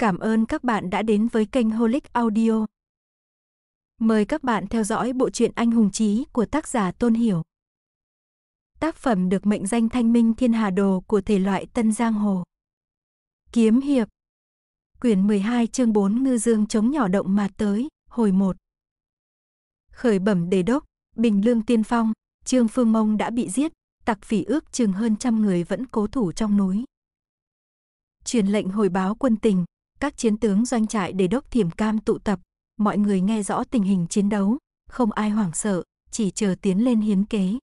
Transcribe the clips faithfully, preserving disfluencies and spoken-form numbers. Cảm ơn các bạn đã đến với kênh Holic Audio. Mời các bạn theo dõi bộ truyện Anh Hùng Chí của tác giả Tôn Hiểu. Tác phẩm được mệnh danh Thanh Minh Thiên Hà Đồ của thể loại Tân Giang Hồ. Kiếm hiệp. Quyển mười hai chương bốn Ngư Dương chống nhỏ động mà tới, hồi một. Khởi bẩm đề đốc, Bình Lương Tiên Phong, Trương Phương Mông đã bị giết, tặc phỉ ước chừng hơn trăm người vẫn cố thủ trong núi. Truyền lệnh hồi báo quân tình, các chiến tướng doanh trại đề đốc Thiểm Cam tụ tập, mọi người nghe rõ tình hình chiến đấu, không ai hoảng sợ, chỉ chờ tiến lên hiến kế.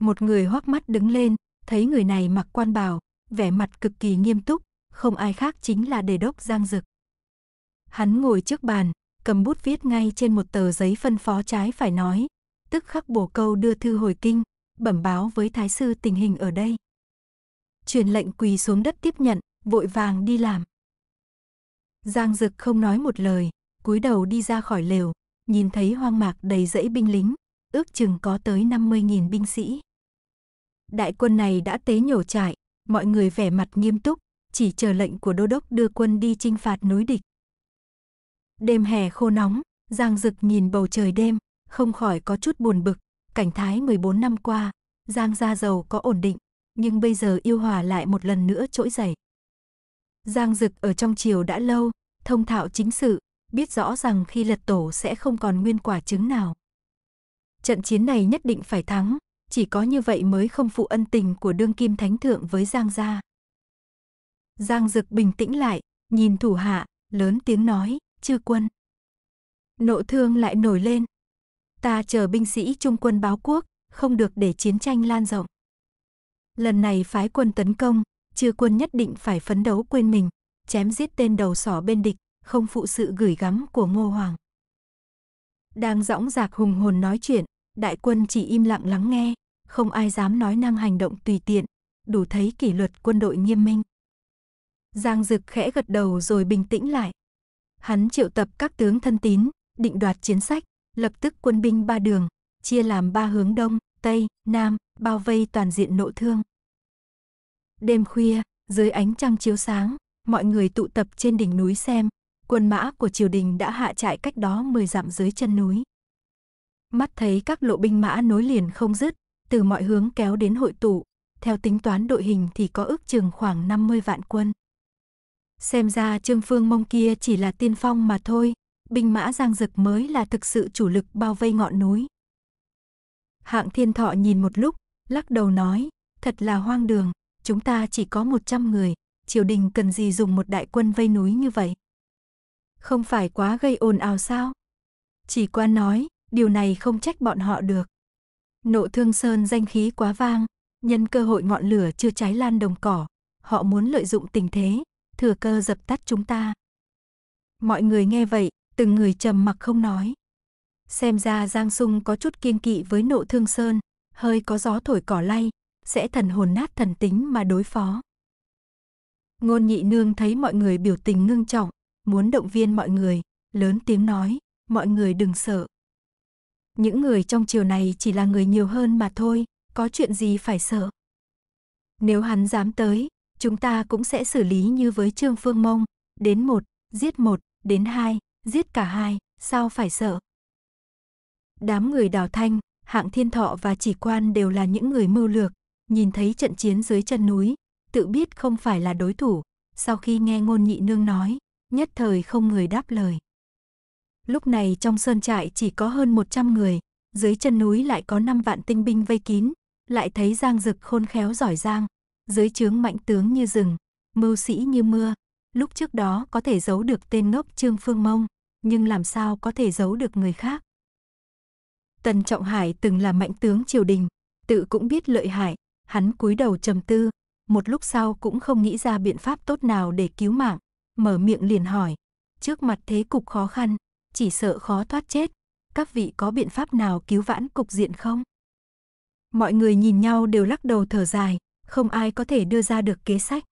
Một người hoắc mắt đứng lên, thấy người này mặc quan bào, vẻ mặt cực kỳ nghiêm túc, không ai khác chính là đề đốc Giang Dực. Hắn ngồi trước bàn, cầm bút viết ngay trên một tờ giấy phân phó trái phải nói, tức khắc bổ câu đưa thư hồi kinh, bẩm báo với thái sư tình hình ở đây. Truyền lệnh quỳ xuống đất tiếp nhận, vội vàng đi làm. Giang Dực không nói một lời, cúi đầu đi ra khỏi lều, nhìn thấy hoang mạc đầy dãy binh lính, ước chừng có tới năm mươi nghìn binh sĩ. Đại quân này đã tế nhổ trại, mọi người vẻ mặt nghiêm túc, chỉ chờ lệnh của đô đốc đưa quân đi chinh phạt núi địch. Đêm hè khô nóng, Giang Dực nhìn bầu trời đêm, không khỏi có chút buồn bực, cảnh thái mười bốn năm qua, Giang gia giàu có ổn định, nhưng bây giờ yêu hòa lại một lần nữa trỗi dậy. Giang Dực ở trong triều đã lâu, thông thạo chính sự, biết rõ rằng khi lật tổ sẽ không còn nguyên quả trứng nào. Trận chiến này nhất định phải thắng, chỉ có như vậy mới không phụ ân tình của đương kim thánh thượng với Giang gia. Giang Dực bình tĩnh lại, nhìn thủ hạ, lớn tiếng nói, chư quân. Nộ thương lại nổi lên. Ta chờ binh sĩ trung quân báo quốc, không được để chiến tranh lan rộng. Lần này phái quân tấn công, chư quân nhất định phải phấn đấu quên mình, chém giết tên đầu sỏ bên địch, không phụ sự gửi gắm của Ngô Hoàng. Đang dõng dạc hùng hồn nói chuyện, đại quân chỉ im lặng lắng nghe, không ai dám nói năng hành động tùy tiện, đủ thấy kỷ luật quân đội nghiêm minh. Giang Dực khẽ gật đầu rồi bình tĩnh lại. Hắn triệu tập các tướng thân tín, định đoạt chiến sách, lập tức quân binh ba đường, chia làm ba hướng đông, tây, nam, bao vây toàn diện Nộ Thương. Đêm khuya, dưới ánh trăng chiếu sáng, mọi người tụ tập trên đỉnh núi xem, quân mã của triều đình đã hạ trại cách đó mười dặm dưới chân núi. Mắt thấy các lộ binh mã nối liền không dứt, từ mọi hướng kéo đến hội tụ, theo tính toán đội hình thì có ước chừng khoảng năm mươi vạn quân. Xem ra Trương Phương Mông kia chỉ là tiên phong mà thôi, binh mã Giang Dực mới là thực sự chủ lực bao vây ngọn núi. Hạng Thiên Thọ nhìn một lúc, lắc đầu nói, thật là hoang đường, chúng ta chỉ có một trăm người, triều đình cần gì dùng một đại quân vây núi như vậy? Không phải quá gây ồn ào sao? Chỉ Quan nói, điều này không trách bọn họ được. Nộ Thương Sơn danh khí quá vang, nhân cơ hội ngọn lửa chưa cháy lan đồng cỏ, họ muốn lợi dụng tình thế, thừa cơ dập tắt chúng ta. Mọi người nghe vậy, từng người trầm mặc không nói. Xem ra Giang Sung có chút kiêng kỵ với Nộ Thương Sơn, hơi có gió thổi cỏ lay, sẽ thần hồn nát thần tính mà đối phó. Ngôn Nhị Nương thấy mọi người biểu tình ngưng trọng, muốn động viên mọi người, lớn tiếng nói, mọi người đừng sợ. Những người trong triều này chỉ là người nhiều hơn mà thôi, có chuyện gì phải sợ. Nếu hắn dám tới, chúng ta cũng sẽ xử lý như với Trương Phương Mông, đến một, giết một, đến hai, giết cả hai, sao phải sợ. Đám người Đào Thanh, Hạng Thiên Thọ và Chỉ Quan đều là những người mưu lược, nhìn thấy trận chiến dưới chân núi, tự biết không phải là đối thủ, sau khi nghe Ngôn Nhị Nương nói, nhất thời không người đáp lời. Lúc này trong sơn trại chỉ có hơn một trăm người, dưới chân núi lại có năm vạn tinh binh vây kín, lại thấy Giang Dực khôn khéo giỏi giang, dưới trướng mạnh tướng như rừng, mưu sĩ như mưa, lúc trước đó có thể giấu được tên ngốc Trương Phương Mông, nhưng làm sao có thể giấu được người khác. Tần Trọng Hải từng là mạnh tướng triều đình, tự cũng biết lợi hại, hắn cúi đầu trầm tư, một lúc sau cũng không nghĩ ra biện pháp tốt nào để cứu mạng, mở miệng liền hỏi, trước mặt thế cục khó khăn, chỉ sợ khó thoát chết, các vị có biện pháp nào cứu vãn cục diện không? Mọi người nhìn nhau đều lắc đầu thở dài, không ai có thể đưa ra được kế sách.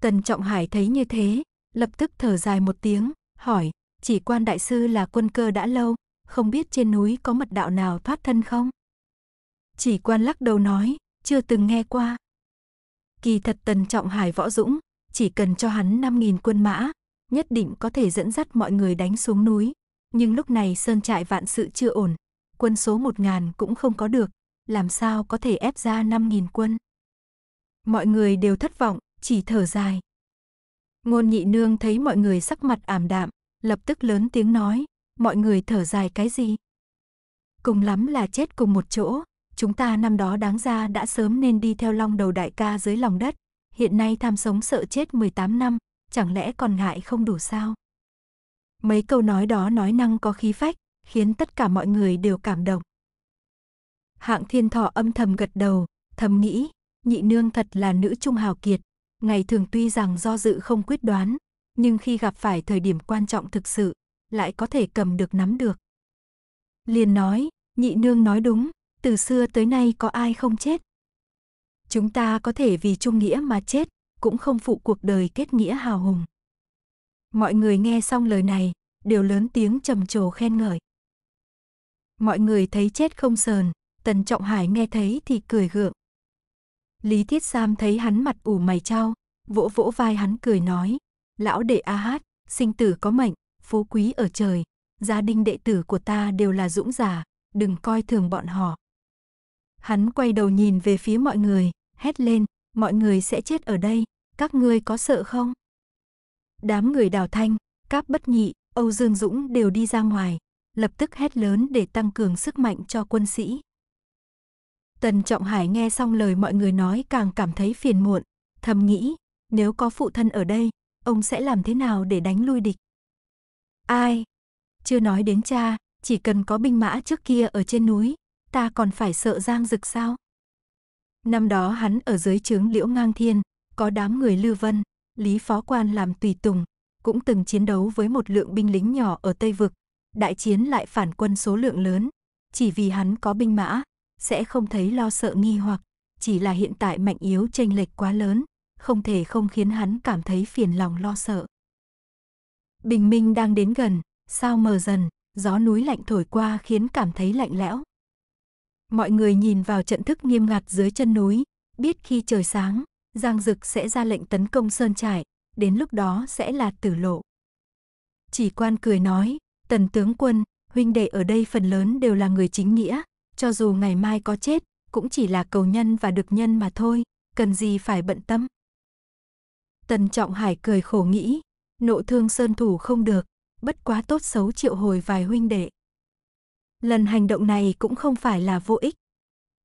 Tần Trọng Hải thấy như thế, lập tức thở dài một tiếng, hỏi, Chỉ Quan đại sư là quân cơ đã lâu, không biết trên núi có mật đạo nào thoát thân không? Chỉ Quan lắc đầu nói, chưa từng nghe qua. Kỳ thật Tần Trọng Hải võ dũng, chỉ cần cho hắn năm nghìn quân mã, nhất định có thể dẫn dắt mọi người đánh xuống núi. Nhưng lúc này sơn trại vạn sự chưa ổn, quân số một nghìn cũng không có được, làm sao có thể ép ra năm nghìn quân. Mọi người đều thất vọng, chỉ thở dài. Ngôn Nhị Nương thấy mọi người sắc mặt ảm đạm, lập tức lớn tiếng nói, mọi người thở dài cái gì? Cùng lắm là chết cùng một chỗ, chúng ta năm đó đáng ra đã sớm nên đi theo Long Đầu đại ca dưới lòng đất, hiện nay tham sống sợ chết mười tám năm, chẳng lẽ còn ngại không đủ sao? Mấy câu nói đó nói năng có khí phách, khiến tất cả mọi người đều cảm động. Hạng Thiên Thọ âm thầm gật đầu, thầm nghĩ, Nhị Nương thật là nữ trung hào kiệt, ngày thường tuy rằng do dự không quyết đoán, nhưng khi gặp phải thời điểm quan trọng thực sự, lại có thể cầm được nắm được. Liền nói, Nhị Nương nói đúng, từ xưa tới nay có ai không chết. Chúng ta có thể vì trung nghĩa mà chết, cũng không phụ cuộc đời kết nghĩa hào hùng. Mọi người nghe xong lời này, đều lớn tiếng trầm trồ khen ngợi. Mọi người thấy chết không sờn, Tần Trọng Hải nghe thấy thì cười gượng. Lý Thiết Sam thấy hắn mặt ủ mày chau, vỗ vỗ vai hắn cười nói, lão đệ a hát, sinh tử có mệnh, phú quý ở trời, gia đình đệ tử của ta đều là dũng giả, đừng coi thường bọn họ. Hắn quay đầu nhìn về phía mọi người, hét lên, mọi người sẽ chết ở đây, các ngươi có sợ không? Đám người Đào Thanh, Cáp Bất Nhị, Âu Dương Dũng đều đi ra ngoài, lập tức hét lớn để tăng cường sức mạnh cho quân sĩ. Tần Trọng Hải nghe xong lời mọi người nói càng cảm thấy phiền muộn, thầm nghĩ, nếu có phụ thân ở đây, ông sẽ làm thế nào để đánh lui địch? Ai? Chưa nói đến cha, chỉ cần có binh mã trước kia ở trên núi, ta còn phải sợ Giang Dực sao? Năm đó hắn ở dưới trướng Liễu Ngang Thiên, có đám người Lưu Vân, Lý Phó Quan làm tùy tùng, cũng từng chiến đấu với một lượng binh lính nhỏ ở Tây Vực, đại chiến lại phản quân số lượng lớn, chỉ vì hắn có binh mã, sẽ không thấy lo sợ nghi hoặc, chỉ là hiện tại mạnh yếu chênh lệch quá lớn, không thể không khiến hắn cảm thấy phiền lòng lo sợ. Bình minh đang đến gần, sao mờ dần, gió núi lạnh thổi qua khiến cảm thấy lạnh lẽo. Mọi người nhìn vào trận thức nghiêm ngặt dưới chân núi, biết khi trời sáng, Giang Dực sẽ ra lệnh tấn công sơn trại, đến lúc đó sẽ là tử lộ. Chỉ Quan cười nói, Tần tướng quân, huynh đệ ở đây phần lớn đều là người chính nghĩa, cho dù ngày mai có chết, cũng chỉ là cầu nhân và được nhân mà thôi, cần gì phải bận tâm. Tần Trọng Hải cười khổ nghĩ, Nộ Thương Sơn thủ không được, bất quá tốt xấu triệu hồi vài huynh đệ. Lần hành động này cũng không phải là vô ích.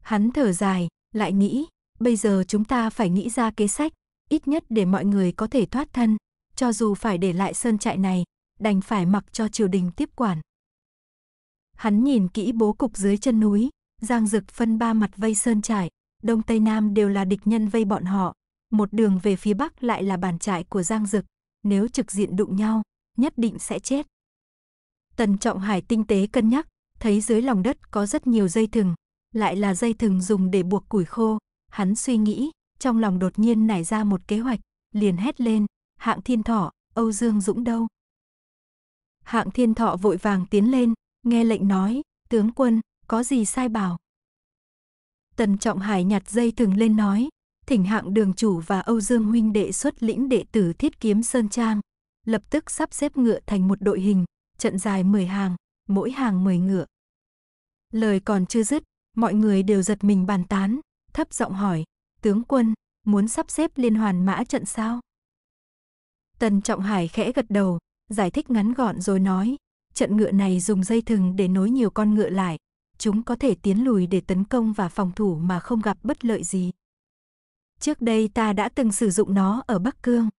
Hắn thở dài, lại nghĩ, bây giờ chúng ta phải nghĩ ra kế sách, ít nhất để mọi người có thể thoát thân, cho dù phải để lại sơn trại này, đành phải mặc cho triều đình tiếp quản. Hắn nhìn kỹ bố cục dưới chân núi, Giang Dực phân ba mặt vây sơn trại, đông tây nam đều là địch nhân vây bọn họ, một đường về phía bắc lại là bản trại của Giang Dực, nếu trực diện đụng nhau, nhất định sẽ chết. Tần Trọng Hải tinh tế cân nhắc, thấy dưới lòng đất có rất nhiều dây thừng, lại là dây thừng dùng để buộc củi khô. Hắn suy nghĩ, trong lòng đột nhiên nảy ra một kế hoạch, liền hét lên, Hạng Thiên Thọ, Âu Dương Dũng đâu? Hạng Thiên Thọ vội vàng tiến lên, nghe lệnh nói, tướng quân, có gì sai bảo? Tần Trọng Hải nhặt dây thừng lên nói, thỉnh Hạng đường chủ và Âu Dương huynh đệ xuất lĩnh đệ tử Thiết Kiếm Sơn Trang, lập tức sắp xếp ngựa thành một đội hình, trận dài mười hàng, mỗi hàng mười ngựa. Lời còn chưa dứt, mọi người đều giật mình bàn tán, thấp giọng hỏi, tướng quân, muốn sắp xếp liên hoàn mã trận sao? Tần Trọng Hải khẽ gật đầu, giải thích ngắn gọn rồi nói, trận ngựa này dùng dây thừng để nối nhiều con ngựa lại, chúng có thể tiến lùi để tấn công và phòng thủ mà không gặp bất lợi gì. Trước đây ta đã từng sử dụng nó ở Bắc Cương.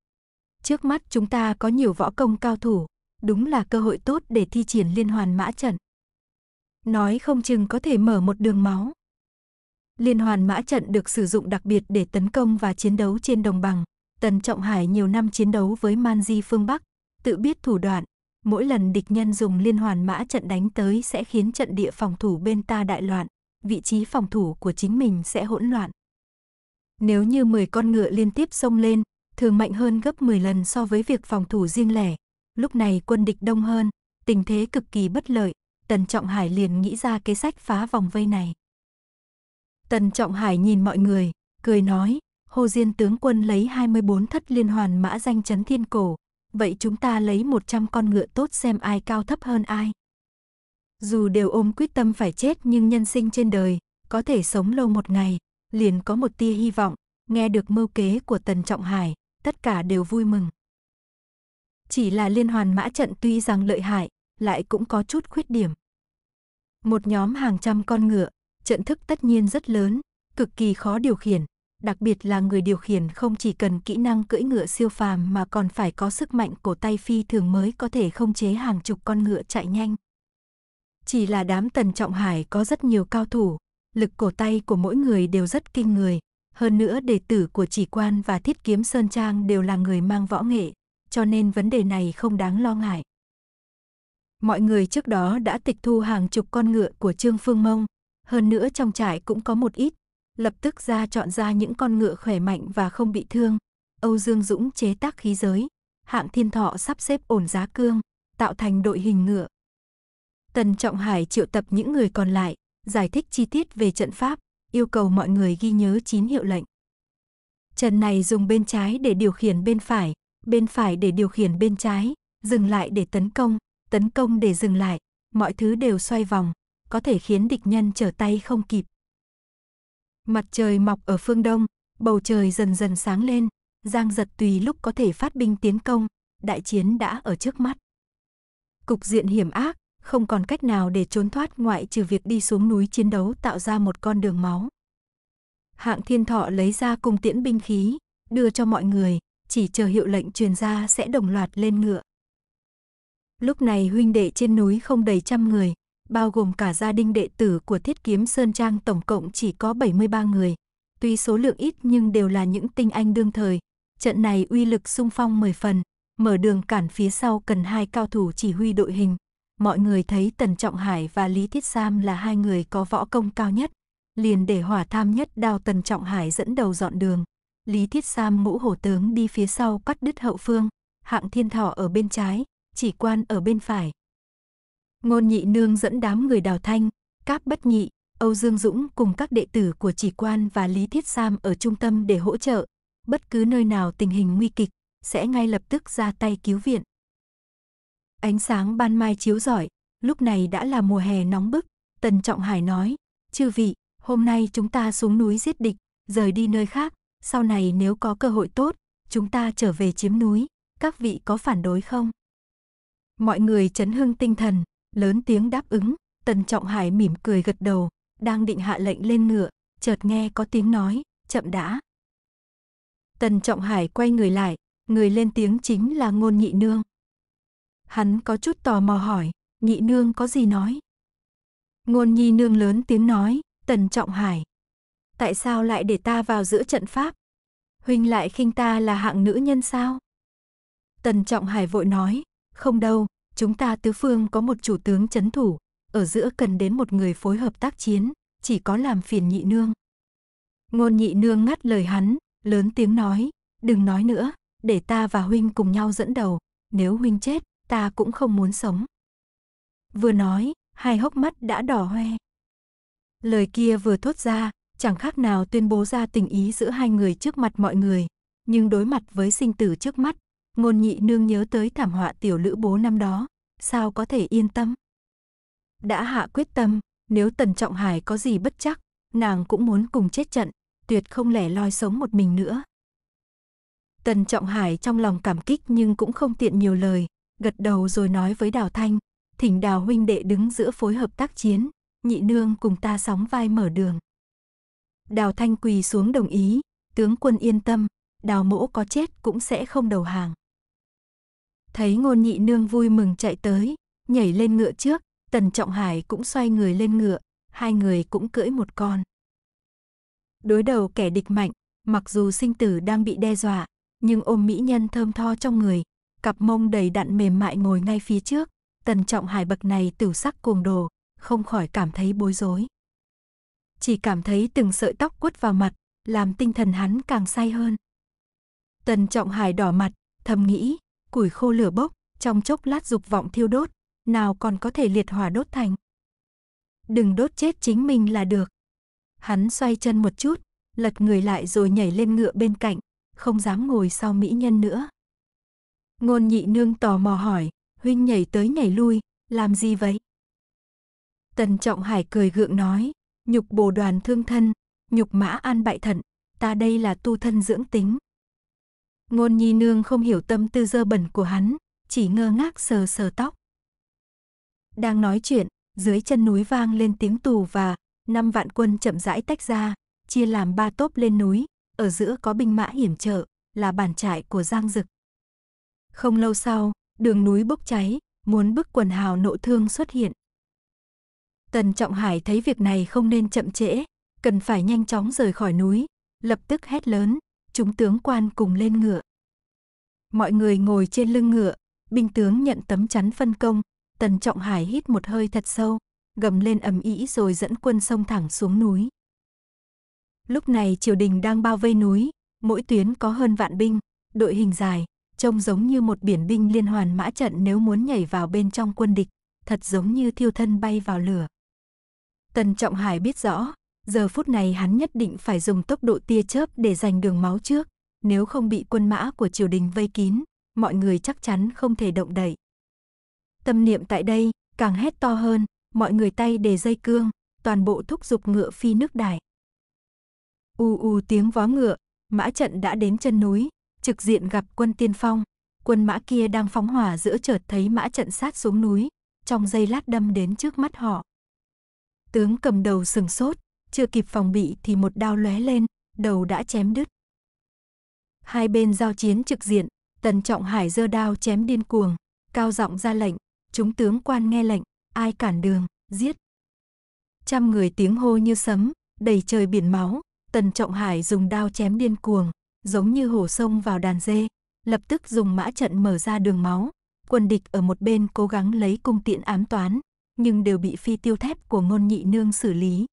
Trước mắt chúng ta có nhiều võ công cao thủ, đúng là cơ hội tốt để thi triển liên hoàn mã trận. Nói không chừng có thể mở một đường máu. Liên hoàn mã trận được sử dụng đặc biệt để tấn công và chiến đấu trên đồng bằng. Tần Trọng Hải nhiều năm chiến đấu với man di phương Bắc, tự biết thủ đoạn. Mỗi lần địch nhân dùng liên hoàn mã trận đánh tới sẽ khiến trận địa phòng thủ bên ta đại loạn, vị trí phòng thủ của chính mình sẽ hỗn loạn. Nếu như mười con ngựa liên tiếp xông lên, thường mạnh hơn gấp mười lần so với việc phòng thủ riêng lẻ. Lúc này quân địch đông hơn, tình thế cực kỳ bất lợi, Tần Trọng Hải liền nghĩ ra kế sách phá vòng vây này. Tần Trọng Hải nhìn mọi người, cười nói, Hồ Diên tướng quân lấy hai mươi bốn thất liên hoàn mã danh chấn thiên cổ, vậy chúng ta lấy một trăm con ngựa tốt xem ai cao thấp hơn ai. Dù đều ôm quyết tâm phải chết nhưng nhân sinh trên đời, có thể sống lâu một ngày, liền có một tia hy vọng, nghe được mưu kế của Tần Trọng Hải, tất cả đều vui mừng. Chỉ là liên hoàn mã trận tuy rằng lợi hại, lại cũng có chút khuyết điểm. Một nhóm hàng trăm con ngựa, trận thức tất nhiên rất lớn, cực kỳ khó điều khiển, đặc biệt là người điều khiển không chỉ cần kỹ năng cưỡi ngựa siêu phàm mà còn phải có sức mạnh cổ tay phi thường mới có thể khống chế hàng chục con ngựa chạy nhanh. Chỉ là đám Tần Trọng Hải có rất nhiều cao thủ, lực cổ tay của mỗi người đều rất kinh người, hơn nữa đệ tử của Chỉ Quan và Thiết Kiếm Sơn Trang đều là người mang võ nghệ, cho nên vấn đề này không đáng lo ngại. Mọi người trước đó đã tịch thu hàng chục con ngựa của Trương Phương Mông, hơn nữa trong trại cũng có một ít, lập tức ra chọn ra những con ngựa khỏe mạnh và không bị thương. Âu Dương Dũng chế tác khí giới, Hạng Thiên Thọ sắp xếp ổn giá cương, tạo thành đội hình ngựa. Tần Trọng Hải triệu tập những người còn lại, giải thích chi tiết về trận pháp, yêu cầu mọi người ghi nhớ chín hiệu lệnh. Trận này dùng bên trái để điều khiển bên phải, bên phải để điều khiển bên trái, dừng lại để tấn công, tấn công để dừng lại, mọi thứ đều xoay vòng, có thể khiến địch nhân trở tay không kịp. Mặt trời mọc ở phương đông, bầu trời dần dần sáng lên, Giang Dật tùy lúc có thể phát binh tiến công, đại chiến đã ở trước mắt. Cục diện hiểm ác, không còn cách nào để trốn thoát ngoại trừ việc đi xuống núi chiến đấu tạo ra một con đường máu. Hạng Thiên Thọ lấy ra cung tiễn binh khí, đưa cho mọi người, chỉ chờ hiệu lệnh truyền ra sẽ đồng loạt lên ngựa. Lúc này huynh đệ trên núi không đầy trăm người, bao gồm cả gia đình đệ tử của Thiết Kiếm Sơn Trang tổng cộng chỉ có bảy mươi ba người. Tuy số lượng ít nhưng đều là những tinh anh đương thời. Trận này uy lực xung phong mười phần, mở đường cản phía sau cần hai cao thủ chỉ huy đội hình. Mọi người thấy Tần Trọng Hải và Lý Thiết Sam là hai người có võ công cao nhất, liền để hỏa tham nhất đao Tần Trọng Hải dẫn đầu dọn đường. Lý Thiết Sam ngũ hổ tướng đi phía sau cắt đứt hậu phương, Hạng Thiên Thọ ở bên trái, Chỉ Quan ở bên phải. Ngôn Nhị Nương dẫn đám người Đào Thanh, Cáp Bất Nhị, Âu Dương Dũng cùng các đệ tử của Chỉ Quan và Lý Thiết Sam ở trung tâm để hỗ trợ. Bất cứ nơi nào tình hình nguy kịch, sẽ ngay lập tức ra tay cứu viện. Ánh sáng ban mai chiếu rọi, lúc này đã là mùa hè nóng bức. Tần Trọng Hải nói, chư vị, hôm nay chúng ta xuống núi giết địch, rời đi nơi khác. Sau này nếu có cơ hội tốt, chúng ta trở về chiếm núi. Các vị có phản đối không? Mọi người chấn hưng tinh thần, lớn tiếng đáp ứng. Tần Trọng Hải mỉm cười gật đầu, đang định hạ lệnh lên ngựa, chợt nghe có tiếng nói, chậm đã. Tần Trọng Hải quay người lại, người lên tiếng chính là Ngôn Nhị Nương. Hắn có chút tò mò hỏi, Nhị Nương có gì nói? Ngôn Nhị Nương lớn tiếng nói, Tần Trọng Hải, tại sao lại để ta vào giữa trận pháp? Huynh lại khinh ta là hạng nữ nhân sao? Tần Trọng Hải vội nói, không đâu, chúng ta tứ phương có một chủ tướng trấn thủ, ở giữa cần đến một người phối hợp tác chiến, chỉ có làm phiền Nhị Nương. Ngôn Nhị Nương ngắt lời hắn, lớn tiếng nói, đừng nói nữa, để ta và huynh cùng nhau dẫn đầu, nếu huynh chết, ta cũng không muốn sống. Vừa nói, hai hốc mắt đã đỏ hoe. Lời kia vừa thốt ra, chẳng khác nào tuyên bố ra tình ý giữa hai người trước mặt mọi người, nhưng đối mặt với sinh tử trước mắt, Ngôn Nhị Nương nhớ tới thảm họa tiểu lữ bố năm đó, sao có thể yên tâm. Đã hạ quyết tâm, nếu Tần Trọng Hải có gì bất chắc, nàng cũng muốn cùng chết trận, tuyệt không lẻ loi sống một mình nữa. Tần Trọng Hải trong lòng cảm kích nhưng cũng không tiện nhiều lời, gật đầu rồi nói với Đào Thanh, thỉnh Đào huynh đệ đứng giữa phối hợp tác chiến, Nhị Nương cùng ta sóng vai mở đường. Đào Thanh quỳ xuống đồng ý, tướng quân yên tâm, Đào mỗ có chết cũng sẽ không đầu hàng. Thấy Ngôn Nhị Nương vui mừng chạy tới, nhảy lên ngựa trước, Tần Trọng Hải cũng xoay người lên ngựa, hai người cũng cưỡi một con. Đối đầu kẻ địch mạnh, mặc dù sinh tử đang bị đe dọa, nhưng ôm mỹ nhân thơm tho trong người, cặp mông đầy đặn mềm mại ngồi ngay phía trước, Tần Trọng Hải bậc này tửu sắc cuồng đồ, không khỏi cảm thấy bối rối. Chỉ cảm thấy từng sợi tóc quất vào mặt, làm tinh thần hắn càng say hơn. Tần Trọng Hải đỏ mặt, thầm nghĩ, củi khô lửa bốc, trong chốc lát dục vọng thiêu đốt, nào còn có thể liệt hỏa đốt thành. Đừng đốt chết chính mình là được. Hắn xoay chân một chút, lật người lại rồi nhảy lên ngựa bên cạnh, không dám ngồi sau mỹ nhân nữa. Ngôn Nhị Nương tò mò hỏi, huynh nhảy tới nhảy lui, làm gì vậy? Tần Trọng Hải cười gượng nói, nhục bồ đoàn thương thân, nhục mã an bại thận, ta đây là tu thân dưỡng tính. Ngôn Nhị Nương không hiểu tâm tư dơ bẩn của hắn, chỉ ngơ ngác sờ sờ tóc. Đang nói chuyện, dưới chân núi vang lên tiếng tù và năm vạn quân chậm rãi tách ra, chia làm ba tốp lên núi, ở giữa có binh mã hiểm trở, là bản trại của Giang Dực. Không lâu sau, đường núi bốc cháy, muốn bức quần hào Nộ Thương xuất hiện. Tần Trọng Hải thấy việc này không nên chậm trễ, cần phải nhanh chóng rời khỏi núi, lập tức hét lớn, chúng tướng quan cùng lên ngựa. Mọi người ngồi trên lưng ngựa, binh tướng nhận tấm chắn phân công, Tần Trọng Hải hít một hơi thật sâu, gầm lên ầm ĩ rồi dẫn quân xông thẳng xuống núi. Lúc này triều đình đang bao vây núi, mỗi tuyến có hơn vạn binh, đội hình dài, trông giống như một biển binh liên hoàn mã trận, nếu muốn nhảy vào bên trong quân địch, thật giống như thiêu thân bay vào lửa. Tần Trọng Hải biết rõ, giờ phút này hắn nhất định phải dùng tốc độ tia chớp để giành đường máu trước, nếu không bị quân mã của triều đình vây kín, mọi người chắc chắn không thể động đậy. Tâm niệm tại đây, càng hét to hơn, mọi người tay để dây cương, toàn bộ thúc giục ngựa phi nước đài. U u tiếng vó ngựa, mã trận đã đến chân núi, trực diện gặp quân tiên phong, quân mã kia đang phóng hỏa giữa chợt thấy mã trận sát xuống núi, trong giây lát đâm đến trước mắt họ. Tướng cầm đầu sừng sốt, chưa kịp phòng bị thì một đao lóe lên, đầu đã chém đứt. Hai bên giao chiến trực diện, Tần Trọng Hải giơ đao chém điên cuồng, cao giọng ra lệnh, chúng tướng quan nghe lệnh, ai cản đường, giết. Trăm người tiếng hô như sấm, đầy trời biển máu, Tần Trọng Hải dùng đao chém điên cuồng, giống như hổ sông vào đàn dê, lập tức dùng mã trận mở ra đường máu, quân địch ở một bên cố gắng lấy cung tiễn ám toán, nhưng đều bị phi tiêu thép của Ngôn Nhị Nương xử lý.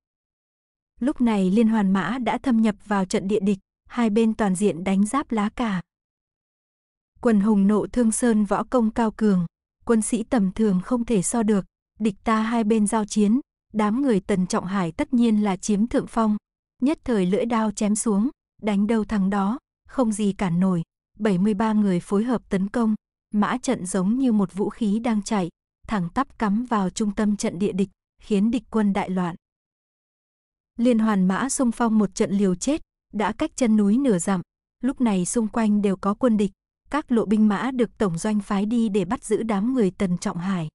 Lúc này liên hoàn mã đã thâm nhập vào trận địa địch, hai bên toàn diện đánh giáp lá cả. Quần hùng Nộ Thương Sơn võ công cao cường, quân sĩ tầm thường không thể so được, địch ta hai bên giao chiến, đám người Tần Trọng Hải tất nhiên là chiếm thượng phong, nhất thời lưỡi đao chém xuống, đánh đâu thắng đó, không gì cản nổi, bảy mươi ba người phối hợp tấn công, mã trận giống như một vũ khí đang chạy, thẳng tắp cắm vào trung tâm trận địa địch, khiến địch quân đại loạn. Liên hoàn mã xung phong một trận liều chết, đã cách chân núi nửa dặm, lúc này xung quanh đều có quân địch, các lộ binh mã được tổng doanh phái đi để bắt giữ đám người Tần Trọng Hải.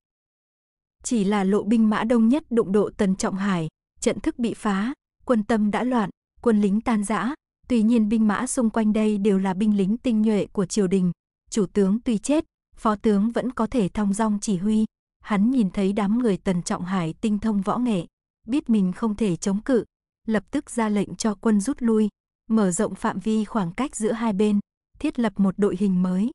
Chỉ là lộ binh mã đông nhất đụng độ Tần Trọng Hải, trận thức bị phá, quân tâm đã loạn, quân lính tan rã, tuy nhiên binh mã xung quanh đây đều là binh lính tinh nhuệ của triều đình, chủ tướng tuy chết, phó tướng vẫn có thể thong dong chỉ huy, hắn nhìn thấy đám người Tần Trọng Hải tinh thông võ nghệ, biết mình không thể chống cự, lập tức ra lệnh cho quân rút lui, mở rộng phạm vi khoảng cách giữa hai bên, thiết lập một đội hình mới.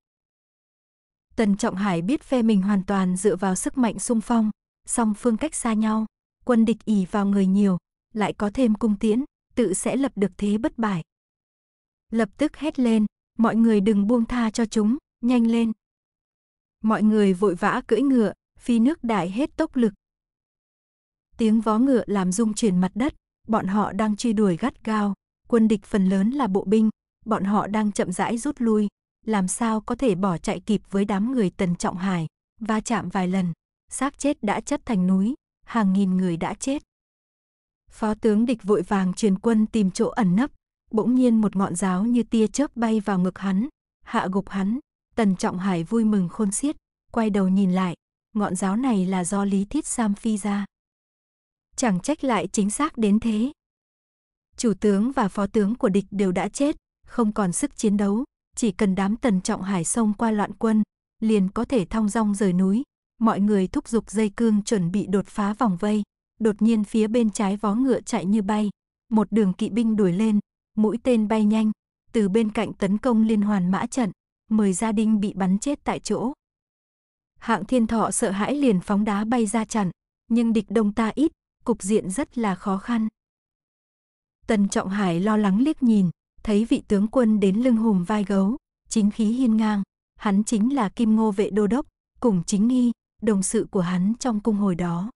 Tần Trọng Hải biết phe mình hoàn toàn dựa vào sức mạnh xung phong, song phương cách xa nhau, quân địch ỷ vào người nhiều, lại có thêm cung tiễn, tự sẽ lập được thế bất bại. Lập tức hét lên, mọi người đừng buông tha cho chúng, nhanh lên. Mọi người vội vã cưỡi ngựa, phi nước đại hết tốc lực. Tiếng vó ngựa làm rung chuyển mặt đất, bọn họ đang truy đuổi gắt gao, quân địch phần lớn là bộ binh, bọn họ đang chậm rãi rút lui, làm sao có thể bỏ chạy kịp với đám người Tần Trọng Hải, va chạm vài lần, xác chết đã chất thành núi, hàng nghìn người đã chết. Phó tướng địch vội vàng truyền quân tìm chỗ ẩn nấp, bỗng nhiên một ngọn giáo như tia chớp bay vào ngực hắn, hạ gục hắn, Tần Trọng Hải vui mừng khôn xiết, quay đầu nhìn lại, ngọn giáo này là do Lý Thiết Sam phi ra. Chẳng trách lại chính xác đến thế. Chủ tướng và phó tướng của địch đều đã chết, không còn sức chiến đấu, chỉ cần đám Tần Trọng Hải xông qua loạn quân, liền có thể thong dong rời núi, mọi người thúc giục dây cương chuẩn bị đột phá vòng vây, đột nhiên phía bên trái vó ngựa chạy như bay, một đường kỵ binh đuổi lên, mũi tên bay nhanh, từ bên cạnh tấn công liên hoàn mã trận, mười gia đình bị bắn chết tại chỗ. Hạng Thiên Thọ sợ hãi liền phóng đá bay ra chặn, nhưng địch đông ta ít, cục diện rất là khó khăn. Tần Trọng Hải lo lắng liếc nhìn, thấy vị tướng quân đến lưng hùm vai gấu, chính khí hiên ngang, hắn chính là Kim Ngô vệ đô đốc, Củng Chính Nghi, đồng sự của hắn trong cung hồi đó.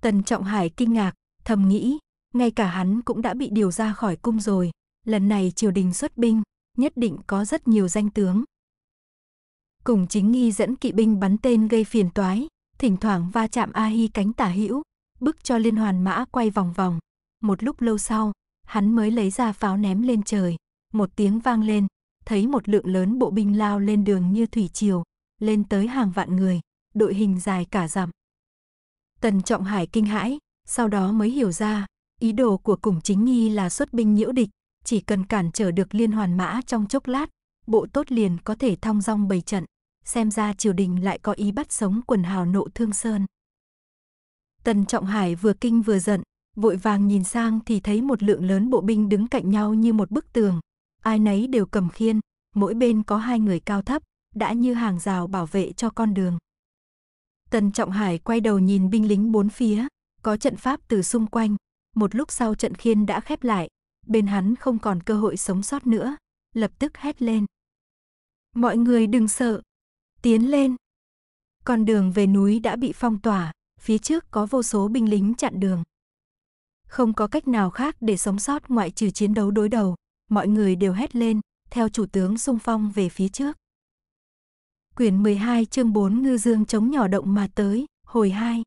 Tần Trọng Hải kinh ngạc, thầm nghĩ, ngay cả hắn cũng đã bị điều ra khỏi cung rồi. Lần này triều đình xuất binh, nhất định có rất nhiều danh tướng. Củng Chính Nghi dẫn kỵ binh bắn tên gây phiền toái, thỉnh thoảng va chạm A Hi cánh tả hữu, bức cho liên hoàn mã quay vòng vòng. Một lúc lâu sau, hắn mới lấy ra pháo ném lên trời. Một tiếng vang lên, thấy một lượng lớn bộ binh lao lên đường như thủy triều, lên tới hàng vạn người, đội hình dài cả dặm. Tần Trọng Hải kinh hãi, sau đó mới hiểu ra, ý đồ của Củng Chính Nghi là xuất binh nhiễu địch, chỉ cần cản trở được liên hoàn mã trong chốc lát, bộ tốt liền có thể thong dong bày trận, xem ra triều đình lại có ý bắt sống quần hào Nộ Thương Sơn. Tần Trọng Hải vừa kinh vừa giận, vội vàng nhìn sang thì thấy một lượng lớn bộ binh đứng cạnh nhau như một bức tường, ai nấy đều cầm khiên, mỗi bên có hai người cao thấp, đã như hàng rào bảo vệ cho con đường. Tần Trọng Hải quay đầu nhìn binh lính bốn phía, có trận pháp từ xung quanh, một lúc sau trận khiên đã khép lại, bên hắn không còn cơ hội sống sót nữa, lập tức hét lên. Mọi người đừng sợ, tiến lên. Con đường về núi đã bị phong tỏa, phía trước có vô số binh lính chặn đường. Không có cách nào khác để sống sót ngoại trừ chiến đấu đối đầu, mọi người đều hét lên, theo chủ tướng xung phong về phía trước. Quyển mười hai chương bốn ngư dương chống nhỏ động mà tới, hồi hai.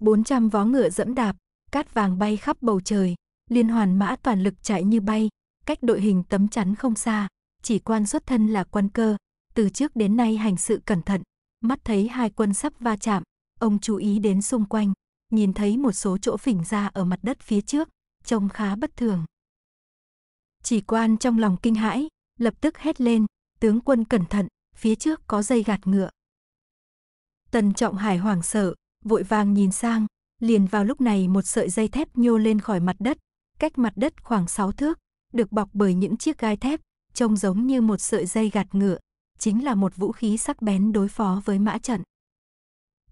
bốn trăm vó ngựa dẫm đạp, cát vàng bay khắp bầu trời, liên hoàn mã toàn lực chạy như bay, cách đội hình tấm chắn không xa, Chỉ Quan xuất thân là quan cơ, từ trước đến nay hành sự cẩn thận, mắt thấy hai quân sắp va chạm, ông chú ý đến xung quanh, nhìn thấy một số chỗ phình ra ở mặt đất phía trước, trông khá bất thường. Chỉ Quan trong lòng kinh hãi, lập tức hét lên, tướng quân cẩn thận, phía trước có dây gạt ngựa. Tần Trọng Hải hoảng sợ, vội vàng nhìn sang, liền vào lúc này một sợi dây thép nhô lên khỏi mặt đất, cách mặt đất khoảng sáu thước, được bọc bởi những chiếc gai thép, trông giống như một sợi dây gạt ngựa, chính là một vũ khí sắc bén đối phó với mã trận.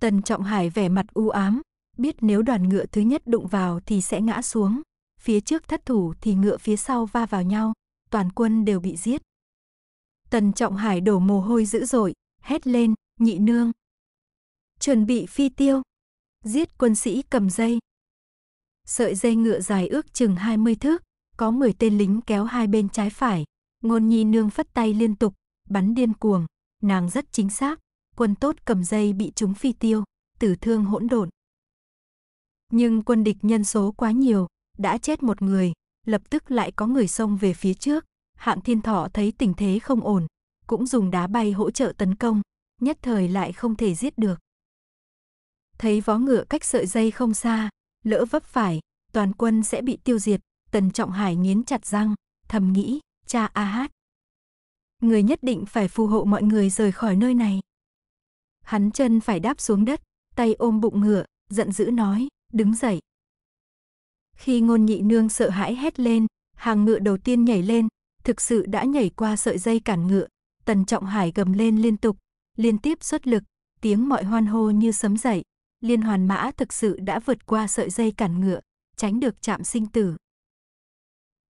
Tần Trọng Hải vẻ mặt u ám, biết nếu đoàn ngựa thứ nhất đụng vào thì sẽ ngã xuống, phía trước thất thủ thì ngựa phía sau va vào nhau, toàn quân đều bị giết. Tần Trọng Hải đổ mồ hôi dữ dội, hét lên, nhị nương. Chuẩn bị phi tiêu, giết quân sĩ cầm dây. Sợi dây ngựa dài ước chừng hai mươi thước, có mười tên lính kéo hai bên trái phải, Ngôn Nhị Nương phất tay liên tục, bắn điên cuồng, nàng rất chính xác, quân tốt cầm dây bị trúng phi tiêu, tử thương hỗn độn. Nhưng quân địch nhân số quá nhiều, đã chết một người, lập tức lại có người xông về phía trước. Hạng Thiên Thọ thấy tình thế không ổn, cũng dùng đá bay hỗ trợ tấn công, nhất thời lại không thể giết được. Thấy vó ngựa cách sợi dây không xa, lỡ vấp phải, toàn quân sẽ bị tiêu diệt, Tần Trọng Hải nghiến chặt răng, thầm nghĩ, cha a hát. Người nhất định phải phù hộ mọi người rời khỏi nơi này. Hắn chân phải đáp xuống đất, tay ôm bụng ngựa, giận dữ nói, đứng dậy. Khi Ngôn Nhị Nương sợ hãi hét lên, hàng ngựa đầu tiên nhảy lên, thực sự đã nhảy qua sợi dây cản ngựa, Tần Trọng Hải gầm lên liên tục, liên tiếp xuất lực, tiếng mọi hoan hô như sấm dậy, liên hoàn mã thực sự đã vượt qua sợi dây cản ngựa, tránh được chạm sinh tử.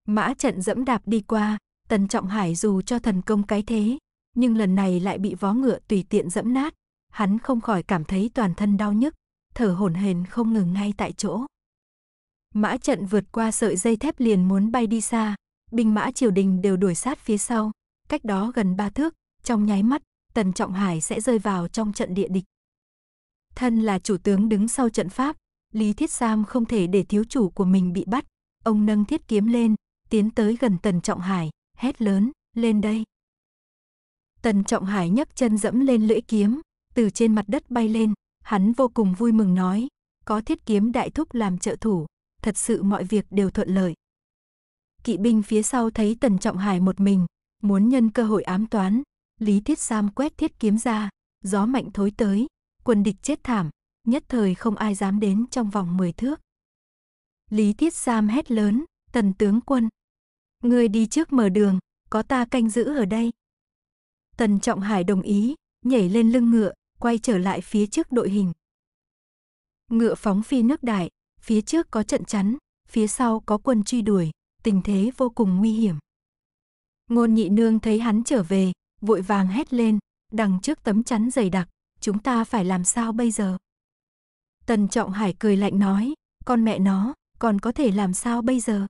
Mã trận dẫm đạp đi qua, Tần Trọng Hải dù cho thần công cái thế, nhưng lần này lại bị vó ngựa tùy tiện dẫm nát, hắn không khỏi cảm thấy toàn thân đau nhức, thở hổn hển không ngừng ngay tại chỗ. Mã trận vượt qua sợi dây thép liền muốn bay đi xa, binh mã triều đình đều đuổi sát phía sau, cách đó gần ba thước, trong nháy mắt, Tần Trọng Hải sẽ rơi vào trong trận địa địch. Thân là chủ tướng đứng sau trận pháp, Lý Thiết Sam không thể để thiếu chủ của mình bị bắt, ông nâng thiết kiếm lên, tiến tới gần Tần Trọng Hải, hét lớn, lên đây. Tần Trọng Hải nhấc chân dẫm lên lưỡi kiếm, từ trên mặt đất bay lên, hắn vô cùng vui mừng nói, có thiết kiếm đại thúc làm trợ thủ, thật sự mọi việc đều thuận lợi. Kỵ binh phía sau thấy Tần Trọng Hải một mình, muốn nhân cơ hội ám toán, Lý Thiết Sam quét thiết kiếm ra, gió mạnh thối tới, quân địch chết thảm, nhất thời không ai dám đến trong vòng mười thước. Lý Thiết Sam hét lớn, Tần tướng quân, ngươi đi trước mở đường, có ta canh giữ ở đây. Tần Trọng Hải đồng ý, nhảy lên lưng ngựa, quay trở lại phía trước đội hình. Ngựa phóng phi nước đại, phía trước có trận chắn, phía sau có quân truy đuổi. Tình thế vô cùng nguy hiểm. Ngôn Nhị Nương thấy hắn trở về, vội vàng hét lên, đằng trước tấm chắn dày đặc, chúng ta phải làm sao bây giờ? Tần Trọng Hải cười lạnh nói, con mẹ nó, còn có thể làm sao bây giờ?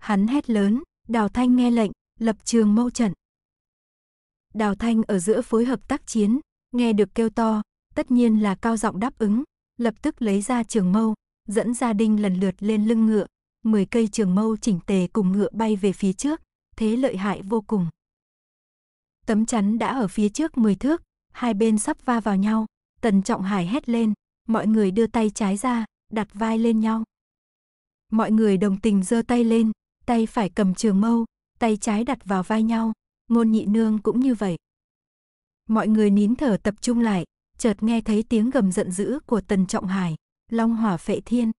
Hắn hét lớn, Đào Thanh nghe lệnh, lập trường mâu trận. Đào Thanh ở giữa phối hợp tác chiến, nghe được kêu to, tất nhiên là cao giọng đáp ứng, lập tức lấy ra trường mâu, dẫn ra đinh lần lượt lên lưng ngựa, mười cây trường mâu chỉnh tề cùng ngựa bay về phía trước, thế lợi hại vô cùng. Tấm chắn đã ở phía trước mười thước, hai bên sắp va vào nhau, Tần Trọng Hải hét lên, mọi người đưa tay trái ra, đặt vai lên nhau. Mọi người đồng tình giơ tay lên, tay phải cầm trường mâu, tay trái đặt vào vai nhau, Ngôn Nhị Nương cũng như vậy. Mọi người nín thở tập trung lại, chợt nghe thấy tiếng gầm giận dữ của Tần Trọng Hải, Long Hỏa Phệ Thiên.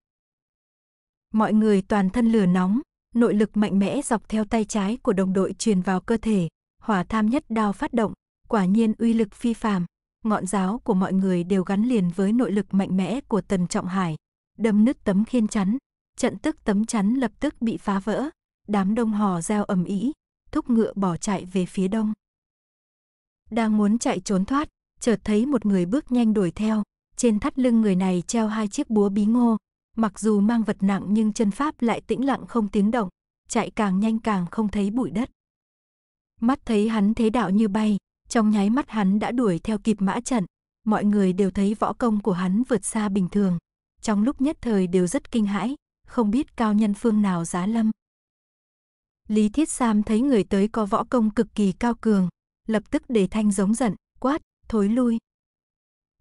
Mọi người toàn thân lửa nóng, nội lực mạnh mẽ dọc theo tay trái của đồng đội truyền vào cơ thể, Hỏa Tham Nhất Đao phát động, quả nhiên uy lực phi phàm, ngọn giáo của mọi người đều gắn liền với nội lực mạnh mẽ của Tần Trọng Hải, đâm nứt tấm khiên chắn, trận tức tấm chắn lập tức bị phá vỡ, đám đông hò reo ầm ĩ, thúc ngựa bỏ chạy về phía đông. Đang muốn chạy trốn thoát, chợt thấy một người bước nhanh đuổi theo, trên thắt lưng người này treo hai chiếc búa bí ngô, mặc dù mang vật nặng nhưng chân pháp lại tĩnh lặng không tiếng động, chạy càng nhanh càng không thấy bụi đất. Mắt thấy hắn thế đạo như bay, trong nháy mắt hắn đã đuổi theo kịp mã trận, mọi người đều thấy võ công của hắn vượt xa bình thường, trong lúc nhất thời đều rất kinh hãi, không biết cao nhân phương nào giá lâm. Lý Thiết Sam thấy người tới có võ công cực kỳ cao cường, lập tức để thanh giống giận, quát, thối lui.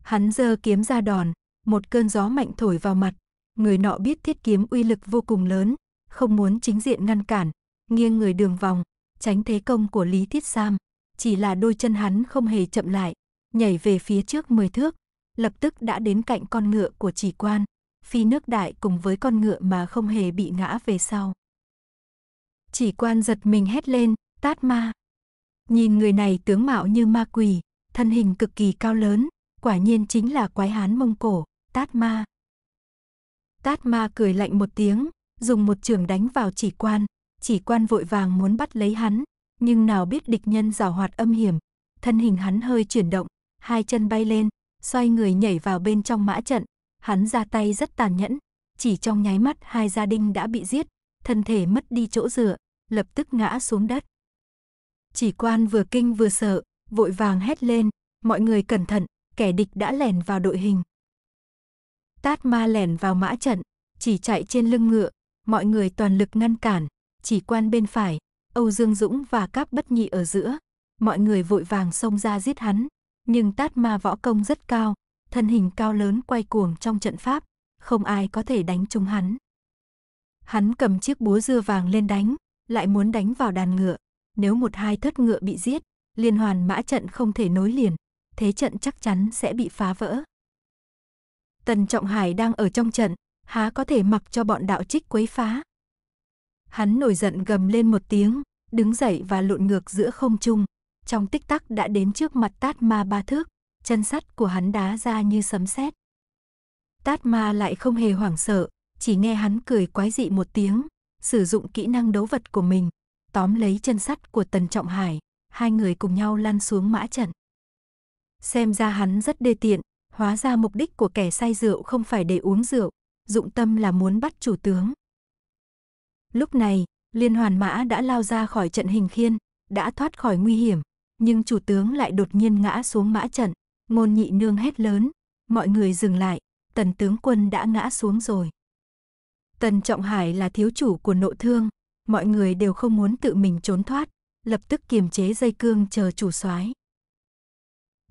Hắn giơ kiếm ra đòn, một cơn gió mạnh thổi vào mặt, người nọ biết thiết kiếm uy lực vô cùng lớn, không muốn chính diện ngăn cản, nghiêng người đường vòng, tránh thế công của Lý Thiết Sam, chỉ là đôi chân hắn không hề chậm lại, nhảy về phía trước mười thước, lập tức đã đến cạnh con ngựa của Chỉ Quan, phi nước đại cùng với con ngựa mà không hề bị ngã về sau. Chỉ Quan giật mình hét lên, Tát Ma. Nhìn người này tướng mạo như ma quỷ, thân hình cực kỳ cao lớn, quả nhiên chính là quái hán Mông Cổ, Tát Ma. Tát Ma cười lạnh một tiếng, dùng một chưởng đánh vào Chỉ Quan, Chỉ Quan vội vàng muốn bắt lấy hắn, nhưng nào biết địch nhân giàu hoạt âm hiểm, thân hình hắn hơi chuyển động, hai chân bay lên, xoay người nhảy vào bên trong mã trận, hắn ra tay rất tàn nhẫn, chỉ trong nháy mắt hai gia đình đã bị giết, thân thể mất đi chỗ dựa, lập tức ngã xuống đất. Chỉ Quan vừa kinh vừa sợ, vội vàng hét lên, mọi người cẩn thận, kẻ địch đã lẻn vào đội hình. Tát Ma lẻn vào mã trận, chỉ chạy trên lưng ngựa, mọi người toàn lực ngăn cản, Chỉ Quan bên phải, Âu Dương Dũng và Cáp Bất Nhị ở giữa, mọi người vội vàng xông ra giết hắn, nhưng Tát Ma võ công rất cao, thân hình cao lớn quay cuồng trong trận pháp, không ai có thể đánh trúng hắn. Hắn cầm chiếc búa dưa vàng lên đánh, lại muốn đánh vào đàn ngựa, nếu một hai thất ngựa bị giết, liên hoàn mã trận không thể nối liền, thế trận chắc chắn sẽ bị phá vỡ. Tần Trọng Hải đang ở trong trận, há có thể mặc cho bọn đạo trích quấy phá. Hắn nổi giận gầm lên một tiếng, đứng dậy và lộn ngược giữa không trung, trong tích tắc đã đến trước mặt Tát Ma ba thước, chân sắt của hắn đá ra như sấm sét. Tát Ma lại không hề hoảng sợ, chỉ nghe hắn cười quái dị một tiếng, sử dụng kỹ năng đấu vật của mình, tóm lấy chân sắt của Tần Trọng Hải, hai người cùng nhau lăn xuống mã trận. Xem ra hắn rất đê tiện, hóa ra mục đích của kẻ say rượu không phải để uống rượu, dụng tâm là muốn bắt chủ tướng. Lúc này, liên hoàn mã đã lao ra khỏi trận hình khiên, đã thoát khỏi nguy hiểm, nhưng chủ tướng lại đột nhiên ngã xuống mã trận, Ngôn Nhị Nương hét lớn, mọi người dừng lại, Tần tướng quân đã ngã xuống rồi. Tần Trọng Hải là thiếu chủ của Nộ Thương, mọi người đều không muốn tự mình trốn thoát, lập tức kiềm chế dây cương chờ chủ soái.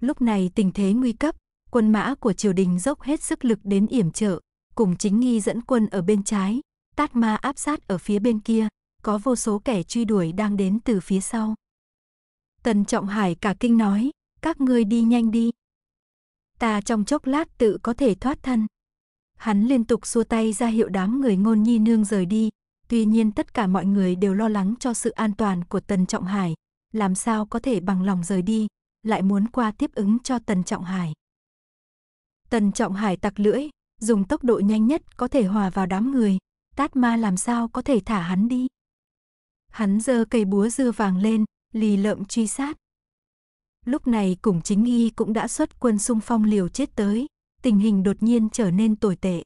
Lúc này tình thế nguy cấp, quân mã của triều đình dốc hết sức lực đến yểm trợ, Củng Chính Nghi dẫn quân ở bên trái, Tát Ma áp sát ở phía bên kia, có vô số kẻ truy đuổi đang đến từ phía sau. Tần Trọng Hải cả kinh nói, các ngươi đi nhanh đi. Ta trong chốc lát tự có thể thoát thân. Hắn liên tục xua tay ra hiệu đám người Ngôn Nhị Nương rời đi, tuy nhiên tất cả mọi người đều lo lắng cho sự an toàn của Tần Trọng Hải, làm sao có thể bằng lòng rời đi, lại muốn qua tiếp ứng cho Tần Trọng Hải. Tần Trọng Hải tặc lưỡi, dùng tốc độ nhanh nhất có thể hòa vào đám người, Tát Ma làm sao có thể thả hắn đi. Hắn giơ cây búa dưa vàng lên, lì lợm truy sát. Lúc này Củng Chính Nghi cũng đã xuất quân xung phong liều chết tới, tình hình đột nhiên trở nên tồi tệ.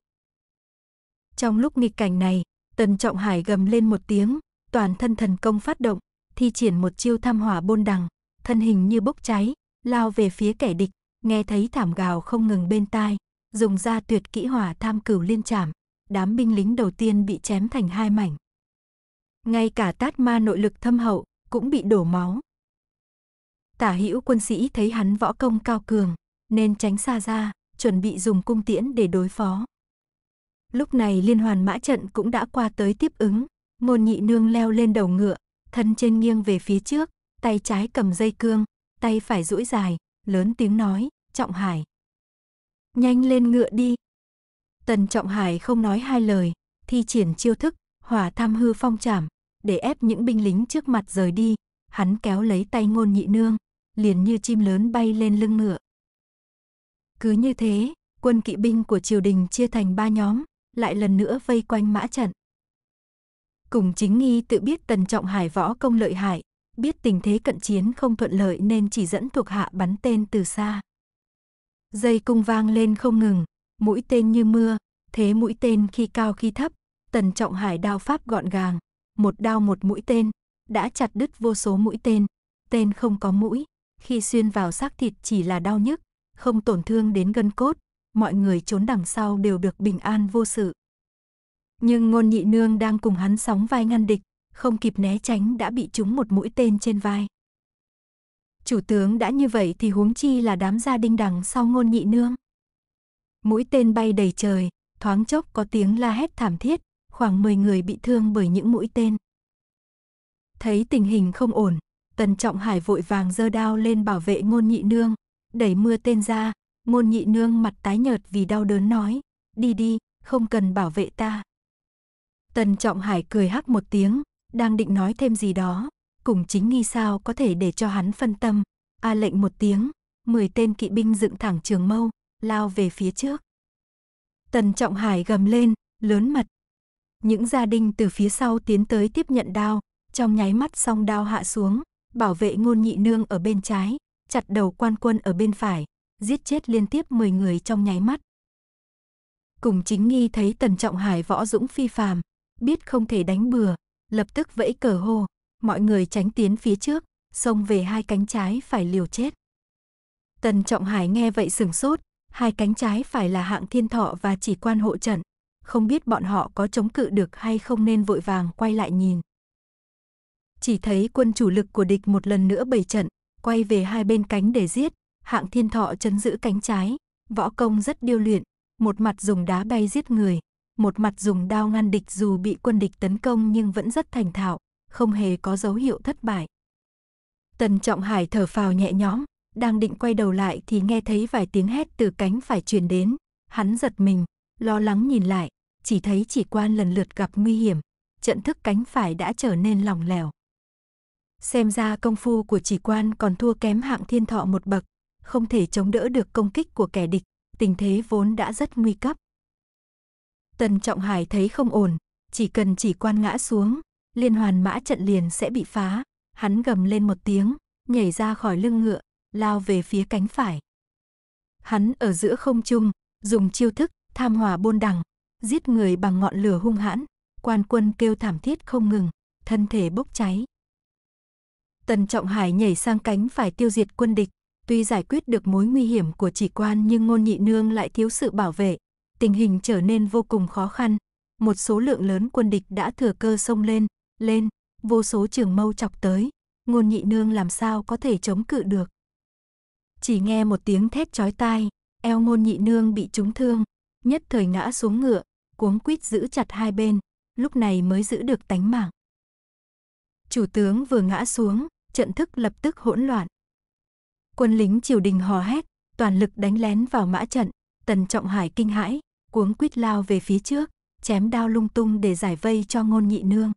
Trong lúc nghịch cảnh này, Tần Trọng Hải gầm lên một tiếng, toàn thân thần công phát động, thi triển một chiêu tham hỏa bôn đằng, thân hình như bốc cháy, lao về phía kẻ địch, nghe thấy thảm gào không ngừng bên tai, dùng ra tuyệt kỹ hỏa tham cửu liên trảm, đám binh lính đầu tiên bị chém thành hai mảnh. Ngay cả Tát Ma nội lực thâm hậu cũng bị đổ máu. Tả hữu quân sĩ thấy hắn võ công cao cường, nên tránh xa ra, chuẩn bị dùng cung tiễn để đối phó. Lúc này liên hoàn mã trận cũng đã qua tới tiếp ứng, Ngôn Nhị Nương leo lên đầu ngựa, thân trên nghiêng về phía trước, tay trái cầm dây cương, tay phải duỗi dài, lớn tiếng nói, Trọng Hải, nhanh lên ngựa đi. Tần Trọng Hải không nói hai lời, thi triển chiêu thức hỏa tham hư phong trảm, để ép những binh lính trước mặt rời đi. Hắn kéo lấy tay Ngôn Nhị Nương, liền như chim lớn bay lên lưng ngựa. Cứ như thế, quân kỵ binh của triều đình chia thành ba nhóm, lại lần nữa vây quanh mã trận. Củng Chính Nghi tự biết Tần Trọng Hải võ công lợi hại, biết tình thế cận chiến không thuận lợi nên chỉ dẫn thuộc hạ bắn tên từ xa. Dây cung vang lên không ngừng, mũi tên như mưa, thế mũi tên khi cao khi thấp. Tần Trọng Hải đao pháp gọn gàng, một đao một mũi tên, đã chặt đứt vô số mũi tên. Tên không có mũi, khi xuyên vào xác thịt chỉ là đau nhức, không tổn thương đến gân cốt. Mọi người trốn đằng sau đều được bình an vô sự. Nhưng Ngôn Nhị Nương đang cùng hắn sóng vai ngăn địch, không kịp né tránh đã bị trúng một mũi tên trên vai. Chủ tướng đã như vậy thì huống chi là đám gia đình đằng sau Ngôn Nhị Nương. Mũi tên bay đầy trời, thoáng chốc có tiếng la hét thảm thiết, khoảng mười người bị thương bởi những mũi tên. Thấy tình hình không ổn, Tần Trọng Hải vội vàng giơ đao lên bảo vệ Ngôn Nhị Nương, đẩy mưa tên ra. Ngôn Nhị Nương mặt tái nhợt vì đau đớn nói, đi đi, không cần bảo vệ ta. Tần Trọng Hải cười hắc một tiếng, đang định nói thêm gì đó, Củng Chính Nghi sao có thể để cho hắn phân tâm, a lệnh một tiếng, mười tên kỵ binh dựng thẳng trường mâu, lao về phía trước. Tần Trọng Hải gầm lên, lớn mật. Những gia đình từ phía sau tiến tới tiếp nhận đao, trong nháy mắt song đao hạ xuống, bảo vệ Ngôn Nhị Nương ở bên trái, chặt đầu quan quân ở bên phải, giết chết liên tiếp mười người trong nháy mắt. Củng Chính Nghi thấy Tần Trọng Hải võ dũng phi phàm, biết không thể đánh bừa, lập tức vẫy cờ hô, mọi người tránh tiến phía trước, xông về hai cánh trái phải liều chết. Tần Trọng Hải nghe vậy sửng sốt, hai cánh trái phải là Hạng Thiên Thọ và Chỉ Quan hộ trận, không biết bọn họ có chống cự được hay không nên vội vàng quay lại nhìn. Chỉ thấy quân chủ lực của địch một lần nữa bày trận, quay về hai bên cánh để giết. Hạng Thiên Thọ trấn giữ cánh trái, võ công rất điêu luyện, một mặt dùng đá bay giết người, một mặt dùng đao ngăn địch, dù bị quân địch tấn công nhưng vẫn rất thành thạo, không hề có dấu hiệu thất bại. Tần Trọng Hải thở phào nhẹ nhõm, đang định quay đầu lại thì nghe thấy vài tiếng hét từ cánh phải truyền đến, hắn giật mình, lo lắng nhìn lại, chỉ thấy Chỉ Quan lần lượt gặp nguy hiểm, trận thức cánh phải đã trở nên lỏng lẻo. Xem ra công phu của Chỉ Quan còn thua kém Hạng Thiên Thọ một bậc, không thể chống đỡ được công kích của kẻ địch, tình thế vốn đã rất nguy cấp. Tần Trọng Hải thấy không ổn, chỉ cần Chỉ Quan ngã xuống, liên hoàn mã trận liền sẽ bị phá, hắn gầm lên một tiếng, nhảy ra khỏi lưng ngựa, lao về phía cánh phải. Hắn ở giữa không trung, dùng chiêu thức tham hỏa bôn đằng, giết người bằng ngọn lửa hung hãn, quan quân kêu thảm thiết không ngừng, thân thể bốc cháy. Tần Trọng Hải nhảy sang cánh phải tiêu diệt quân địch. Tuy giải quyết được mối nguy hiểm của Chỉ Quan nhưng Ngôn Nhị Nương lại thiếu sự bảo vệ, tình hình trở nên vô cùng khó khăn. Một số lượng lớn quân địch đã thừa cơ xông lên, lên, vô số trường mâu chọc tới, Ngôn Nhị Nương làm sao có thể chống cự được. Chỉ nghe một tiếng thét chói tai, eo Ngôn Nhị Nương bị trúng thương, nhất thời ngã xuống ngựa, cuống quýt giữ chặt hai bên, lúc này mới giữ được tánh mạng. Chủ tướng vừa ngã xuống, trận thức lập tức hỗn loạn. Quân lính triều đình hò hét, toàn lực đánh lén vào mã trận. Tần Trọng Hải kinh hãi, cuống quýt lao về phía trước, chém đao lung tung để giải vây cho Ngôn Nhị Nương.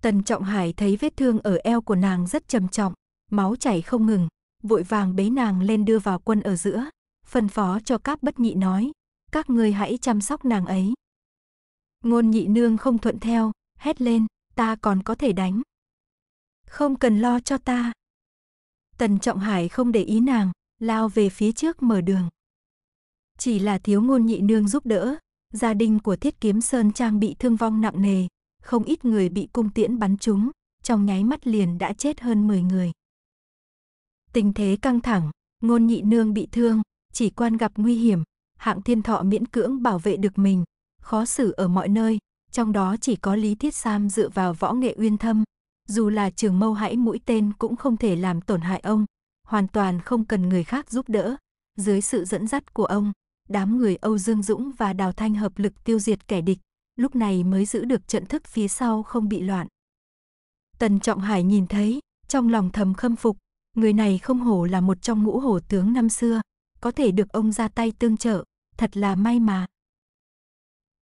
Tần Trọng Hải thấy vết thương ở eo của nàng rất trầm trọng, máu chảy không ngừng, vội vàng bế nàng lên đưa vào quân ở giữa, phân phó cho Cáp Bất Nhị nói, các ngươi hãy chăm sóc nàng ấy. Ngôn Nhị Nương không thuận theo, hét lên, ta còn có thể đánh. Không cần lo cho ta. Tần Trọng Hải không để ý nàng, lao về phía trước mở đường. Chỉ là thiếu Ngôn Nhị Nương giúp đỡ, gia đình của Thiết Kiếm Sơn Trang bị thương vong nặng nề, không ít người bị cung tiễn bắn trúng, trong nháy mắt liền đã chết hơn mười người. Tình thế căng thẳng, Ngôn Nhị Nương bị thương, Chỉ Quan gặp nguy hiểm, Hạng Thiên Thọ miễn cưỡng bảo vệ được mình, khó xử ở mọi nơi, trong đó chỉ có Lý Thiết Sam dựa vào võ nghệ uyên thâm, dù là trường mâu hãy mũi tên cũng không thể làm tổn hại ông, hoàn toàn không cần người khác giúp đỡ. Dưới sự dẫn dắt của ông, đám người Âu Dương Dũng và Đào Thanh hợp lực tiêu diệt kẻ địch, lúc này mới giữ được trận thức phía sau không bị loạn. Tần Trọng Hải nhìn thấy, trong lòng thầm khâm phục, người này không hổ là một trong ngũ hổ tướng năm xưa, có thể được ông ra tay tương trợ, thật là may mà.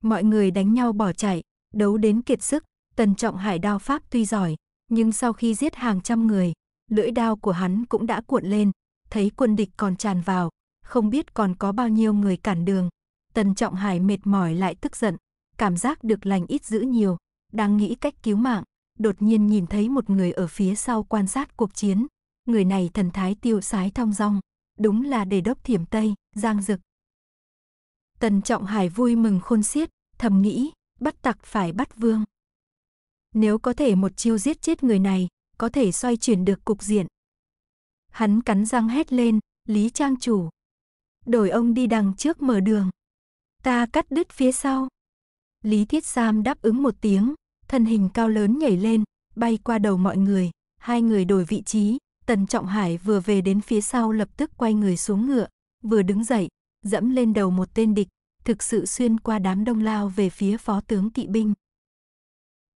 Mọi người đánh nhau bỏ chạy, đấu đến kiệt sức, Tần Trọng Hải đao pháp tuy giỏi, nhưng sau khi giết hàng trăm người, lưỡi đao của hắn cũng đã cuộn lên, thấy quân địch còn tràn vào, không biết còn có bao nhiêu người cản đường. Tần Trọng Hải mệt mỏi lại tức giận, cảm giác được lành ít dữ nhiều, đang nghĩ cách cứu mạng, đột nhiên nhìn thấy một người ở phía sau quan sát cuộc chiến. Người này thần thái tiêu sái thong dong, đúng là Đề Đốc Thiểm Tây, Giang Dực. Tần Trọng Hải vui mừng khôn xiết, thầm nghĩ, bắt tặc phải bắt vương. Nếu có thể một chiêu giết chết người này, có thể xoay chuyển được cục diện. Hắn cắn răng hét lên, Lý Trang Chủ, đổi ông đi đằng trước mở đường, ta cắt đứt phía sau. Lý Thiết Sam đáp ứng một tiếng, thân hình cao lớn nhảy lên, bay qua đầu mọi người, hai người đổi vị trí. Tần Trọng Hải vừa về đến phía sau lập tức quay người xuống ngựa, vừa đứng dậy, dẫm lên đầu một tên địch, thực sự xuyên qua đám đông lao về phía phó tướng kỵ binh.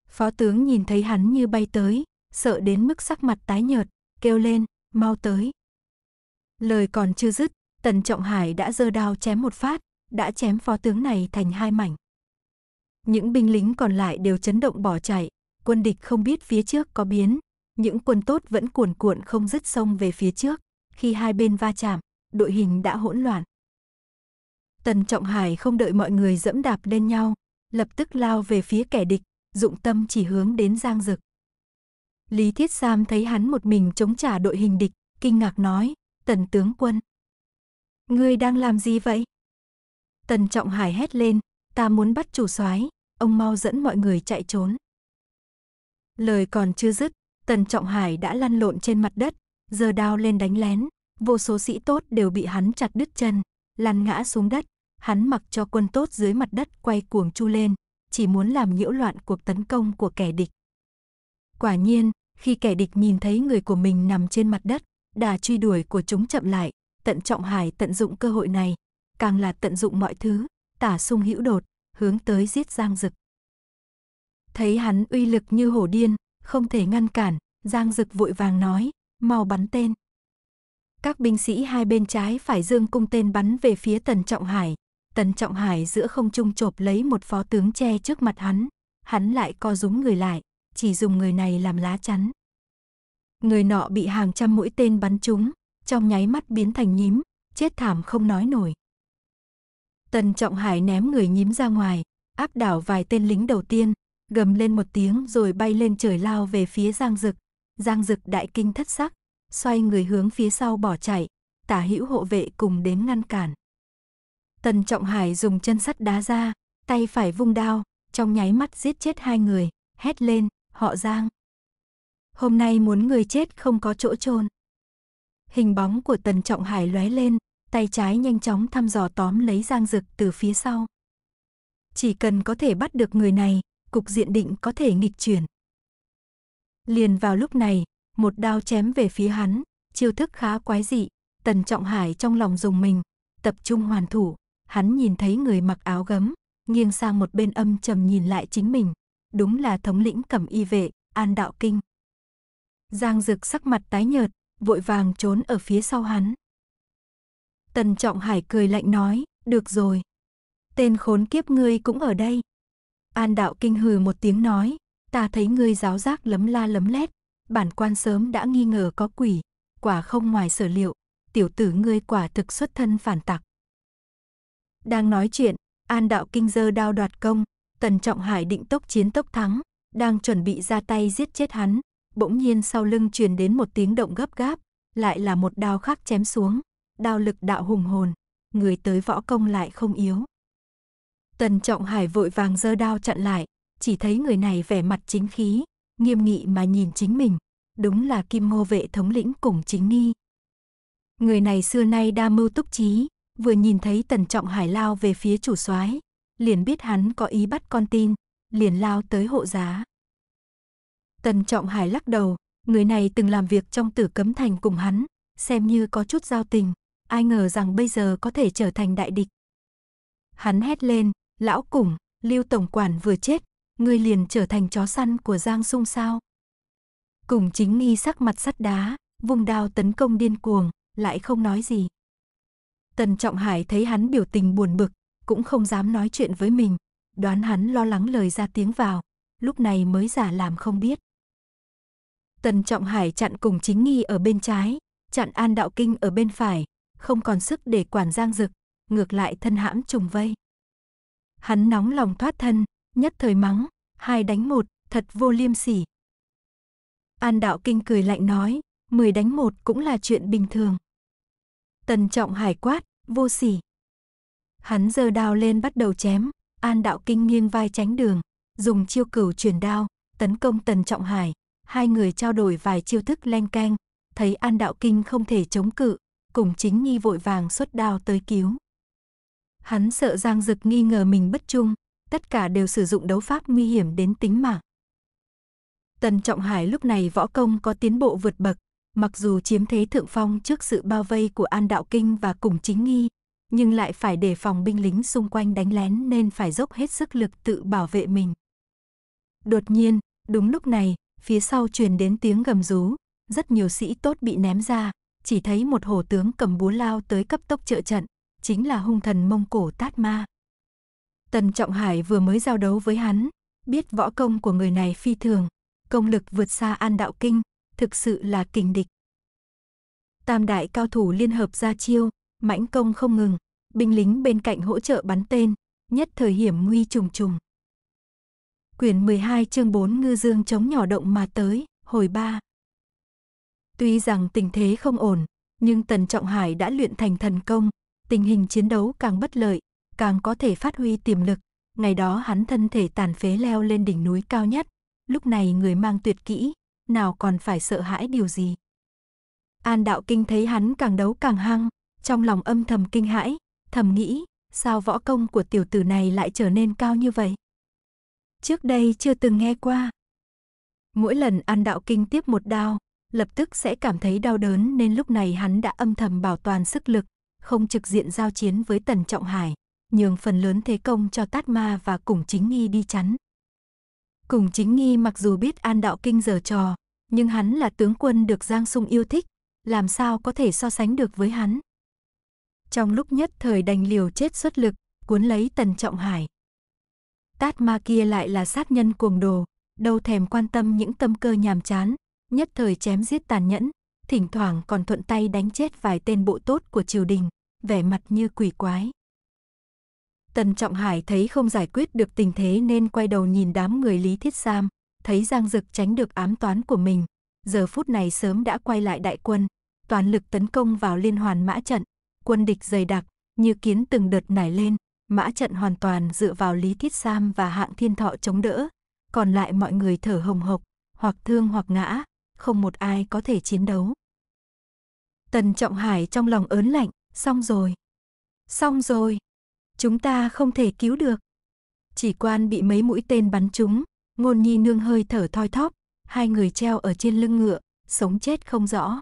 Phó tướng nhìn thấy hắn như bay tới, sợ đến mức sắc mặt tái nhợt, kêu lên, mau tới. Lời còn chưa dứt, Tần Trọng Hải đã giơ đao chém một phát, đã chém phó tướng này thành hai mảnh. Những binh lính còn lại đều chấn động bỏ chạy, quân địch không biết phía trước có biến. Những quân tốt vẫn cuồn cuộn không dứt xông về phía trước, khi hai bên va chạm, đội hình đã hỗn loạn. Tần Trọng Hải không đợi mọi người dẫm đạp lên nhau, lập tức lao về phía kẻ địch, dụng tâm chỉ hướng đến Giang Dực. Lý Thiết Sam thấy hắn một mình chống trả đội hình địch, kinh ngạc nói, Tần tướng quân, ngươi đang làm gì vậy? Tần Trọng Hải hét lên, ta muốn bắt chủ soái, ông mau dẫn mọi người chạy trốn. Lời còn chưa dứt, Tần Trọng Hải đã lăn lộn trên mặt đất, giơ đao lên đánh lén, vô số sĩ tốt đều bị hắn chặt đứt chân, lăn ngã xuống đất, hắn mặc cho quân tốt dưới mặt đất quay cuồng chu lên, chỉ muốn làm nhiễu loạn cuộc tấn công của kẻ địch. Quả nhiên, khi kẻ địch nhìn thấy người của mình nằm trên mặt đất, đà truy đuổi của chúng chậm lại, Tần Trọng Hải tận dụng cơ hội này, càng là tận dụng mọi thứ, tả xung hữu đột, hướng tới giết Giang Dực. Thấy hắn uy lực như hổ điên, không thể ngăn cản, Giang Dực vội vàng nói, mau bắn tên. Các binh sĩ hai bên trái phải dương cung tên bắn về phía Tần Trọng Hải. Tần Trọng Hải giữa không trung chộp lấy một phó tướng che trước mặt hắn. Hắn lại co rúm người lại, chỉ dùng người này làm lá chắn. Người nọ bị hàng trăm mũi tên bắn trúng, trong nháy mắt biến thành nhím, chết thảm không nói nổi. Tần Trọng Hải ném người nhím ra ngoài, áp đảo vài tên lính đầu tiên, gầm lên một tiếng rồi bay lên trời lao về phía Giang Dực. Giang Dực đại kinh thất sắc, xoay người hướng phía sau bỏ chạy, tả hữu hộ vệ cùng đến ngăn cản. Tần Trọng Hải dùng chân sắt đá ra, tay phải vung đao, trong nháy mắt giết chết hai người, hét lên, họ Giang, hôm nay muốn người chết không có chỗ chôn. Hình bóng của Tần Trọng Hải lóe lên, tay trái nhanh chóng thăm dò tóm lấy Giang Dực từ phía sau. Chỉ cần có thể bắt được người này, cục diện định có thể nghịch chuyển. Liền vào lúc này, một đao chém về phía hắn, chiêu thức khá quái dị, Tần Trọng Hải trong lòng rùng mình, tập trung hoàn thủ, hắn nhìn thấy người mặc áo gấm, nghiêng sang một bên âm trầm nhìn lại chính mình, đúng là thống lĩnh Cẩm Y Vệ, An Đạo Kinh. Giang Dực sắc mặt tái nhợt, vội vàng trốn ở phía sau hắn. Tần Trọng Hải cười lạnh nói, được rồi, tên khốn kiếp ngươi cũng ở đây. An Đạo Kinh hừ một tiếng nói, ta thấy ngươi giáo giác lấm la lấm lét, bản quan sớm đã nghi ngờ có quỷ, quả không ngoài sở liệu, tiểu tử ngươi quả thực xuất thân phản tặc. Đang nói chuyện, An Đạo Kinh giơ đao đoạt công, Tần Trọng Hải định tốc chiến tốc thắng, đang chuẩn bị ra tay giết chết hắn, bỗng nhiên sau lưng truyền đến một tiếng động gấp gáp, lại là một đao khác chém xuống, đao lực đạo hùng hồn, người tới võ công lại không yếu. Tần Trọng Hải vội vàng giơ đao chặn lại, chỉ thấy người này vẻ mặt chính khí, nghiêm nghị mà nhìn chính mình, đúng là Kim Mô vệ thống lĩnh Củng Chính Nghi. Người này xưa nay đa mưu túc trí, vừa nhìn thấy Tần Trọng Hải lao về phía chủ soái, liền biết hắn có ý bắt con tin, liền lao tới hộ giá. Tần Trọng Hải lắc đầu, người này từng làm việc trong Tử Cấm Thành cùng hắn, xem như có chút giao tình, ai ngờ rằng bây giờ có thể trở thành đại địch. Hắn hét lên, lão Củng, Lưu tổng quản vừa chết, ngươi liền trở thành chó săn của Giang Sung sao? Củng Chính Nghi sắc mặt sắt đá, vung đao tấn công điên cuồng, lại không nói gì. Tần Trọng Hải thấy hắn biểu tình buồn bực, cũng không dám nói chuyện với mình, đoán hắn lo lắng lời ra tiếng vào, lúc này mới giả làm không biết. Tần Trọng Hải chặn Củng Chính Nghi ở bên trái, chặn An Đạo Kinh ở bên phải, không còn sức để quản Giang Dực, ngược lại thân hãm trùng vây. Hắn nóng lòng thoát thân, nhất thời mắng, hai đánh một, thật vô liêm sỉ. An Đạo Kinh cười lạnh nói, mười đánh một cũng là chuyện bình thường. Tần Trọng Hải quát, vô sỉ. Hắn giơ đao lên bắt đầu chém, An Đạo Kinh nghiêng vai tránh đường, dùng chiêu cửu chuyển đao, tấn công Tần Trọng Hải, hai người trao đổi vài chiêu thức leng keng, thấy An Đạo Kinh không thể chống cự, Củng Chính Nghi vội vàng xuất đao tới cứu. Hắn sợ Giang Dực nghi ngờ mình bất trung, tất cả đều sử dụng đấu pháp nguy hiểm đến tính mạng. Tần Trọng Hải lúc này võ công có tiến bộ vượt bậc, mặc dù chiếm thế thượng phong trước sự bao vây của An Đạo Kinh và Củng Chính Nghi, nhưng lại phải đề phòng binh lính xung quanh đánh lén nên phải dốc hết sức lực tự bảo vệ mình. Đột nhiên, đúng lúc này, phía sau truyền đến tiếng gầm rú, rất nhiều sĩ tốt bị ném ra, chỉ thấy một hổ tướng cầm búa lao tới cấp tốc trợ trận, chính là hung thần Mông Cổ Tát Ma. Tần Trọng Hải vừa mới giao đấu với hắn, biết võ công của người này phi thường, công lực vượt xa An Đạo Kinh, thực sự là kình địch. Tam đại cao thủ liên hợp ra chiêu, mãnh công không ngừng, binh lính bên cạnh hỗ trợ bắn tên, nhất thời hiểm nguy trùng trùng. Quyển mười hai chương bốn ngư dương chống nhỏ động mà tới, hồi ba. Tuy rằng tình thế không ổn, nhưng Tần Trọng Hải đã luyện thành thần công, tình hình chiến đấu càng bất lợi, càng có thể phát huy tiềm lực. Ngày đó hắn thân thể tàn phế leo lên đỉnh núi cao nhất, lúc này người mang tuyệt kỹ, nào còn phải sợ hãi điều gì. An Đạo Kinh thấy hắn càng đấu càng hăng, trong lòng âm thầm kinh hãi, thầm nghĩ, sao võ công của tiểu tử này lại trở nên cao như vậy? Trước đây chưa từng nghe qua. Mỗi lần An Đạo Kinh tiếp một đao, lập tức sẽ cảm thấy đau đớn nên lúc này hắn đã âm thầm bảo toàn sức lực, không trực diện giao chiến với Tần Trọng Hải, nhường phần lớn thế công cho Tát Ma và Củng Chính Nghi đi chắn. Củng Chính Nghi mặc dù biết An Đạo Kinh giở trò, nhưng hắn là tướng quân được Giang Sung yêu thích, làm sao có thể so sánh được với hắn. Trong lúc nhất thời đành liều chết xuất lực, cuốn lấy Tần Trọng Hải. Tát Ma kia lại là sát nhân cuồng đồ, đâu thèm quan tâm những tâm cơ nhàm chán, nhất thời chém giết tàn nhẫn, thỉnh thoảng còn thuận tay đánh chết vài tên bộ tốt của triều đình, vẻ mặt như quỷ quái. Tần Trọng Hải thấy không giải quyết được tình thế nên quay đầu nhìn đám người Lý Thiết Sam, thấy Giang Dực tránh được ám toán của mình, giờ phút này sớm đã quay lại đại quân, toàn lực tấn công vào liên hoàn mã trận, quân địch dày đặc, như kiến từng đợt nảy lên, mã trận hoàn toàn dựa vào Lý Thiết Sam và Hạng Thiên Thọ chống đỡ, còn lại mọi người thở hồng hộc, hoặc thương hoặc ngã, không một ai có thể chiến đấu. Tần Trọng Hải trong lòng ớn lạnh, xong rồi, xong rồi. Chúng ta không thể cứu được. Chỉ Quan bị mấy mũi tên bắn trúng, Ngôn Nhi Nương hơi thở thoi thóp, hai người treo ở trên lưng ngựa, sống chết không rõ.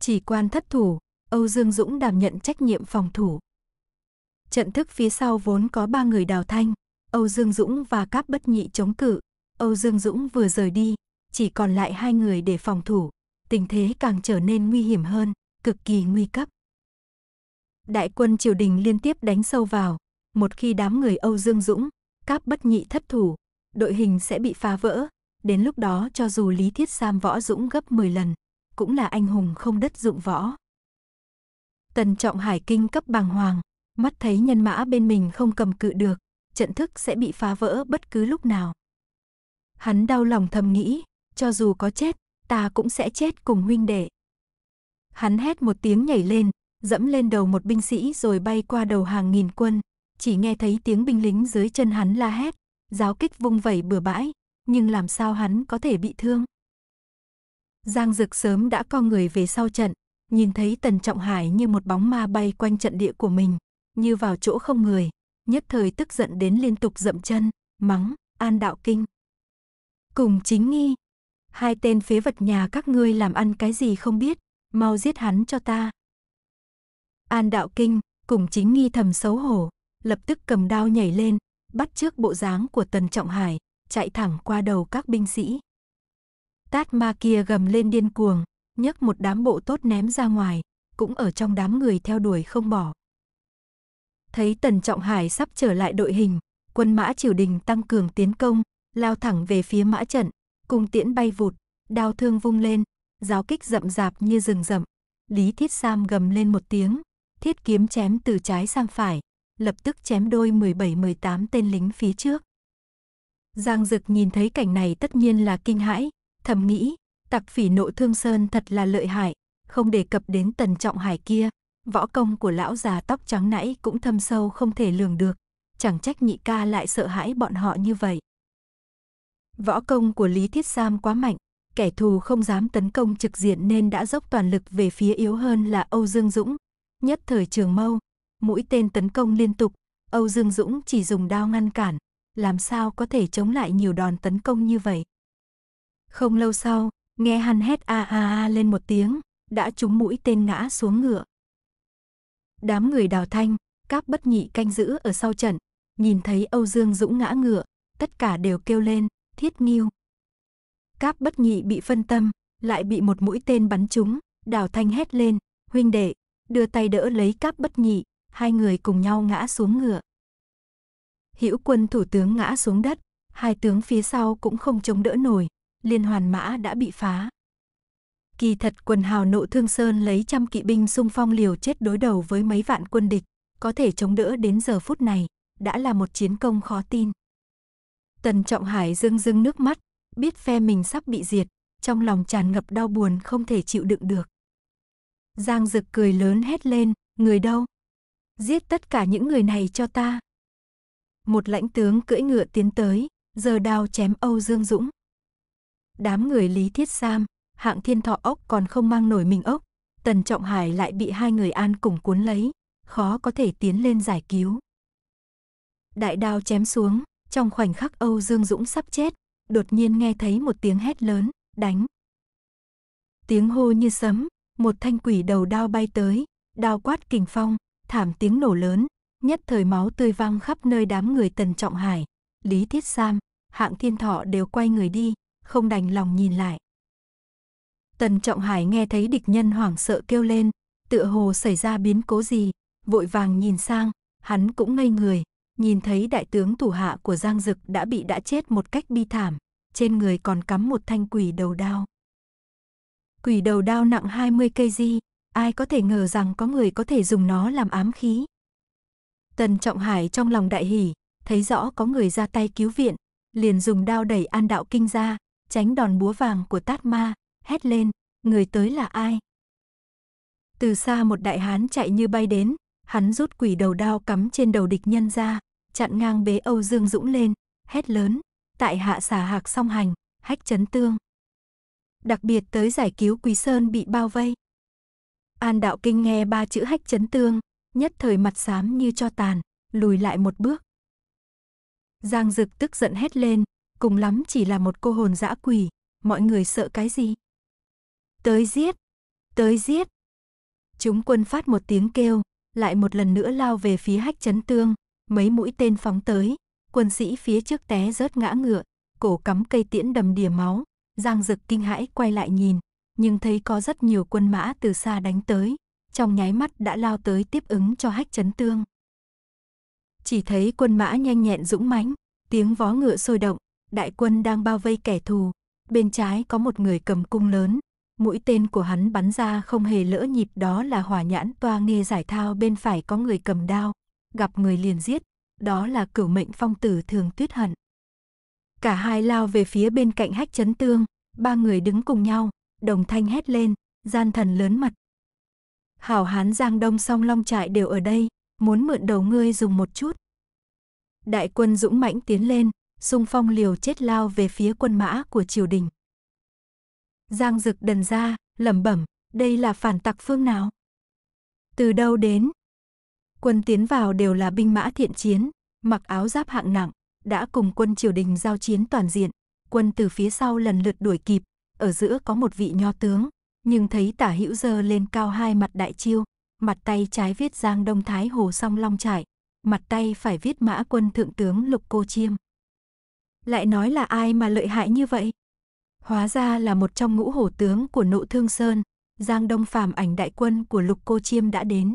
Chỉ Quan thất thủ, Âu Dương Dũng đảm nhận trách nhiệm phòng thủ. Trận thức phía sau vốn có ba người Đào Thanh, Âu Dương Dũng và Cáp Bất Nhị chống cự. Âu Dương Dũng vừa rời đi, chỉ còn lại hai người để phòng thủ, tình thế càng trở nên nguy hiểm hơn, cực kỳ nguy cấp. Đại quân triều đình liên tiếp đánh sâu vào, một khi đám người Âu Dương Dũng, Cáp Bất Nhị thất thủ, đội hình sẽ bị phá vỡ, đến lúc đó cho dù Lý Thiết Sam võ dũng gấp mười lần, cũng là anh hùng không đất dụng võ. Tần Trọng Hải kinh cấp bàng hoàng, mắt thấy nhân mã bên mình không cầm cự được, trận thức sẽ bị phá vỡ bất cứ lúc nào. Hắn đau lòng thầm nghĩ, cho dù có chết, ta cũng sẽ chết cùng huynh đệ. Hắn hét một tiếng nhảy lên, dẫm lên đầu một binh sĩ rồi bay qua đầu hàng nghìn quân, chỉ nghe thấy tiếng binh lính dưới chân hắn la hét, giáo kích vung vẩy bừa bãi, nhưng làm sao hắn có thể bị thương. Giang Dực sớm đã co người về sau trận, nhìn thấy Tần Trọng Hải như một bóng ma bay quanh trận địa của mình, như vào chỗ không người, nhất thời tức giận đến liên tục dậm chân, mắng, An Đạo Kinh. Củng Chính Nghi, hai tên phế vật nhà các ngươi làm ăn cái gì không biết, mau giết hắn cho ta. An Đạo Kinh, Củng Chính Nghi thầm xấu hổ, lập tức cầm đao nhảy lên, bắt chước bộ dáng của Tần Trọng Hải, chạy thẳng qua đầu các binh sĩ. Tát Ma kia gầm lên điên cuồng, nhấc một đám bộ tốt ném ra ngoài, cũng ở trong đám người theo đuổi không bỏ. Thấy Tần Trọng Hải sắp trở lại đội hình, quân mã triều đình tăng cường tiến công, lao thẳng về phía mã trận, cung tiễn bay vụt, đao thương vung lên, giáo kích rậm rạp như rừng rậm. Lý Thiết Sam gầm lên một tiếng, thiết kiếm chém từ trái sang phải, lập tức chém đôi mười bảy mười tám tên lính phía trước. Giang Dực nhìn thấy cảnh này tất nhiên là kinh hãi, thầm nghĩ, tặc phỉ Nộ Thương Sơn thật là lợi hại, không đề cập đến Tần Trọng Hải kia, võ công của lão già tóc trắng nãy cũng thâm sâu không thể lường được, chẳng trách nhị ca lại sợ hãi bọn họ như vậy. Võ công của Lý Thiết Sam quá mạnh, kẻ thù không dám tấn công trực diện nên đã dốc toàn lực về phía yếu hơn là Âu Dương Dũng, nhất thời trường mâu, mũi tên tấn công liên tục, Âu Dương Dũng chỉ dùng đao ngăn cản, làm sao có thể chống lại nhiều đòn tấn công như vậy. Không lâu sau, nghe hắn hét a a a lên một tiếng, đã trúng mũi tên ngã xuống ngựa. Đám người Đào Thanh, Cáp Bất Nhị canh giữ ở sau trận, nhìn thấy Âu Dương Dũng ngã ngựa, tất cả đều kêu lên, thiết nghiêu. Cáp Bất Nhị bị phân tâm, lại bị một mũi tên bắn trúng, Đào Thanh hét lên, huynh đệ, đưa tay đỡ lấy Cáp Bất Nhị, hai người cùng nhau ngã xuống ngựa. Hữu quân thủ tướng ngã xuống đất, hai tướng phía sau cũng không chống đỡ nổi, liên hoàn mã đã bị phá. Kỳ thật quần hào Nộ Thương Sơn lấy trăm kỵ binh xung phong liều chết đối đầu với mấy vạn quân địch, có thể chống đỡ đến giờ phút này, đã là một chiến công khó tin. Tần Trọng Hải rưng rưng nước mắt, biết phe mình sắp bị diệt, trong lòng tràn ngập đau buồn không thể chịu đựng được. Giang Dực cười lớn hét lên, người đâu? Giết tất cả những người này cho ta. Một lãnh tướng cưỡi ngựa tiến tới, giơ đao chém Âu Dương Dũng. Đám người Lý Thiết Sam, Hạng Thiên Thọ ốc còn không mang nổi mình ốc, Tần Trọng Hải lại bị hai người An Cùng cuốn lấy, khó có thể tiến lên giải cứu. Đại đao chém xuống, trong khoảnh khắc Âu Dương Dũng sắp chết, đột nhiên nghe thấy một tiếng hét lớn, đánh. Tiếng hô như sấm, một thanh quỷ đầu đao bay tới, đao quát kình phong, thảm tiếng nổ lớn, nhất thời máu tươi văng khắp nơi. Đám người Tần Trọng Hải, Lý Thiết Sam, Hạng Thiên Thọ đều quay người đi, không đành lòng nhìn lại. Tần Trọng Hải nghe thấy địch nhân hoảng sợ kêu lên, tựa hồ xảy ra biến cố gì, vội vàng nhìn sang, hắn cũng ngây người, nhìn thấy đại tướng thủ hạ của Giang Dực đã bị đã chết một cách bi thảm, trên người còn cắm một thanh quỷ đầu đao. Quỷ đầu đao nặng hai mươi ki lô gam, ai có thể ngờ rằng có người có thể dùng nó làm ám khí. Tần Trọng Hải trong lòng đại hỉ, thấy rõ có người ra tay cứu viện, liền dùng đao đẩy An Đạo Kinh ra, tránh đòn búa vàng của Tát Ma, hét lên, người tới là ai? Từ xa một đại hán chạy như bay đến, hắn rút quỷ đầu đao cắm trên đầu địch nhân ra, chặn ngang bế Âu Dương Dũng lên, hét lớn, tại hạ Xả Hạc Song Hành, Hách Chấn Tương. Đặc biệt tới giải cứu Quý Sơn bị bao vây. An Đạo Kinh nghe ba chữ Hách Chấn Tương, nhất thời mặt xám như tro tàn, lùi lại một bước. Giang Dực tức giận hét lên, cùng lắm chỉ là một cô hồn dã quỷ, mọi người sợ cái gì? Tới giết! Tới giết! Chúng quân phát một tiếng kêu, lại một lần nữa lao về phía Hách Chấn Tương, mấy mũi tên phóng tới, quân sĩ phía trước té rớt ngã ngựa, cổ cắm cây tiễn đầm đìa máu. Giang Dực kinh hãi quay lại nhìn, nhưng thấy có rất nhiều quân mã từ xa đánh tới, trong nháy mắt đã lao tới tiếp ứng cho Hách Chấn Tương. Chỉ thấy quân mã nhanh nhẹn dũng mãnh, tiếng vó ngựa sôi động, đại quân đang bao vây kẻ thù, bên trái có một người cầm cung lớn, mũi tên của hắn bắn ra không hề lỡ nhịp, đó là Hỏa Nhãn Toa Nghê Giải Thao. Bên phải có người cầm đao, gặp người liền giết, đó là Cửu Mệnh Phong tử Thường Tuyết Hận. Cả hai lao về phía bên cạnh Hách Chấn Tương, ba người đứng cùng nhau, đồng thanh hét lên, gian thần lớn mặt. Hảo hán Giang Đông Song Long Trại đều ở đây, muốn mượn đầu ngươi dùng một chút, Đại quân dũng mãnh tiến lên, xung phong liều chết lao về phía quân mã của triều đình. Giang Dực đần ra, lẩm bẩm, đây là phản tặc phương nào? Từ đâu đến? Quân tiến vào đều là binh mã thiện chiến, mặc áo giáp hạng nặng, đã cùng quân triều đình giao chiến toàn diện. Quân từ phía sau lần lượt đuổi kịp, ở giữa có một vị nho tướng, nhưng thấy Tả Hữu giơ lên cao hai mặt đại chiêu, mặt tay trái viết Giang Đông Thái Hồ Song Long Trại, mặt tay phải viết Mã Quân Thượng tướng Lục Cô Chiêm. Lại nói là ai mà lợi hại như vậy? Hóa ra là một trong ngũ hổ tướng của Nộ Thương Sơn, Giang Đông Phàm Ảnh đại quân của Lục Cô Chiêm đã đến.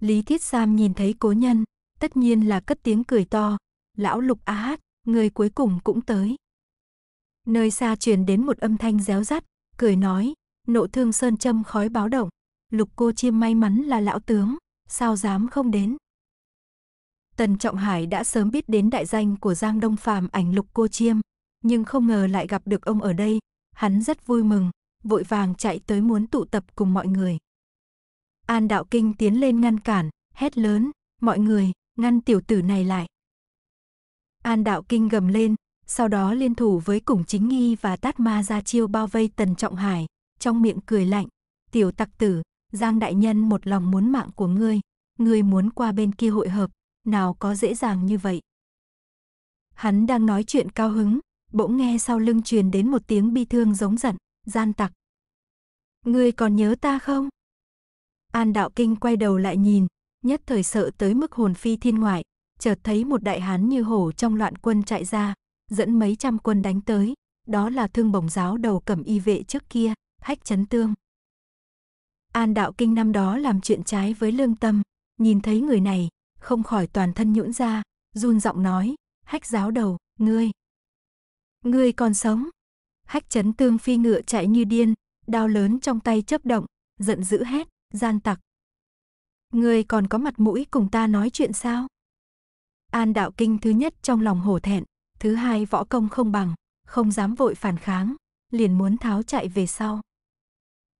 Lý Thiết Sam nhìn thấy cố nhân, tất nhiên là cất tiếng cười to, lão Lục a hát, người cuối cùng cũng tới. Nơi xa truyền đến một âm thanh réo rắt, cười nói, Nộ Thương Sơn châm khói báo động, Lục Cô Chiêm may mắn là lão tướng, sao dám không đến. Tần Trọng Hải đã sớm biết đến đại danh của Giang Đông Phàm Ảnh Lục Cô Chiêm, nhưng không ngờ lại gặp được ông ở đây, hắn rất vui mừng, vội vàng chạy tới muốn tụ tập cùng mọi người. An Đạo Kinh tiến lên ngăn cản, hét lớn, mọi người, ngăn tiểu tử này lại. An Đạo Kinh gầm lên, sau đó liên thủ với Củng Chính Nghi và Tát Ma ra chiêu bao vây Tần Trọng Hải, trong miệng cười lạnh, tiểu tặc tử, Giang đại nhân một lòng muốn mạng của ngươi, ngươi muốn qua bên kia hội hợp, nào có dễ dàng như vậy. Hắn đang nói chuyện cao hứng, bỗng nghe sau lưng truyền đến một tiếng bi thương giống giận, gian tặc. Ngươi còn nhớ ta không? An Đạo Kinh quay đầu lại nhìn, nhất thời sợ tới mức hồn phi thiên ngoại, chợt thấy một đại hán như hổ trong loạn quân chạy ra, dẫn mấy trăm quân đánh tới, đó là Thương Bổng giáo đầu Cẩm Y Vệ trước kia, Hách Chấn Tương. An Đạo Kinh năm đó làm chuyện trái với lương tâm, nhìn thấy người này, không khỏi toàn thân nhũn ra, run giọng nói, Hách giáo đầu, ngươi. Ngươi còn sống. Hách Chấn Tương phi ngựa chạy như điên, đao lớn trong tay chớp động, giận dữ hét, gian tặc. Ngươi còn có mặt mũi cùng ta nói chuyện sao? An Đạo Kinh thứ nhất trong lòng hổ thẹn, thứ hai võ công không bằng, không dám vội phản kháng, liền muốn tháo chạy về sau.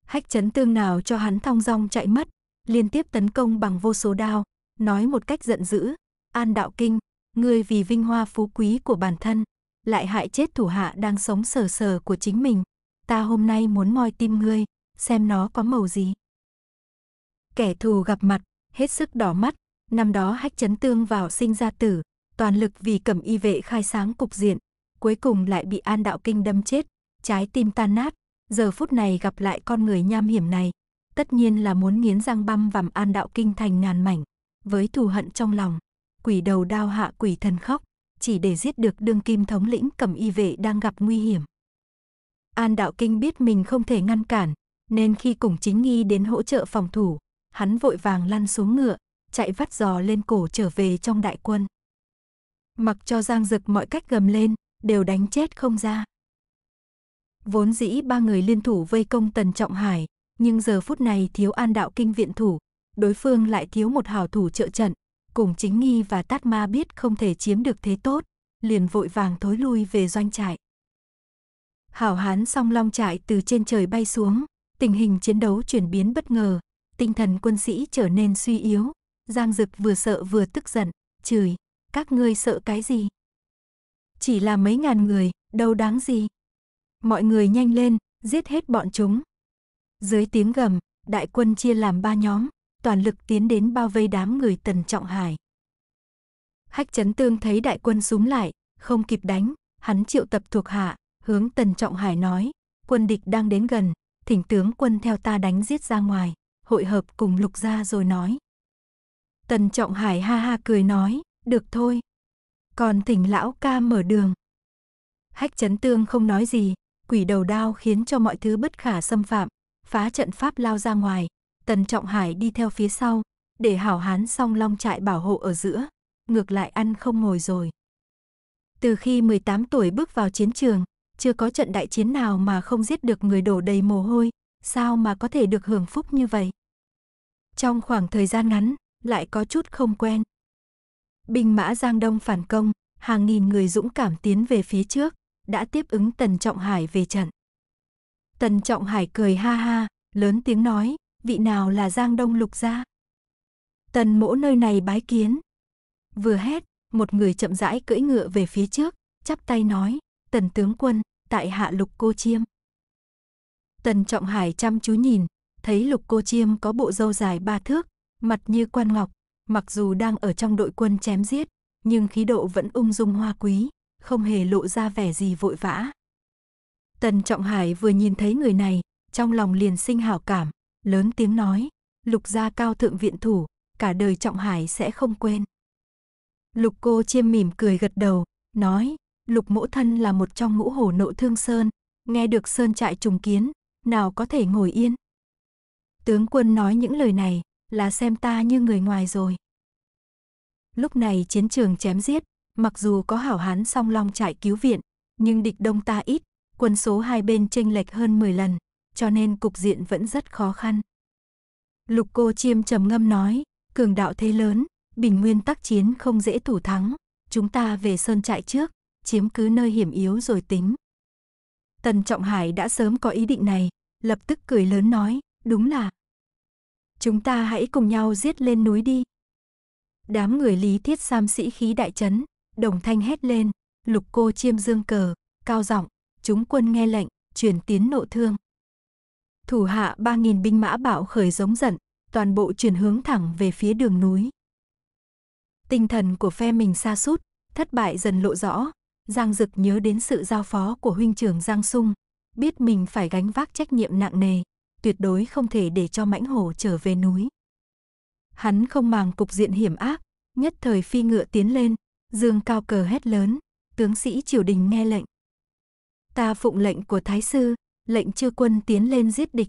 Hách Chấn Tương nào cho hắn thong dong chạy mất, liên tiếp tấn công bằng vô số đao, nói một cách giận dữ, An Đạo Kinh, ngươi vì vinh hoa phú quý của bản thân, lại hại chết thủ hạ đang sống sờ sờ của chính mình, ta hôm nay muốn moi tim ngươi, xem nó có màu gì. Kẻ thù gặp mặt, hết sức đỏ mắt, năm đó Hách Chấn Tương vào sinh ra tử, toàn lực vì Cẩm Y Vệ khai sáng cục diện, cuối cùng lại bị An Đạo Kinh đâm chết, trái tim tan nát, giờ phút này gặp lại con người nham hiểm này, tất nhiên là muốn nghiến răng băm vằm An Đạo Kinh thành ngàn mảnh, với thù hận trong lòng, quỷ đầu đao hạ quỷ thần khóc, chỉ để giết được đương kim thống lĩnh Cẩm Y Vệ đang gặp nguy hiểm. An Đạo Kinh biết mình không thể ngăn cản, nên khi Củng Chính Nghi đến hỗ trợ phòng thủ, hắn vội vàng lăn xuống ngựa, chạy vắt giò lên cổ trở về trong đại quân. Mặc cho Giang Dực mọi cách gầm lên, đều đánh chết không ra. Vốn dĩ ba người liên thủ vây công Tần Trọng Hải, nhưng giờ phút này thiếu An Đạo Kinh viện thủ, đối phương lại thiếu một hảo thủ trợ trận. Củng Chính Nghi và Tát Ma biết không thể chiếm được thế tốt, liền vội vàng thối lui về doanh trại. Hảo hán Song Long Trại từ trên trời bay xuống, tình hình chiến đấu chuyển biến bất ngờ, tinh thần quân sĩ trở nên suy yếu. Giang Dực vừa sợ vừa tức giận, chửi, các ngươi sợ cái gì? Chỉ là mấy ngàn người, đâu đáng gì? Mọi người nhanh lên, giết hết bọn chúng. Dưới tiếng gầm, đại quân chia làm ba nhóm, toàn lực tiến đến bao vây đám người Tần Trọng Hải. Hách Chấn Tương thấy đại quân xúm lại, không kịp đánh, hắn triệu tập thuộc hạ, hướng Tần Trọng Hải nói, quân địch đang đến gần, thỉnh tướng quân theo ta đánh giết ra ngoài, hội hợp cùng Lục gia rồi nói. Tần Trọng Hải ha ha cười nói, được thôi, còn thỉnh lão ca mở đường. Hách Chấn Tương không nói gì, quỷ đầu đao khiến cho mọi thứ bất khả xâm phạm, phá trận pháp lao ra ngoài. Tần Trọng Hải đi theo phía sau, để hảo hán Song Long Trại bảo hộ ở giữa, ngược lại ăn không ngồi rồi. Từ khi mười tám tuổi bước vào chiến trường, chưa có trận đại chiến nào mà không giết được người đổ đầy mồ hôi, sao mà có thể được hưởng phúc như vậy. Trong khoảng thời gian ngắn, lại có chút không quen. Binh mã Giang Đông phản công, hàng nghìn người dũng cảm tiến về phía trước, đã tiếp ứng Tần Trọng Hải về trận. Tần Trọng Hải cười ha ha, lớn tiếng nói, vị nào là Giang Đông Lục gia? Tần mỗ nơi này bái kiến. Vừa hét, một người chậm rãi cưỡi ngựa về phía trước, chắp tay nói, Tần tướng quân, tại hạ Lục Cô Chiêm. Tần Trọng Hải chăm chú nhìn, thấy Lục Cô Chiêm có bộ râu dài ba thước, mặt như quan ngọc, mặc dù đang ở trong đội quân chém giết, nhưng khí độ vẫn ung dung hoa quý, không hề lộ ra vẻ gì vội vã. Tần Trọng Hải vừa nhìn thấy người này, trong lòng liền sinh hảo cảm, lớn tiếng nói, Lục gia cao thượng viện thủ, cả đời Trọng Hải sẽ không quên. Lục Cô Chiêm mỉm cười gật đầu, nói, Lục mỗ thân là một trong ngũ hổ Nộ Thương Sơn, nghe được sơn trại trùng kiến, nào có thể ngồi yên. Tướng quân nói những lời này là xem ta như người ngoài rồi. Lúc này chiến trường chém giết, mặc dù có hảo hán Song Long Trại cứu viện, nhưng địch đông ta ít, quân số hai bên chênh lệch hơn mười lần, cho nên cục diện vẫn rất khó khăn. Lục Cô Chiêm trầm ngâm nói, cường đạo thế lớn, bình nguyên tác chiến không dễ thủ thắng, chúng ta về sơn trại trước, chiếm cứ nơi hiểm yếu rồi tính. Tần Trọng Hải đã sớm có ý định này, lập tức cười lớn nói, đúng là. Chúng ta hãy cùng nhau giết lên núi đi. Đám người Lý Thiết Sam sĩ khí đại trấn, đồng thanh hét lên, Lục Cô Chiêm dương cờ, cao giọng, chúng quân nghe lệnh, chuyển tiến Nộ Thương. Thủ hạ ba nghìn binh mã bạo khởi giống giận, toàn bộ chuyển hướng thẳng về phía đường núi. Tinh thần của phe mình sa sút, thất bại dần lộ rõ. Giang Dực nhớ đến sự giao phó của huynh trưởng Giang Sung, biết mình phải gánh vác trách nhiệm nặng nề, tuyệt đối không thể để cho mãnh hổ trở về núi. Hắn không màng cục diện hiểm ác, nhất thời phi ngựa tiến lên, dương cao cờ hét lớn, tướng sĩ triều đình nghe lệnh. Ta phụng lệnh của Thái Sư, lệnh chư quân tiến lên giết địch.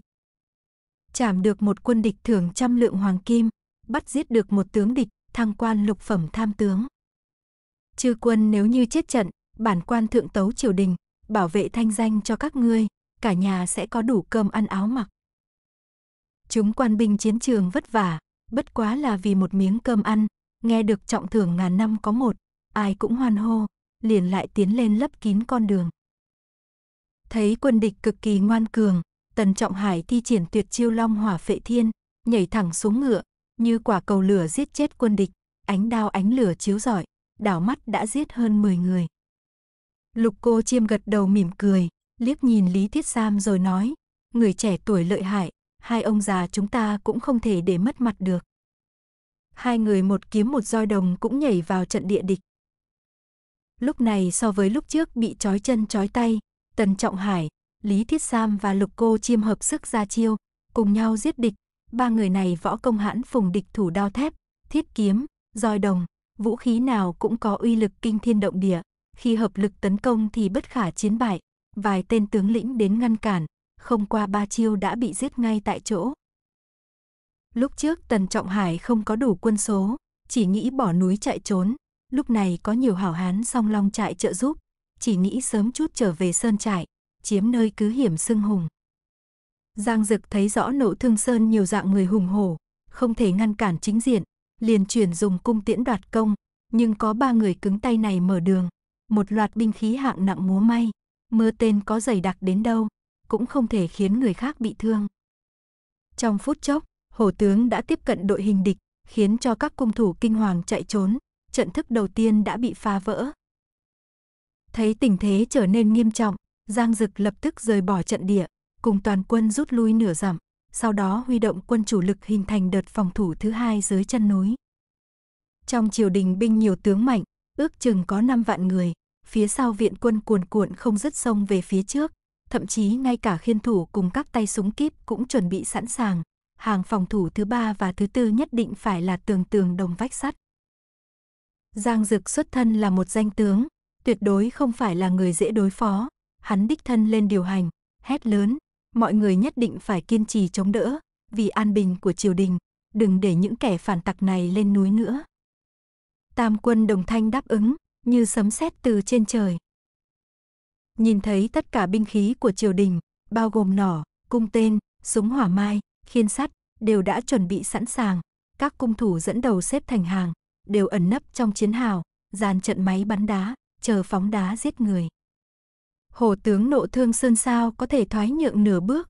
Trảm được một quân địch thưởng trăm lượng hoàng kim, bắt giết được một tướng địch, thăng quan lục phẩm tham tướng. Chư quân nếu như chết trận, bản quan thượng tấu triều đình, bảo vệ thanh danh cho các ngươi, cả nhà sẽ có đủ cơm ăn áo mặc. Chúng quan binh chiến trường vất vả, bất quá là vì một miếng cơm ăn, nghe được trọng thưởng ngàn năm có một, ai cũng hoan hô, liền lại tiến lên lấp kín con đường. Thấy quân địch cực kỳ ngoan cường, Tần Trọng Hải thi triển tuyệt chiêu Long Hỏa Phệ Thiên, nhảy thẳng xuống ngựa, như quả cầu lửa giết chết quân địch, ánh đao ánh lửa chiếu rọi, đảo mắt đã giết hơn mười người. Lục Cô Chiêm gật đầu mỉm cười, liếc nhìn Lý Thiết Sam rồi nói, người trẻ tuổi lợi hại, hai ông già chúng ta cũng không thể để mất mặt được. Hai người một kiếm một roi đồng cũng nhảy vào trận địa địch. Lúc này so với lúc trước bị trói chân trói tay, Tần Trọng Hải, Lý Thiết Sam và Lục Cô Chiêm hợp sức ra chiêu, cùng nhau giết địch. Ba người này võ công hãn phùng, địch thủ đao thép, thiết kiếm, roi đồng, vũ khí nào cũng có uy lực kinh thiên động địa. Khi hợp lực tấn công thì bất khả chiến bại, vài tên tướng lĩnh đến ngăn cản, không qua ba chiêu đã bị giết ngay tại chỗ. Lúc trước Tần Trọng Hải không có đủ quân số, chỉ nghĩ bỏ núi chạy trốn, lúc này có nhiều hảo hán Song Long Trại trợ giúp, chỉ nghĩ sớm chút trở về sơn trại, chiếm nơi cứ hiểm xưng hùng. Giang Dực thấy rõ Nộ Thương Sơn nhiều dạng người hùng hổ, không thể ngăn cản chính diện, liền chuyển dùng cung tiễn đoạt công, nhưng có ba người cứng tay này mở đường. Một loạt binh khí hạng nặng múa may, mưa tên có dày đặc đến đâu, cũng không thể khiến người khác bị thương. Trong phút chốc, hổ tướng đã tiếp cận đội hình địch, khiến cho các cung thủ kinh hoàng chạy trốn, trận thức đầu tiên đã bị phá vỡ. Thấy tình thế trở nên nghiêm trọng, Giang Dực lập tức rời bỏ trận địa, cùng toàn quân rút lui nửa dặm, sau đó huy động quân chủ lực hình thành đợt phòng thủ thứ hai dưới chân núi. Trong triều đình binh nhiều tướng mạnh, ước chừng có năm vạn người, phía sau viện quân cuồn cuộn không dứt xông về phía trước, thậm chí ngay cả khiên thủ cùng các tay súng kíp cũng chuẩn bị sẵn sàng, hàng phòng thủ thứ ba và thứ tư nhất định phải là tường tường đồng vách sắt. Giang Dực xuất thân là một danh tướng, tuyệt đối không phải là người dễ đối phó, hắn đích thân lên điều hành, hét lớn, mọi người nhất định phải kiên trì chống đỡ, vì an bình của triều đình, đừng để những kẻ phản tặc này lên núi nữa. Tam quân đồng thanh đáp ứng, như sấm sét từ trên trời. Nhìn thấy tất cả binh khí của triều đình, bao gồm nỏ, cung tên, súng hỏa mai, khiên sắt, đều đã chuẩn bị sẵn sàng. Các cung thủ dẫn đầu xếp thành hàng, đều ẩn nấp trong chiến hào, dàn trận máy bắn đá, chờ phóng đá giết người. Hổ tướng Nộ Thương Sơn sao có thể thoái nhượng nửa bước.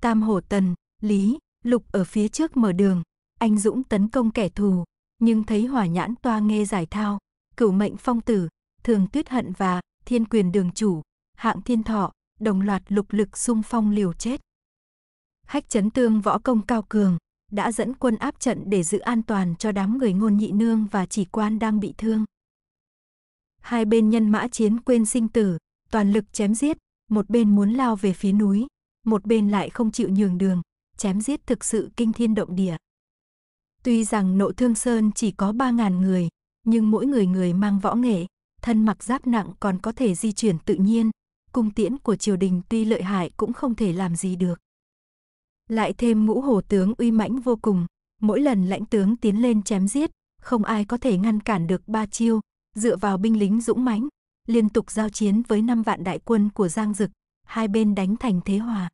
Tam hổ Tần, Lý, Lục ở phía trước mở đường, anh dũng tấn công kẻ thù. nhưng thấy Hỏa Nhãn Toa Nghe Giải Thao, Cửu Mệnh Phong Tử, Thường Tuyết Hận và Thiên Quyền Đường Chủ, Hạng Thiên Thọ đồng loạt lục lực xung phong liều chết. Hách Chấn Tương võ công cao cường, đã dẫn quân áp trận để giữ an toàn cho đám người Ngôn Nhị Nương và Chỉ Quan đang bị thương. Hai bên nhân mã chiến quên sinh tử, toàn lực chém giết, một bên muốn lao về phía núi, một bên lại không chịu nhường đường, chém giết thực sự kinh thiên động địa. Tuy rằng Nộ Thương Sơn chỉ có ba ngàn người, nhưng mỗi người người mang võ nghệ, thân mặc giáp nặng còn có thể di chuyển tự nhiên, cung tiễn của triều đình tuy lợi hại cũng không thể làm gì được. Lại thêm ngũ hổ tướng uy mãnh vô cùng, mỗi lần lãnh tướng tiến lên chém giết, không ai có thể ngăn cản được ba chiêu, dựa vào binh lính dũng mãnh, liên tục giao chiến với năm vạn đại quân của Giang Dực, hai bên đánh thành thế hòa.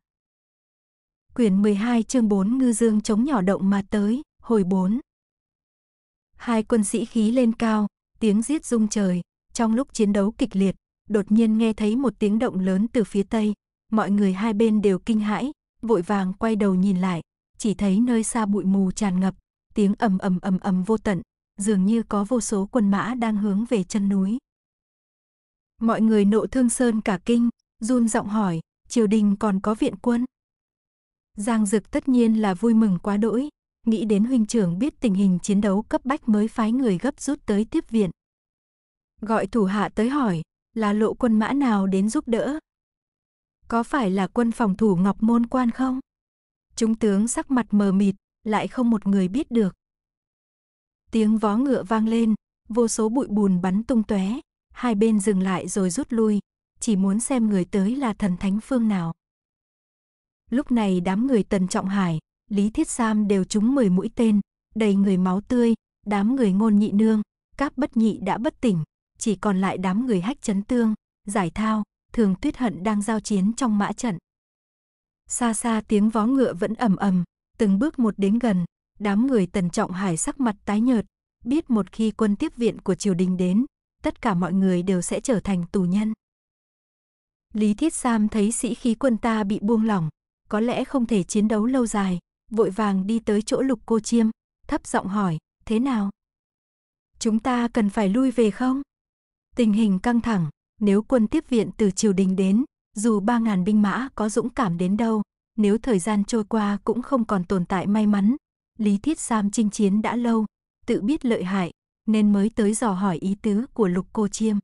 Quyển mười hai chương bốn Ngư Dương chống nhỏ động mà tới, hồi bốn. Hai quân sĩ khí lên cao, tiếng giết rung trời, trong lúc chiến đấu kịch liệt, đột nhiên nghe thấy một tiếng động lớn từ phía tây, mọi người hai bên đều kinh hãi, vội vàng quay đầu nhìn lại, chỉ thấy nơi xa bụi mù tràn ngập, tiếng ầm ầm ầm ầm vô tận, dường như có vô số quân mã đang hướng về chân núi. Mọi người Nộ Thương Sơn cả kinh, run giọng hỏi, triều đình còn có viện quân? Giang Dực tất nhiên là vui mừng quá đỗi, nghĩ đến huynh trưởng biết tình hình chiến đấu cấp bách mới phái người gấp rút tới tiếp viện. Gọi thủ hạ tới hỏi, là lộ quân mã nào đến giúp đỡ? Có phải là quân phòng thủ Ngọc Môn Quan không? Chúng tướng sắc mặt mờ mịt, lại không một người biết được. Tiếng vó ngựa vang lên, vô số bụi bùn bắn tung tóe, hai bên dừng lại rồi rút lui, chỉ muốn xem người tới là thần thánh phương nào. Lúc này đám người Tần Trọng Hải, Lý Thiết Sam đều trúng mười mũi tên, đầy người máu tươi, đám người Ngôn Nhị Nương, Cáp Bất Nhị đã bất tỉnh, chỉ còn lại đám người Hách Chấn Tương, Giải Thao, Thường Tuyết Hận đang giao chiến trong mã trận. Xa xa tiếng vó ngựa vẫn ầm ầm, từng bước một đến gần, đám người Tần Trọng Hải sắc mặt tái nhợt, biết một khi quân tiếp viện của triều đình đến, tất cả mọi người đều sẽ trở thành tù nhân. Lý Thiết Sam thấy sĩ khí quân ta bị buông lỏng, có lẽ không thể chiến đấu lâu dài, vội vàng đi tới chỗ Lục Cô Chiêm, thấp giọng hỏi, thế nào? Chúng ta cần phải lui về không? Tình hình căng thẳng, nếu quân tiếp viện từ triều đình đến, dù ba ngàn binh mã có dũng cảm đến đâu, nếu thời gian trôi qua cũng không còn tồn tại may mắn. Lý Thiết Sam chinh chiến đã lâu, tự biết lợi hại, nên mới tới dò hỏi ý tứ của Lục Cô Chiêm.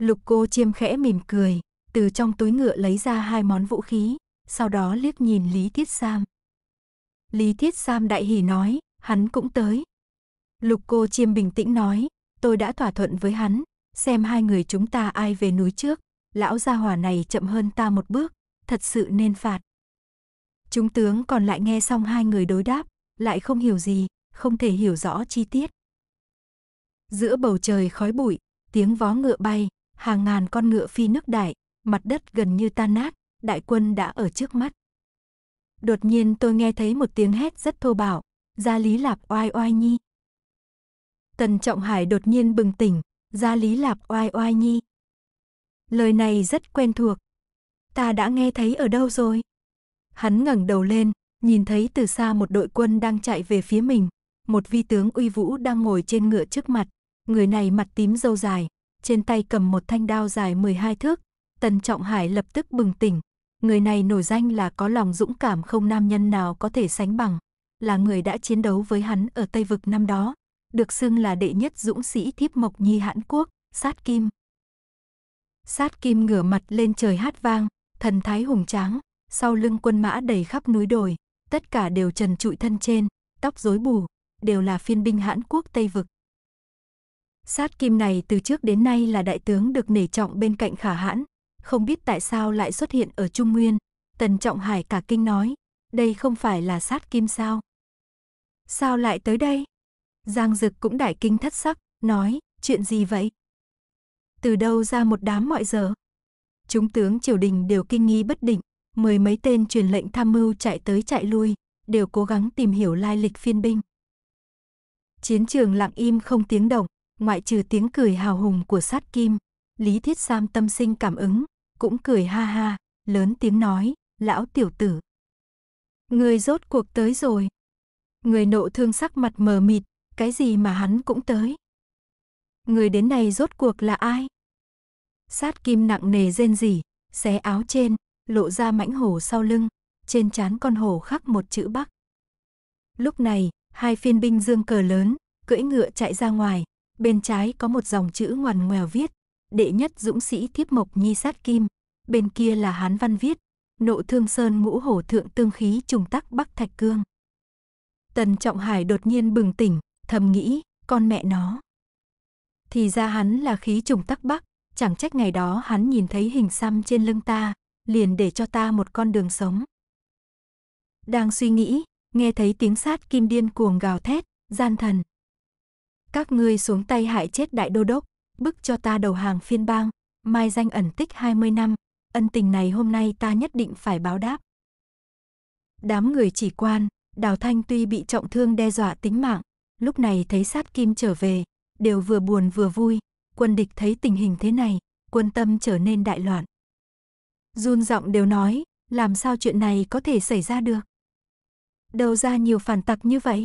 Lục Cô Chiêm khẽ mỉm cười, từ trong túi ngựa lấy ra hai món vũ khí, sau đó liếc nhìn Lý Thiết Sam. Lý Thiết Sam đại hỉ nói, hắn cũng tới. Lục Cô Chiêm bình tĩnh nói, tôi đã thỏa thuận với hắn, xem hai người chúng ta ai về núi trước, lão gia hỏa này chậm hơn ta một bước, thật sự nên phạt. Chúng tướng còn lại nghe xong hai người đối đáp, lại không hiểu gì, không thể hiểu rõ chi tiết. Giữa bầu trời khói bụi, tiếng vó ngựa bay, hàng ngàn con ngựa phi nước đại, mặt đất gần như tan nát, đại quân đã ở trước mắt. Đột nhiên tôi nghe thấy một tiếng hét rất thô bạo, Gia Lý Lạp oai oai nhi. Tần Trọng Hải đột nhiên bừng tỉnh, Gia Lý Lạp oai oai nhi. Lời này rất quen thuộc. Ta đã nghe thấy ở đâu rồi? Hắn ngẩng đầu lên, nhìn thấy từ xa một đội quân đang chạy về phía mình, một vi tướng uy vũ đang ngồi trên ngựa trước mặt, người này mặt tím râu dài, trên tay cầm một thanh đao dài mười hai thước, Tần Trọng Hải lập tức bừng tỉnh, người này nổi danh là có lòng dũng cảm không nam nhân nào có thể sánh bằng, là người đã chiến đấu với hắn ở Tây Vực năm đó, được xưng là đệ nhất dũng sĩ Thiếp Mộc Nhi Hãn Quốc, Sát Kim. Sát Kim ngửa mặt lên trời hát vang, thần thái hùng tráng. Sau lưng quân mã đầy khắp núi đồi, tất cả đều trần trụi thân trên, tóc rối bù, đều là phiên binh Hãn Quốc Tây Vực. Sát Kim này từ trước đến nay là đại tướng được nể trọng bên cạnh Khả Hãn, không biết tại sao lại xuất hiện ở Trung Nguyên. Tần Trọng Hải cả kinh nói, đây không phải là Sát Kim sao? Sao lại tới đây? Giang Dực cũng đại kinh thất sắc, nói, chuyện gì vậy? Từ đâu ra một đám mọi giờ? Chúng tướng triều đình đều kinh nghi bất định. Mười mấy tên truyền lệnh tham mưu chạy tới chạy lui, đều cố gắng tìm hiểu lai lịch phiên binh. Chiến trường lặng im không tiếng động, ngoại trừ tiếng cười hào hùng của Sát Kim. Lý Thiết Sam tâm sinh cảm ứng, cũng cười ha ha, lớn tiếng nói, lão tiểu tử, ngươi rốt cuộc tới rồi. Người Nộ Thương sắc mặt mờ mịt, cái gì mà hắn cũng tới. Người đến này rốt cuộc là ai? Sát Kim nặng nề rên rỉ, xé áo trên, lộ ra mãnh hổ sau lưng, trên trán con hổ khắc một chữ Bắc. Lúc này, hai phiên binh dương cờ lớn, cưỡi ngựa chạy ra ngoài, bên trái có một dòng chữ ngoằn ngoèo viết, đệ nhất dũng sĩ Thiếp Mộc Nhi Sát Kim, bên kia là Hán văn viết, Nộ Thương Sơn ngũ hổ thượng tương khí trùng tắc Bắc Thạch Cương. Tần Trọng Hải đột nhiên bừng tỉnh, thầm nghĩ, con mẹ nó. Thì ra hắn là khí trùng tắc Bắc, chẳng trách ngày đó hắn nhìn thấy hình xăm trên lưng ta, liền để cho ta một con đường sống. Đang suy nghĩ, nghe thấy tiếng Sát Kim điên cuồng gào thét, gian thần. Các ngươi xuống tay hại chết đại đô đốc, bức cho ta đầu hàng phiên bang, mai danh ẩn tích hai mươi năm, ân tình này hôm nay ta nhất định phải báo đáp. Đám người Chỉ Quan, Đào Thanh tuy bị trọng thương đe dọa tính mạng, lúc này thấy Sát Kim trở về, đều vừa buồn vừa vui, quân địch thấy tình hình thế này, quân tâm trở nên đại loạn. Run giọng đều nói, làm sao chuyện này có thể xảy ra được? Đâu ra nhiều phản tặc như vậy?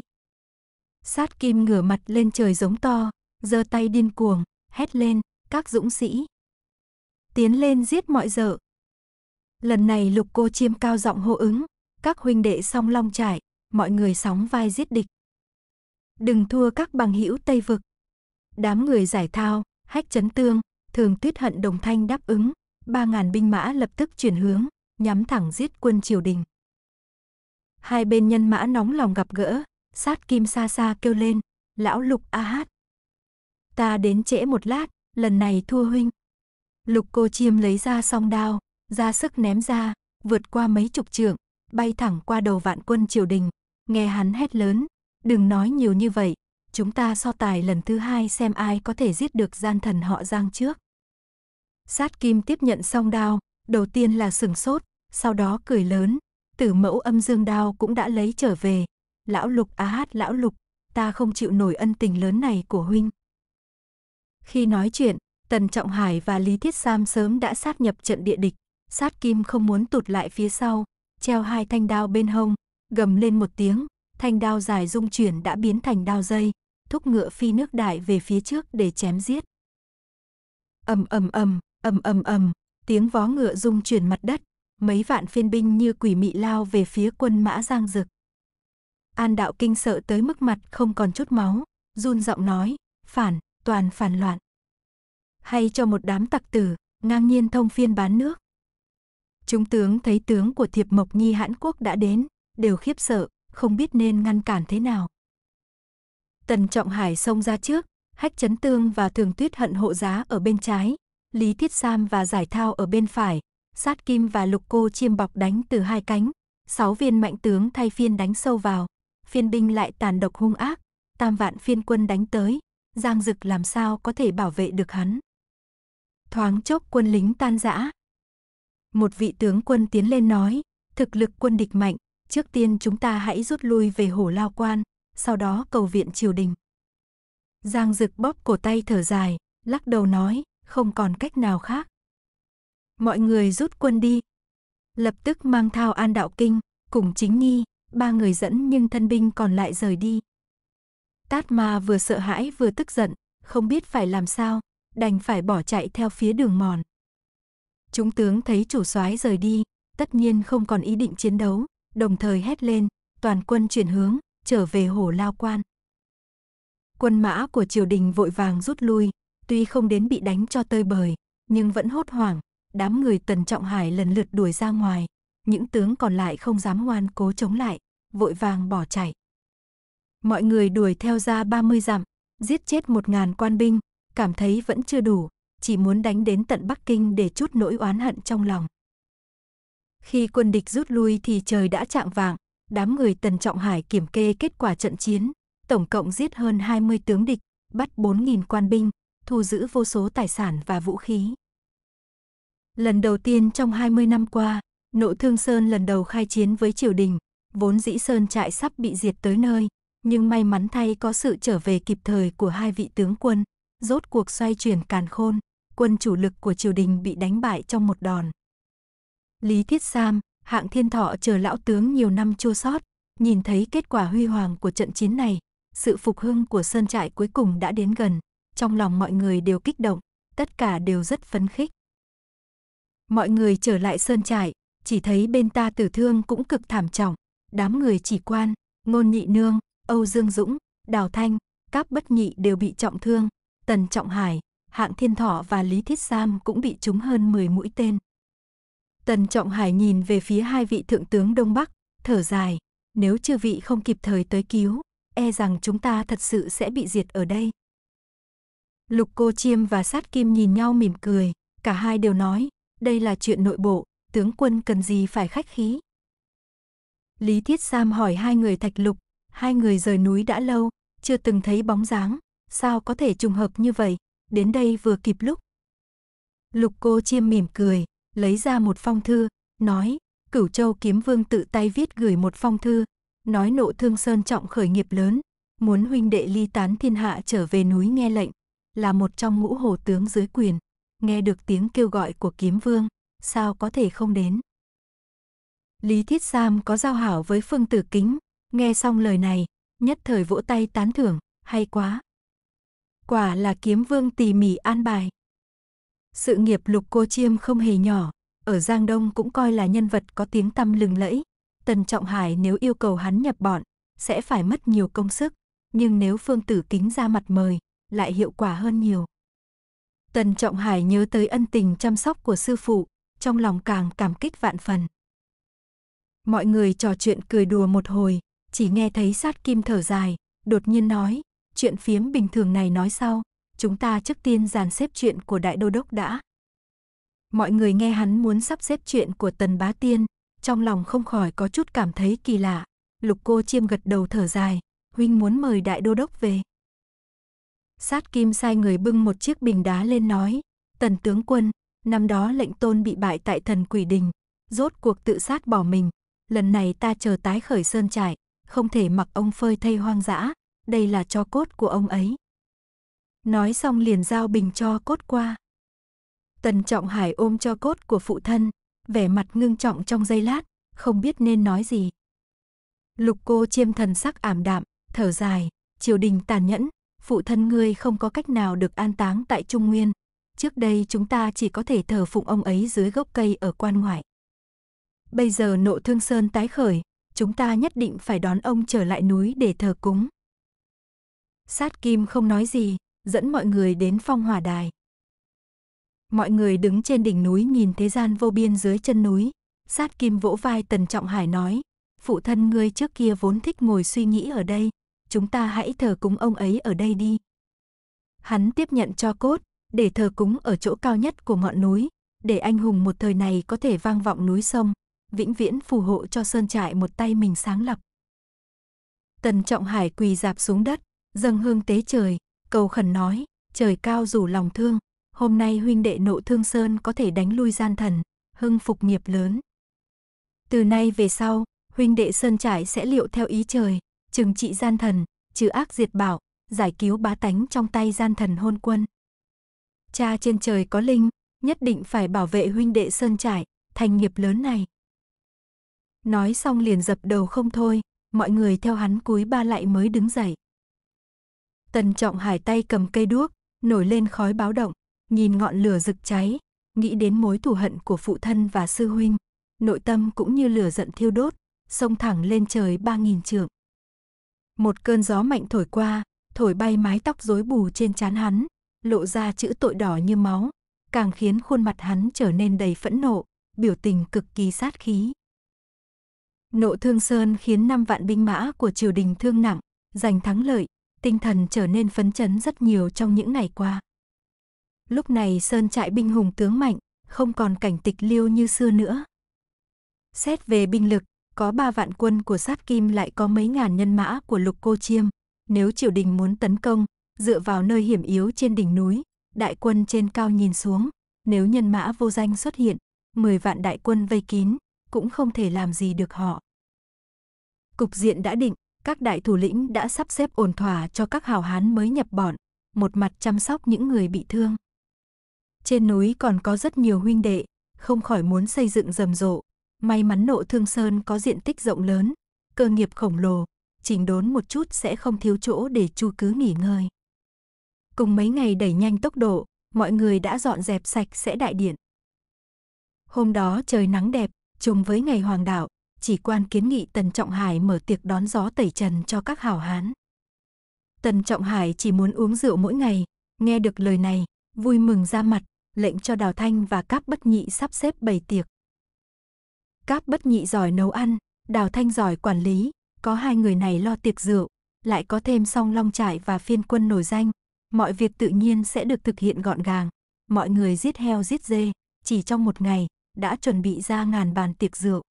Sát Kim ngửa mặt lên trời giống to, giơ tay điên cuồng, hét lên, các dũng sĩ. Tiến lên giết mọi dợ. Lần này Lục Cô Chiêm cao giọng hô ứng, các huynh đệ Song Long Trại, mọi người sóng vai giết địch. Đừng thua các bằng hữu Tây Vực. Đám người Giải Thao, Hách Chấn Tương, Thường Tuyết Hận đồng thanh đáp ứng, ba ngàn binh mã lập tức chuyển hướng, nhắm thẳng giết quân triều đình. Hai bên nhân mã nóng lòng gặp gỡ, Sát Kim xa xa kêu lên, lão Lục a hát. Ta đến trễ một lát, lần này thua huynh. Lục Cô Chiêm lấy ra song đao, ra sức ném ra, vượt qua mấy chục trượng, bay thẳng qua đầu vạn quân triều đình, nghe hắn hét lớn, đừng nói nhiều như vậy, chúng ta so tài lần thứ hai xem ai có thể giết được gian thần họ Giang trước. Sát Kim tiếp nhận song đao, đầu tiên là sửng sốt, sau đó cười lớn, tử mẫu âm dương đao cũng đã lấy trở về. Lão Lục a hát, lão Lục, ta không chịu nổi ân tình lớn này của huynh. Khi nói chuyện, Tần Trọng Hải và Lý Thiết Sam sớm đã sát nhập trận địa địch, Sát Kim không muốn tụt lại phía sau, treo hai thanh đao bên hông, gầm lên một tiếng, thanh đao dài rung chuyển đã biến thành đao dây, thúc ngựa phi nước đại về phía trước để chém giết. Ầm ầm ầm, ầm ầm ầm, tiếng vó ngựa rung chuyển mặt đất, mấy vạn phiên binh như quỷ mị lao về phía quân mã Giang Dực. An Đạo Kinh sợ tới mức mặt không còn chút máu, run giọng nói, phản, toàn phản loạn. Hay cho một đám tặc tử, ngang nhiên thông phiên bán nước. Chúng tướng thấy tướng của Thiệp Mộc Nhi Hãn Quốc đã đến, đều khiếp sợ, không biết nên ngăn cản thế nào. Tần Trọng Hải xông ra trước, Hách Chấn Tương và Thường Tuyết Hận hộ giá ở bên trái, Lý Thiết Sam và Giải Thao ở bên phải, Sát Kim và Lục Cô Chiêm bọc đánh từ hai cánh, sáu viên mạnh tướng thay phiên đánh sâu vào. Phiên binh lại tàn độc hung ác, tam vạn phiên quân đánh tới, Giang Dực làm sao có thể bảo vệ được hắn. Thoáng chốc quân lính tan rã. Một vị tướng quân tiến lên nói, thực lực quân địch mạnh, trước tiên chúng ta hãy rút lui về Hổ Lao Quan, sau đó cầu viện triều đình. Giang Dực bóp cổ tay thở dài, lắc đầu nói, không còn cách nào khác. Mọi người rút quân đi. Lập tức mang thao An Đạo Kinh, Củng Chính Nghi, ba người dẫn nhưng thân binh còn lại rời đi. Tát Ma vừa sợ hãi vừa tức giận, không biết phải làm sao, đành phải bỏ chạy theo phía đường mòn. Chúng tướng thấy chủ soái rời đi, tất nhiên không còn ý định chiến đấu, đồng thời hét lên, toàn quân chuyển hướng, trở về Hổ Lao Quan. Quân mã của triều đình vội vàng rút lui, tuy không đến bị đánh cho tơi bời, nhưng vẫn hốt hoảng, đám người Tần Trọng Hải lần lượt đuổi ra ngoài. Những tướng còn lại không dám ngoan cố chống lại, vội vàng bỏ chạy. Mọi người đuổi theo ra ba mươi dặm, giết chết một ngàn quan binh, cảm thấy vẫn chưa đủ, chỉ muốn đánh đến tận Bắc Kinh để trút nỗi oán hận trong lòng. Khi quân địch rút lui thì trời đã chạng vạng, đám người Tần Trọng Hải kiểm kê kết quả trận chiến, tổng cộng giết hơn hai mươi tướng địch, bắt bốn nghìn quan binh, thu giữ vô số tài sản và vũ khí. Lần đầu tiên trong hai mươi năm qua, Nộ Thương Sơn lần đầu khai chiến với triều đình, vốn dĩ sơn trại sắp bị diệt tới nơi, nhưng may mắn thay có sự trở về kịp thời của hai vị tướng quân, rốt cuộc xoay chuyển càn khôn, quân chủ lực của triều đình bị đánh bại trong một đòn. Lý Thiết Sam, Hạng Thiên Thọ chờ lão tướng nhiều năm chua xót, nhìn thấy kết quả huy hoàng của trận chiến này, sự phục hưng của sơn trại cuối cùng đã đến gần, trong lòng mọi người đều kích động, tất cả đều rất phấn khích. Mọi người trở lại sơn trại, chỉ thấy bên ta tử thương cũng cực thảm trọng, đám người Chỉ Quan, Ngôn Nhị Nương, Âu Dương Dũng, Đào Thanh, Cáp Bất Nhị đều bị trọng thương, Tần Trọng Hải, Hạng Thiên Thọ và Lý Thiết Sam cũng bị trúng hơn mười mũi tên. Tần Trọng Hải nhìn về phía hai vị thượng tướng Đông Bắc, thở dài, nếu chư vị không kịp thời tới cứu, e rằng chúng ta thật sự sẽ bị diệt ở đây. Lục Cô Chiêm và Sát Kim nhìn nhau mỉm cười, cả hai đều nói, đây là chuyện nội bộ, tướng quân cần gì phải khách khí. Lý Thiết Sam hỏi hai người Thạch Lục, hai người rời núi đã lâu, chưa từng thấy bóng dáng, sao có thể trùng hợp như vậy, đến đây vừa kịp lúc. Lục Cô Chiêm mỉm cười, lấy ra một phong thư, nói, Cửu Châu Kiếm Vương tự tay viết gửi một phong thư, nói Nộ Thương Sơn trọng khởi nghiệp lớn, muốn huynh đệ ly tán thiên hạ trở về núi nghe lệnh, là một trong ngũ hồ tướng dưới quyền, nghe được tiếng kêu gọi của Kiếm Vương, sao có thể không đến. Lý Thiết Sam có giao hảo với Phương Tử Kính, nghe xong lời này, nhất thời vỗ tay tán thưởng, hay quá. Quả là Kiếm Vương tỉ mỉ an bài. Sự nghiệp Lục Cô Chiêm không hề nhỏ, ở Giang Đông cũng coi là nhân vật có tiếng tăm lừng lẫy. Tần Trọng Hải nếu yêu cầu hắn nhập bọn, sẽ phải mất nhiều công sức, nhưng nếu Phương Tử Kính ra mặt mời, lại hiệu quả hơn nhiều. Tần Trọng Hải nhớ tới ân tình chăm sóc của sư phụ, trong lòng càng cảm kích vạn phần. Mọi người trò chuyện cười đùa một hồi, chỉ nghe thấy Sát Kim thở dài, đột nhiên nói, chuyện phiếm bình thường này nói sau, chúng ta trước tiên dàn xếp chuyện của Đại Đô Đốc đã. Mọi người nghe hắn muốn sắp xếp chuyện của Tần Bá Tiên, trong lòng không khỏi có chút cảm thấy kỳ lạ. Lục Cô Chiêm gật đầu thở dài, huynh muốn mời Đại Đô Đốc về. Sát Kim sai người bưng một chiếc bình đá lên nói, Tần tướng quân, năm đó lệnh tôn bị bại tại Thần Quỷ Đình, rốt cuộc tự sát bỏ mình. Lần này ta chờ tái khởi sơn trại, không thể mặc ông phơi thây hoang dã, đây là cho cốt của ông ấy. Nói xong liền giao bình cho cốt qua. Tần Trọng Hải ôm cho cốt của phụ thân, vẻ mặt ngưng trọng trong giây lát, không biết nên nói gì. Lục Cô Chiêm thần sắc ảm đạm, thở dài, triều đình tàn nhẫn, phụ thân ngươi không có cách nào được an táng tại Trung Nguyên. Trước đây chúng ta chỉ có thể thờ phụng ông ấy dưới gốc cây ở quan ngoại. Bây giờ Nộ Thương Sơn tái khởi, chúng ta nhất định phải đón ông trở lại núi để thờ cúng. Sát Kim không nói gì, dẫn mọi người đến phong hỏa đài. Mọi người đứng trên đỉnh núi nhìn thế gian vô biên dưới chân núi. Sát Kim vỗ vai Tần Trọng Hải nói, phụ thân ngươi trước kia vốn thích ngồi suy nghĩ ở đây, chúng ta hãy thờ cúng ông ấy ở đây đi. Hắn tiếp nhận cho cốt, để thờ cúng ở chỗ cao nhất của ngọn núi, để anh hùng một thời này có thể vang vọng núi sông, vĩnh viễn phù hộ cho sơn trại một tay mình sáng lập. Tần Trọng Hải quỳ dạp xuống đất, dâng hương tế trời, cầu khẩn nói, trời cao rủ lòng thương, hôm nay huynh đệ Nộ Thương Sơn có thể đánh lui gian thần, hưng phục nghiệp lớn. Từ nay về sau, huynh đệ sơn trại sẽ liệu theo ý trời, trừng trị gian thần, trừ ác diệt bảo, giải cứu bá tánh trong tay gian thần hôn quân. Cha trên trời có linh, nhất định phải bảo vệ huynh đệ sơn trại, thành nghiệp lớn này. Nói xong liền dập đầu không thôi, mọi người theo hắn cúi ba lạy mới đứng dậy. Tần Trọng Hải tay cầm cây đuốc, nổi lên khói báo động, nhìn ngọn lửa rực cháy, nghĩ đến mối thù hận của phụ thân và sư huynh, nội tâm cũng như lửa giận thiêu đốt, xông thẳng lên trời ba nghìn trượng. Một cơn gió mạnh thổi qua, thổi bay mái tóc rối bù trên trán hắn, lộ ra chữ tội đỏ như máu, càng khiến khuôn mặt hắn trở nên đầy phẫn nộ, biểu tình cực kỳ sát khí. Nộ Thương Sơn khiến năm vạn binh mã của triều đình thương nặng, giành thắng lợi, tinh thần trở nên phấn chấn rất nhiều trong những ngày qua. Lúc này sơn trại binh hùng tướng mạnh, không còn cảnh tịch liêu như xưa nữa. Xét về binh lực, có ba vạn quân của Sát Kim lại có mấy ngàn nhân mã của Lục Cô Chiêm, nếu triều đình muốn tấn công, dựa vào nơi hiểm yếu trên đỉnh núi, đại quân trên cao nhìn xuống, nếu nhân mã vô danh xuất hiện, mười vạn đại quân vây kín, cũng không thể làm gì được họ. Cục diện đã định, các đại thủ lĩnh đã sắp xếp ổn thỏa cho các hào hán mới nhập bọn, một mặt chăm sóc những người bị thương. Trên núi còn có rất nhiều huynh đệ, không khỏi muốn xây dựng rầm rộ, may mắn Nộ Thương Sơn có diện tích rộng lớn, cơ nghiệp khổng lồ, chỉnh đốn một chút sẽ không thiếu chỗ để Chu cứ nghỉ ngơi. Cùng mấy ngày đẩy nhanh tốc độ, mọi người đã dọn dẹp sạch sẽ đại điện. Hôm đó trời nắng đẹp, trùng với ngày hoàng đạo, Chỉ Quan kiến nghị Tần Trọng Hải mở tiệc đón gió tẩy trần cho các hảo hán. Tần Trọng Hải chỉ muốn uống rượu mỗi ngày, nghe được lời này, vui mừng ra mặt, lệnh cho Đào Thanh và Cáp Bất Nhị sắp xếp bày tiệc. Cáp Bất Nhị giỏi nấu ăn, Đào Thanh giỏi quản lý, có hai người này lo tiệc rượu, lại có thêm Song Long Trại và phiên quân nổi danh, mọi việc tự nhiên sẽ được thực hiện gọn gàng. Mọi người giết heo giết dê, chỉ trong một ngày đã chuẩn bị ra ngàn bàn tiệc rượu.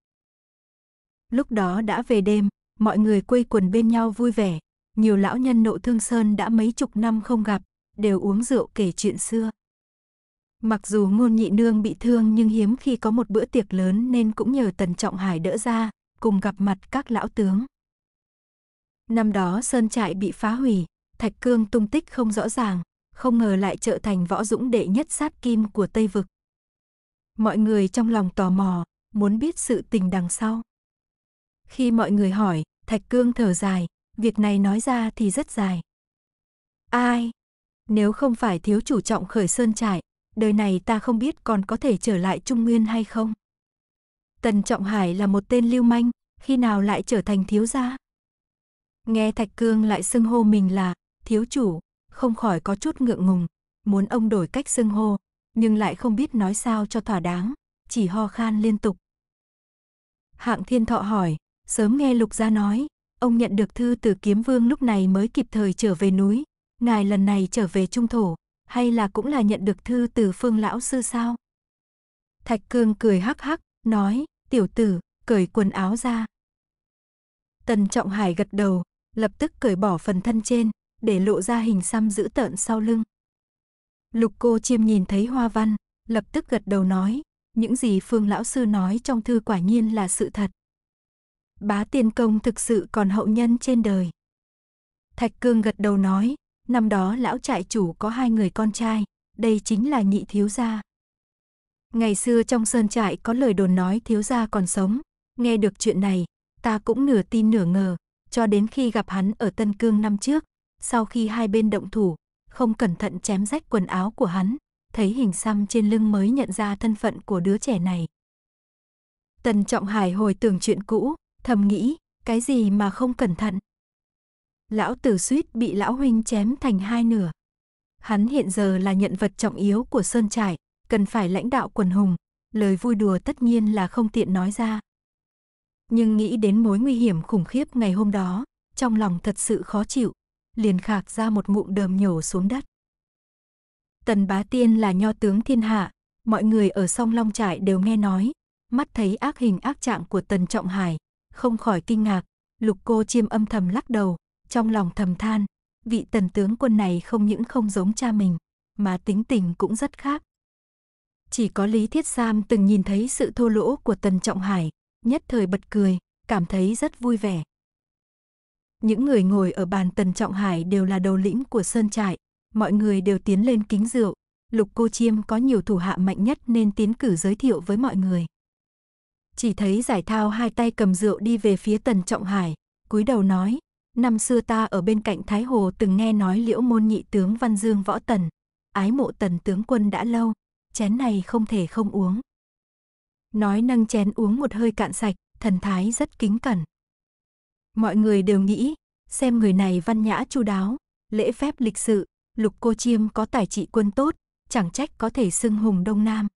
Lúc đó đã về đêm, mọi người quây quần bên nhau vui vẻ, nhiều lão nhân Nộ Thương Sơn đã mấy chục năm không gặp, đều uống rượu kể chuyện xưa. Mặc dù Ngôn Nhị Nương bị thương nhưng hiếm khi có một bữa tiệc lớn nên cũng nhờ Tần Trọng Hải đỡ ra, cùng gặp mặt các lão tướng. Năm đó sơn trại bị phá hủy, Thạch Cương tung tích không rõ ràng, không ngờ lại trở thành võ dũng đệ nhất Sát Kim của Tây Vực. Mọi người trong lòng tò mò, muốn biết sự tình đằng sau. Khi mọi người hỏi, Thạch Cương thở dài, việc này nói ra thì rất dài. Ai? Nếu không phải thiếu chủ trọng khởi sơn trại, đời này ta không biết còn có thể trở lại Trung Nguyên hay không. Tần Trọng Hải là một tên lưu manh, khi nào lại trở thành thiếu gia? Nghe Thạch Cương lại xưng hô mình là thiếu chủ, không khỏi có chút ngượng ngùng, muốn ông đổi cách xưng hô, nhưng lại không biết nói sao cho thỏa đáng, chỉ ho khan liên tục. Hạng Thiên Thọ hỏi, sớm nghe Lục gia nói, ông nhận được thư từ Kiếm Vương lúc này mới kịp thời trở về núi, ngài lần này trở về trung thổ, hay là cũng là nhận được thư từ Phương lão sư sao? Thạch Cương cười hắc hắc, nói, tiểu tử, cởi quần áo ra. Tần Trọng Hải gật đầu, lập tức cởi bỏ phần thân trên, để lộ ra hình xăm dữ tợn sau lưng. Lục Cô Chiêm nhìn thấy hoa văn, lập tức gật đầu nói, những gì Phương lão sư nói trong thư quả nhiên là sự thật. Bá Tiên Công thực sự còn hậu nhân trên đời. Thạch Cương gật đầu nói, năm đó lão trại chủ có hai người con trai, đây chính là nhị thiếu gia. Ngày xưa trong sơn trại có lời đồn nói thiếu gia còn sống, nghe được chuyện này, ta cũng nửa tin nửa ngờ, cho đến khi gặp hắn ở Tân Cương năm trước, sau khi hai bên động thủ, không cẩn thận chém rách quần áo của hắn, thấy hình xăm trên lưng mới nhận ra thân phận của đứa trẻ này. Tần Trọng Hải hồi tưởng chuyện cũ, thầm nghĩ, cái gì mà không cẩn thận. Lão tử suýt bị lão huynh chém thành hai nửa. Hắn hiện giờ là nhân vật trọng yếu của sơn trại, cần phải lãnh đạo quần hùng, lời vui đùa tất nhiên là không tiện nói ra. Nhưng nghĩ đến mối nguy hiểm khủng khiếp ngày hôm đó, trong lòng thật sự khó chịu, liền khạc ra một ngụm đờm nhổ xuống đất. Tần Bá Tiên là nho tướng thiên hạ, mọi người ở Song Long trại đều nghe nói, mắt thấy ác hình ác trạng của Tần Trọng Hải, không khỏi kinh ngạc. Lục Cô Chiêm âm thầm lắc đầu, trong lòng thầm than, vị tần tướng quân này không những không giống cha mình, mà tính tình cũng rất khác. Chỉ có Lý Thiết Sam từng nhìn thấy sự thô lỗ của Tần Trọng Hải, nhất thời bật cười, cảm thấy rất vui vẻ. Những người ngồi ở bàn Tần Trọng Hải đều là đầu lĩnh của sơn trại, mọi người đều tiến lên kính rượu, Lục Cô Chiêm có nhiều thủ hạ mạnh nhất nên tiến cử giới thiệu với mọi người. Chỉ thấy Giải Thao hai tay cầm rượu đi về phía Tần Trọng Hải, cúi đầu nói, năm xưa ta ở bên cạnh Thái Hồ từng nghe nói Liễu môn nhị tướng Văn Dương võ tần, ái mộ Tần tướng quân đã lâu, chén này không thể không uống. Nói nâng chén uống một hơi cạn sạch, thần thái rất kính cẩn. Mọi người đều nghĩ, xem người này văn nhã chu đáo, lễ phép lịch sự, Lục Cô Chiêm có tài trị quân tốt, chẳng trách có thể xưng hùng Đông Nam.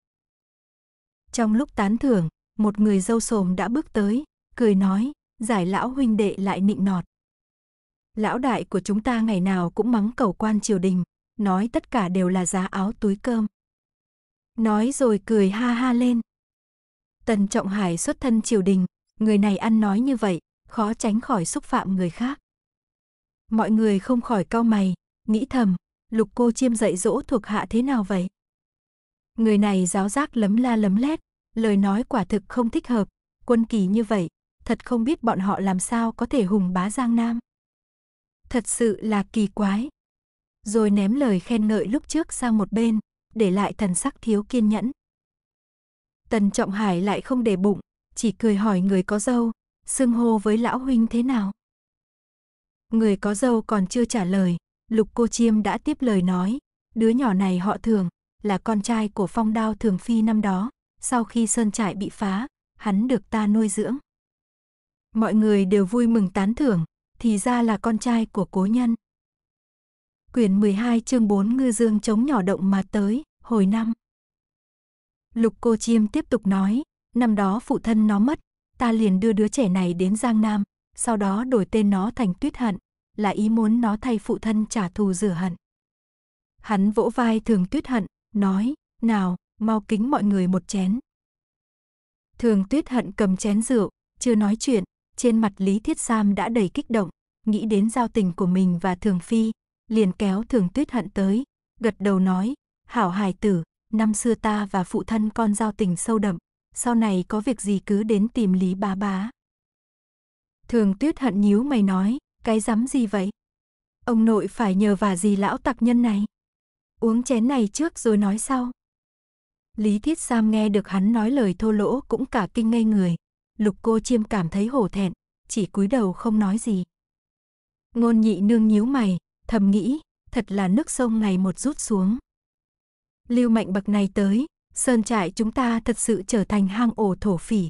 Trong lúc tán thưởng, một người râu sồm đã bước tới, cười nói, Giải lão huynh đệ lại nịnh nọt. Lão đại của chúng ta ngày nào cũng mắng cầu quan triều đình, nói tất cả đều là giá áo túi cơm. Nói rồi cười ha ha lên. Tần Trọng Hải xuất thân triều đình, người này ăn nói như vậy, khó tránh khỏi xúc phạm người khác. Mọi người không khỏi cau mày, nghĩ thầm, Lục Cô Chiêm dạy dỗ thuộc hạ thế nào vậy? Người này giáo giác lấm la lấm lét, lời nói quả thực không thích hợp, quân kỳ như vậy, thật không biết bọn họ làm sao có thể hùng bá Giang Nam. Thật sự là kỳ quái. Rồi ném lời khen ngợi lúc trước sang một bên, để lại thần sắc thiếu kiên nhẫn. Tần Trọng Hải lại không để bụng, chỉ cười hỏi người có dâu, xưng hô với lão huynh thế nào. Người có dâu còn chưa trả lời, Lục Cô Chiêm đã tiếp lời nói. Đứa nhỏ này họ Thường, là con trai của Phong Đao Thường Phi năm đó. Sau khi sơn trại bị phá, hắn được ta nuôi dưỡng. Mọi người đều vui mừng tán thưởng, thì ra là con trai của cố nhân. Quyển mười hai chương bốn ngư dương chống nhỏ động mà tới, hồi năm. Lục Cô Chiêm tiếp tục nói, năm đó phụ thân nó mất, ta liền đưa đứa trẻ này đến Giang Nam, sau đó đổi tên nó thành Tuyết Hận, là ý muốn nó thay phụ thân trả thù rửa hận. Hắn vỗ vai Thường Tuyết Hận, nói, nào, mau kính mọi người một chén. Thường Tuyết Hận cầm chén rượu, chưa nói chuyện, trên mặt Lý Thiết Sam đã đầy kích động, nghĩ đến giao tình của mình và Thường Phi, liền kéo Thường Tuyết Hận tới, gật đầu nói, hảo hài tử, năm xưa ta và phụ thân con giao tình sâu đậm, sau này có việc gì cứ đến tìm Lý bá bá. Thường Tuyết Hận nhíu mày nói, cái rắm gì vậy? Ông nội phải nhờ vả gì lão tặc nhân này? Uống chén này trước rồi nói sau. Lý Thiết Sam nghe được hắn nói lời thô lỗ cũng cả kinh ngây người. Lục Cô Chiêm cảm thấy hổ thẹn, chỉ cúi đầu không nói gì. Ngôn Nhị Nương nhíu mày, thầm nghĩ, thật là nước sông ngày một rút xuống. Lưu Mạnh bậc này tới, sơn trại chúng ta thật sự trở thành hang ổ thổ phỉ.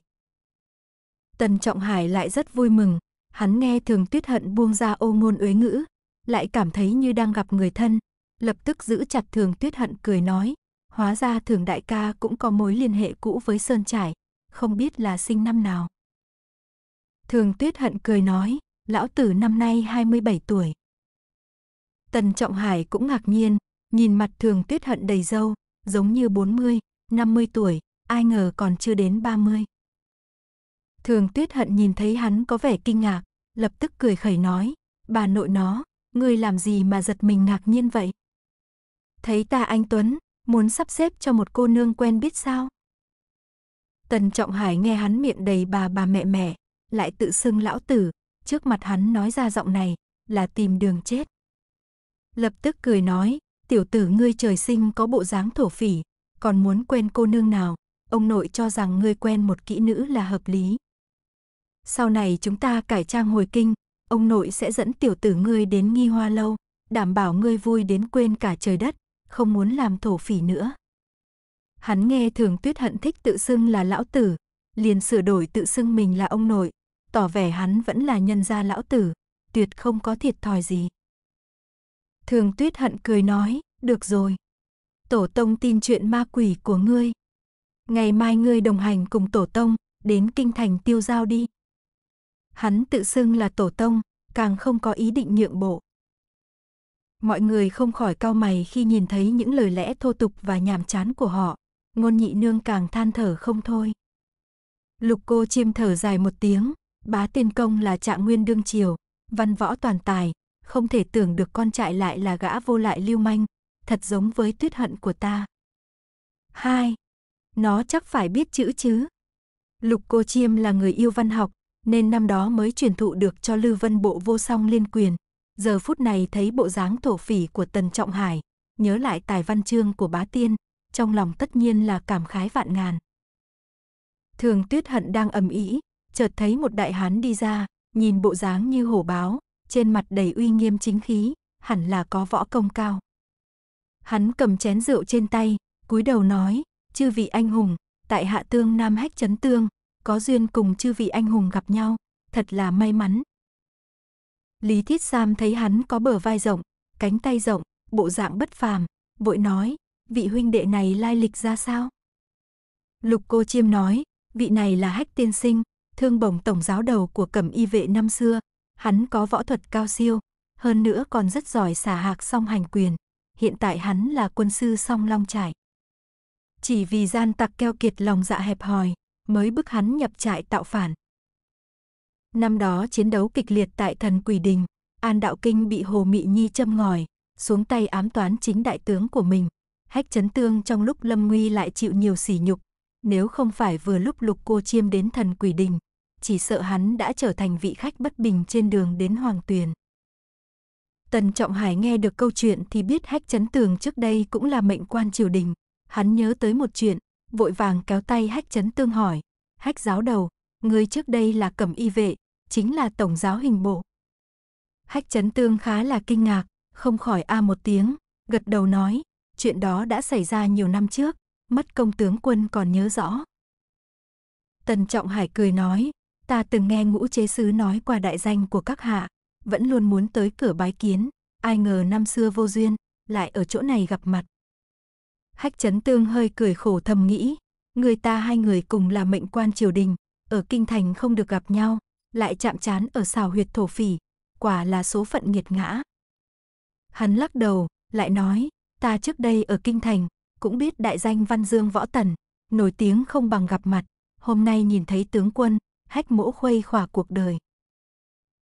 Tần Trọng Hải lại rất vui mừng, hắn nghe Thường Tuyết Hận buông ra ô ngôn uế ngữ, lại cảm thấy như đang gặp người thân, lập tức giữ chặt Thường Tuyết Hận cười nói, hóa ra Thường đại ca cũng có mối liên hệ cũ với sơn trại, không biết là sinh năm nào. Thường Tuyết Hận cười nói, lão tử năm nay hai mươi bảy tuổi. Tần Trọng Hải cũng ngạc nhiên, nhìn mặt Thường Tuyết Hận đầy râu, giống như bốn mươi, năm mươi tuổi, ai ngờ còn chưa đến ba mươi. Thường Tuyết Hận nhìn thấy hắn có vẻ kinh ngạc, lập tức cười khẩy nói, bà nội nó, ngươi làm gì mà giật mình ngạc nhiên vậy? Thấy ta anh tuấn, muốn sắp xếp cho một cô nương quen biết sao? Tần Trọng Hải nghe hắn miệng đầy bà bà mẹ mẹ, lại tự xưng lão tử, trước mặt hắn nói ra giọng này, là tìm đường chết. Lập tức cười nói, tiểu tử ngươi trời sinh có bộ dáng thổ phỉ, còn muốn quen cô nương nào, ông nội cho rằng ngươi quen một kỹ nữ là hợp lý. Sau này chúng ta cải trang hồi kinh, ông nội sẽ dẫn tiểu tử ngươi đến Nghi Hoa Lâu, đảm bảo ngươi vui đến quên cả trời đất, không muốn làm thổ phỉ nữa. Hắn nghe Thường Tuyết Hận thích tự xưng là lão tử, liền sửa đổi tự xưng mình là ông nội, tỏ vẻ hắn vẫn là nhân gia lão tử, tuyệt không có thiệt thòi gì. Thường Tuyết Hận cười nói, được rồi, tổ tông tin chuyện ma quỷ của ngươi. Ngày mai ngươi đồng hành cùng tổ tông, đến kinh thành tiêu giao đi. Hắn tự xưng là tổ tông, càng không có ý định nhượng bộ. Mọi người không khỏi cau mày khi nhìn thấy những lời lẽ thô tục và nhàm chán của họ, Ngôn Nhị Nương càng than thở không thôi. Lục Cô Chiêm thở dài một tiếng, bá tiên công là trạng nguyên đương triều, văn võ toàn tài, không thể tưởng được con trai lại là gã vô lại lưu manh, thật giống với Tuyết Hận của ta. Hai, nó chắc phải biết chữ chứ. Lục Cô Chiêm là người yêu văn học, nên năm đó mới truyền thụ được cho Lư Vân bộ vô song liên quyền. Giờ phút này thấy bộ dáng thổ phỉ của Tần Trọng Hải, nhớ lại tài văn chương của bá tiên, trong lòng tất nhiên là cảm khái vạn ngàn. Thường Tuyết Hận đang ầm ĩ, chợt thấy một đại hán đi ra, nhìn bộ dáng như hổ báo, trên mặt đầy uy nghiêm chính khí, hẳn là có võ công cao. Hắn cầm chén rượu trên tay, cúi đầu nói, chư vị anh hùng, tại hạ Tương Nam Hách Chấn Tương, có duyên cùng chư vị anh hùng gặp nhau, thật là may mắn. Lý Thiết Sam thấy hắn có bờ vai rộng, cánh tay rộng, bộ dạng bất phàm, vội nói, vị huynh đệ này lai lịch ra sao? Lục Cô Chiêm nói, vị này là Hách tiên sinh, Thương Bổng tổng giáo đầu của Cẩm Y Vệ năm xưa, hắn có võ thuật cao siêu, hơn nữa còn rất giỏi xả hạc song hành quyền, hiện tại hắn là quân sư Song Long Trại. Chỉ vì gian tặc keo kiệt lòng dạ hẹp hòi, mới bức hắn nhập trại tạo phản. Năm đó chiến đấu kịch liệt tại Thần Quỷ Đình, An Đạo Kinh bị Hồ Mị Nhi châm ngòi, xuống tay ám toán chính đại tướng của mình. Hách Chấn Tương trong lúc lâm nguy lại chịu nhiều sỉ nhục, nếu không phải vừa lúc Lục Cô Chiêm đến Thần Quỷ Đình, chỉ sợ hắn đã trở thành vị khách bất bình trên đường đến Hoàng Tuyền. Tần Trọng Hải nghe được câu chuyện thì biết Hách Chấn Tương trước đây cũng là mệnh quan triều đình, hắn nhớ tới một chuyện, vội vàng kéo tay Hách Chấn Tương hỏi, Hách giáo đầu, người trước đây là Cẩm Y Vệ, chính là tổng giáo hình bộ. Hách Chấn Tương khá là kinh ngạc, không khỏi a à một tiếng, gật đầu nói, chuyện đó đã xảy ra nhiều năm trước, mất công tướng quân còn nhớ rõ. Tần Trọng Hải cười nói, ta từng nghe ngũ chế sứ nói qua đại danh của các hạ, vẫn luôn muốn tới cửa bái kiến, ai ngờ năm xưa vô duyên, lại ở chỗ này gặp mặt. Hách Chấn Tương hơi cười khổ thầm nghĩ, người ta hai người cùng là mệnh quan triều đình, ở kinh thành không được gặp nhau, lại chạm trán ở xào huyệt thổ phỉ, quả là số phận nghiệt ngã. Hắn lắc đầu, lại nói, ta trước đây ở kinh thành, cũng biết đại danh văn dương võ tần, nổi tiếng không bằng gặp mặt, hôm nay nhìn thấy tướng quân, Hách mỗ khuây khỏa cuộc đời.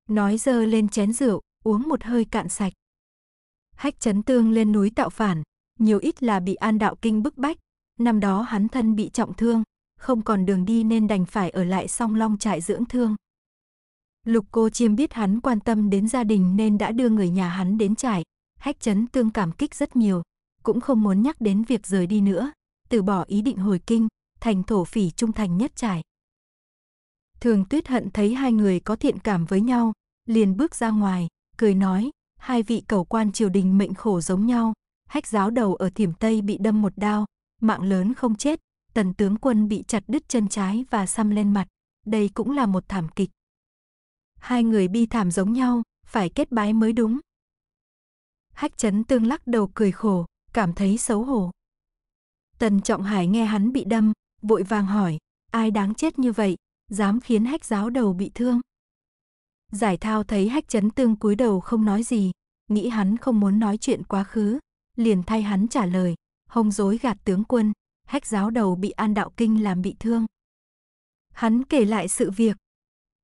Nói giơ lên chén rượu, uống một hơi cạn sạch. Hách Chấn Tương lên núi tạo phản, nhiều ít là bị An Đạo Kinh bức bách, năm đó hắn thân bị trọng thương, không còn đường đi nên đành phải ở lại Song Long trại dưỡng thương. Lục Cô Chiêm biết hắn quan tâm đến gia đình nên đã đưa người nhà hắn đến trại, Hách Chấn Tương cảm kích rất nhiều, cũng không muốn nhắc đến việc rời đi nữa, từ bỏ ý định hồi kinh, thành thổ phỉ trung thành nhất trại. Thường Tuyết Hận thấy hai người có thiện cảm với nhau, liền bước ra ngoài, cười nói, hai vị cầu quan triều đình mệnh khổ giống nhau, Hách giáo đầu ở Thiểm Tây bị đâm một đao, mạng lớn không chết, Tần tướng quân bị chặt đứt chân trái và xăm lên mặt, đây cũng là một thảm kịch. Hai người bi thảm giống nhau, phải kết bái mới đúng. Hách Chấn Tương lắc đầu cười khổ, cảm thấy xấu hổ. Tần Trọng Hải nghe hắn bị đâm, vội vàng hỏi, ai đáng chết như vậy, dám khiến Hách giáo đầu bị thương. Giải Thao thấy Hách Chấn Tương cúi đầu không nói gì, nghĩ hắn không muốn nói chuyện quá khứ, liền thay hắn trả lời, hông dối gạt tướng quân, Hách giáo đầu bị An Đạo Kinh làm bị thương. Hắn kể lại sự việc.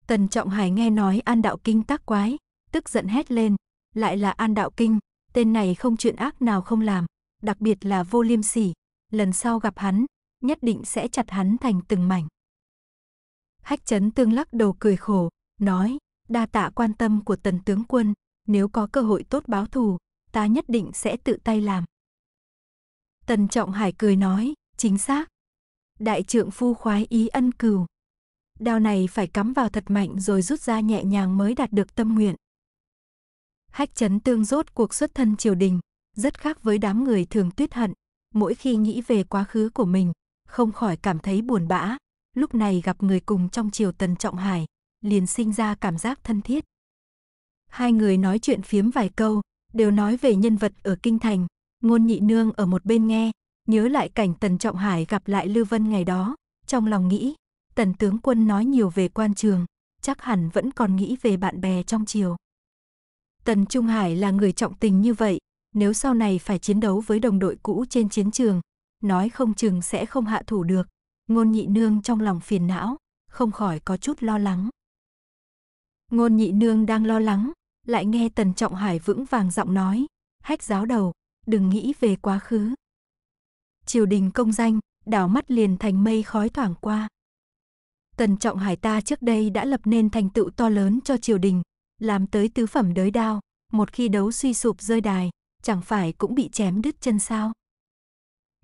Tần Trọng Hải nghe nói An Đạo Kinh tác quái, tức giận hét lên, lại là An Đạo Kinh, tên này không chuyện ác nào không làm, đặc biệt là vô liêm sỉ, lần sau gặp hắn, nhất định sẽ chặt hắn thành từng mảnh. Hách Chấn Tương lắc đầu cười khổ, nói, đa tạ quan tâm của Tần tướng quân, nếu có cơ hội tốt báo thù, ta nhất định sẽ tự tay làm. Tần Trọng Hải cười nói, chính xác. Đại trượng phu khoái ý ân cừu. Đao này phải cắm vào thật mạnh rồi rút ra nhẹ nhàng mới đạt được tâm nguyện. Hách Chấn Tương rốt cuộc xuất thân triều đình, rất khác với đám người Thường Tuyết Hận, mỗi khi nghĩ về quá khứ của mình, không khỏi cảm thấy buồn bã, lúc này gặp người cùng trong triều Tần Trọng Hải, liền sinh ra cảm giác thân thiết. Hai người nói chuyện phiếm vài câu, đều nói về nhân vật ở kinh thành, Ngôn Nhị Nương ở một bên nghe, nhớ lại cảnh Tần Trọng Hải gặp lại Lưu Vân ngày đó, trong lòng nghĩ, Tần tướng quân nói nhiều về quan trường, chắc hẳn vẫn còn nghĩ về bạn bè trong triều. Tần Trung Hải là người trọng tình như vậy, nếu sau này phải chiến đấu với đồng đội cũ trên chiến trường, nói không chừng sẽ không hạ thủ được. Ngôn Nhị Nương trong lòng phiền não, không khỏi có chút lo lắng. Ngôn Nhị Nương đang lo lắng, lại nghe Tần Trọng Hải vững vàng giọng nói, Hách giáo đầu, đừng nghĩ về quá khứ. Triều đình công danh, đảo mắt liền thành mây khói thoảng qua. Tần Trọng Hải ta trước đây đã lập nên thành tựu to lớn cho triều đình, làm tới tứ phẩm đới đao, một khi đấu suy sụp rơi đài, chẳng phải cũng bị chém đứt chân sao.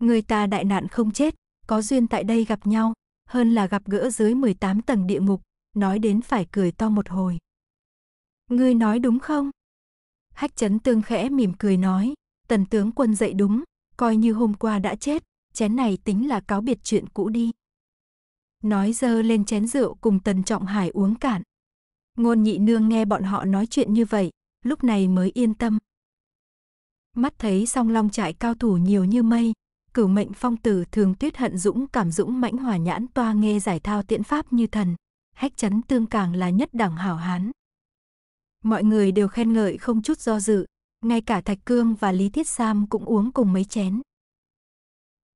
Người ta đại nạn không chết, có duyên tại đây gặp nhau, hơn là gặp gỡ dưới mười tám tầng địa ngục, nói đến phải cười to một hồi. Ngươi nói đúng không? Hách Chấn Tương khẽ mỉm cười nói, Tần tướng quân dạy đúng, coi như hôm qua đã chết, chén này tính là cáo biệt chuyện cũ đi. Nói giơ lên chén rượu cùng Tần Trọng Hải uống cạn. Ngôn Nhị Nương nghe bọn họ nói chuyện như vậy, lúc này mới yên tâm. Mắt thấy Song Long trại cao thủ nhiều như mây, cửu mệnh phong tử Thường Tuyết Hận dũng cảm dũng mãnh hỏa nhãn toa nghe giải thao tiễn pháp như thần, Hách Chấn Tương càng là nhất đẳng hảo hán. Mọi người đều khen ngợi không chút do dự, ngay cả Thạch Cương và Lý Thiết Sam cũng uống cùng mấy chén.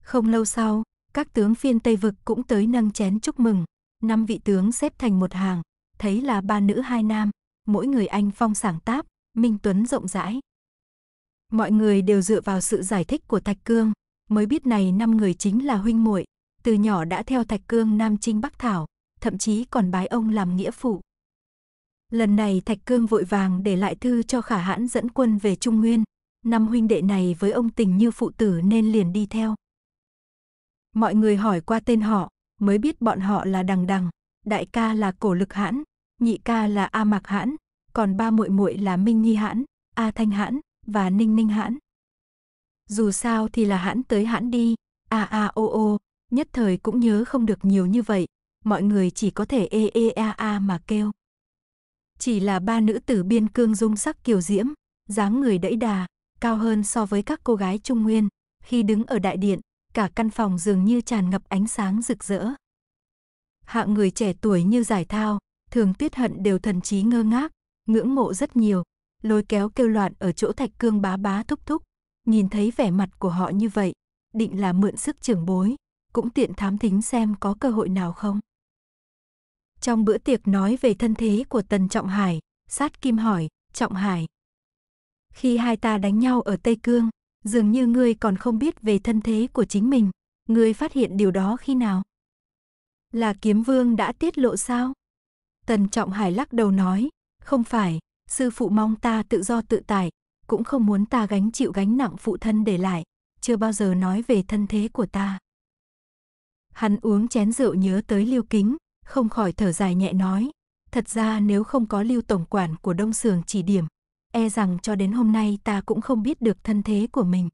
Không lâu sau, các tướng phiên Tây Vực cũng tới nâng chén chúc mừng, năm vị tướng xếp thành một hàng, thấy là ba nữ hai nam, mỗi người anh phong sảng táp, minh tuấn rộng rãi. Mọi người đều dựa vào sự giải thích của Thạch Cương, mới biết này năm người chính là huynh muội, từ nhỏ đã theo Thạch Cương nam chinh bắc thảo, thậm chí còn bái ông làm nghĩa phụ. Lần này Thạch Cương vội vàng để lại thư cho Khả Hãn dẫn quân về Trung Nguyên, năm huynh đệ này với ông tình như phụ tử nên liền đi theo. Mọi người hỏi qua tên họ, mới biết bọn họ là Đằng Đằng, đại ca là Cổ Lực Hãn, nhị ca là A Mạc Hãn, còn ba muội muội là Minh Nhi Hãn, A Thanh Hãn và Ninh Ninh Hãn. Dù sao thì là Hãn tới Hãn đi, a a o o, nhất thời cũng nhớ không được nhiều như vậy, mọi người chỉ có thể ê ê a a mà kêu. Chỉ là ba nữ tử biên cương dung sắc kiều diễm, dáng người đẫy đà, cao hơn so với các cô gái Trung Nguyên, khi đứng ở đại điện, cả căn phòng dường như tràn ngập ánh sáng rực rỡ. Hạng người trẻ tuổi như Giải Thao, Thường Tuyết Hận đều thần trí ngơ ngác, ngưỡng mộ rất nhiều, lôi kéo kêu loạn ở chỗ Thạch Cương bá bá thúc thúc, nhìn thấy vẻ mặt của họ như vậy, định là mượn sức trưởng bối, cũng tiện thám thính xem có cơ hội nào không. Trong bữa tiệc nói về thân thế của Tần Trọng Hải, Sát Kim hỏi, Trọng Hải, khi hai ta đánh nhau ở Tây Cương, dường như ngươi còn không biết về thân thế của chính mình, ngươi phát hiện điều đó khi nào? Là Kiếm Vương đã tiết lộ sao? Tần Trọng Hải lắc đầu nói, không phải, sư phụ mong ta tự do tự tại, cũng không muốn ta gánh chịu gánh nặng phụ thân để lại, chưa bao giờ nói về thân thế của ta. Hắn uống chén rượu nhớ tới Lưu Kính, không khỏi thở dài nhẹ nói, thật ra nếu không có Lưu tổng quản của Đông Sường chỉ điểm, e rằng cho đến hôm nay ta cũng không biết được thân thế của mình.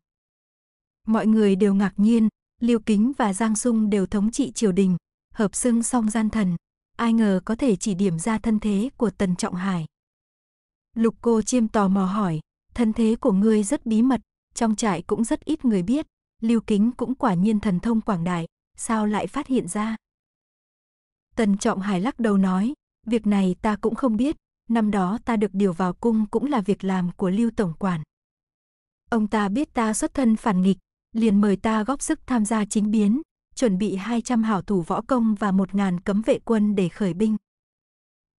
Mọi người đều ngạc nhiên, Lưu Kính và Giang Sung đều thống trị triều đình, hợp xưng song gian thần, ai ngờ có thể chỉ điểm ra thân thế của Tần Trọng Hải. Lục Cô Chiêm tò mò hỏi, thân thế của ngươi rất bí mật, trong trại cũng rất ít người biết, Lưu Kính cũng quả nhiên thần thông quảng đại, sao lại phát hiện ra? Tần Trọng Hải lắc đầu nói, việc này ta cũng không biết, năm đó ta được điều vào cung cũng là việc làm của Lưu tổng quản. Ông ta biết ta xuất thân phản nghịch, liền mời ta góp sức tham gia chính biến, chuẩn bị hai trăm hảo thủ võ công và một nghìn cấm vệ quân để khởi binh.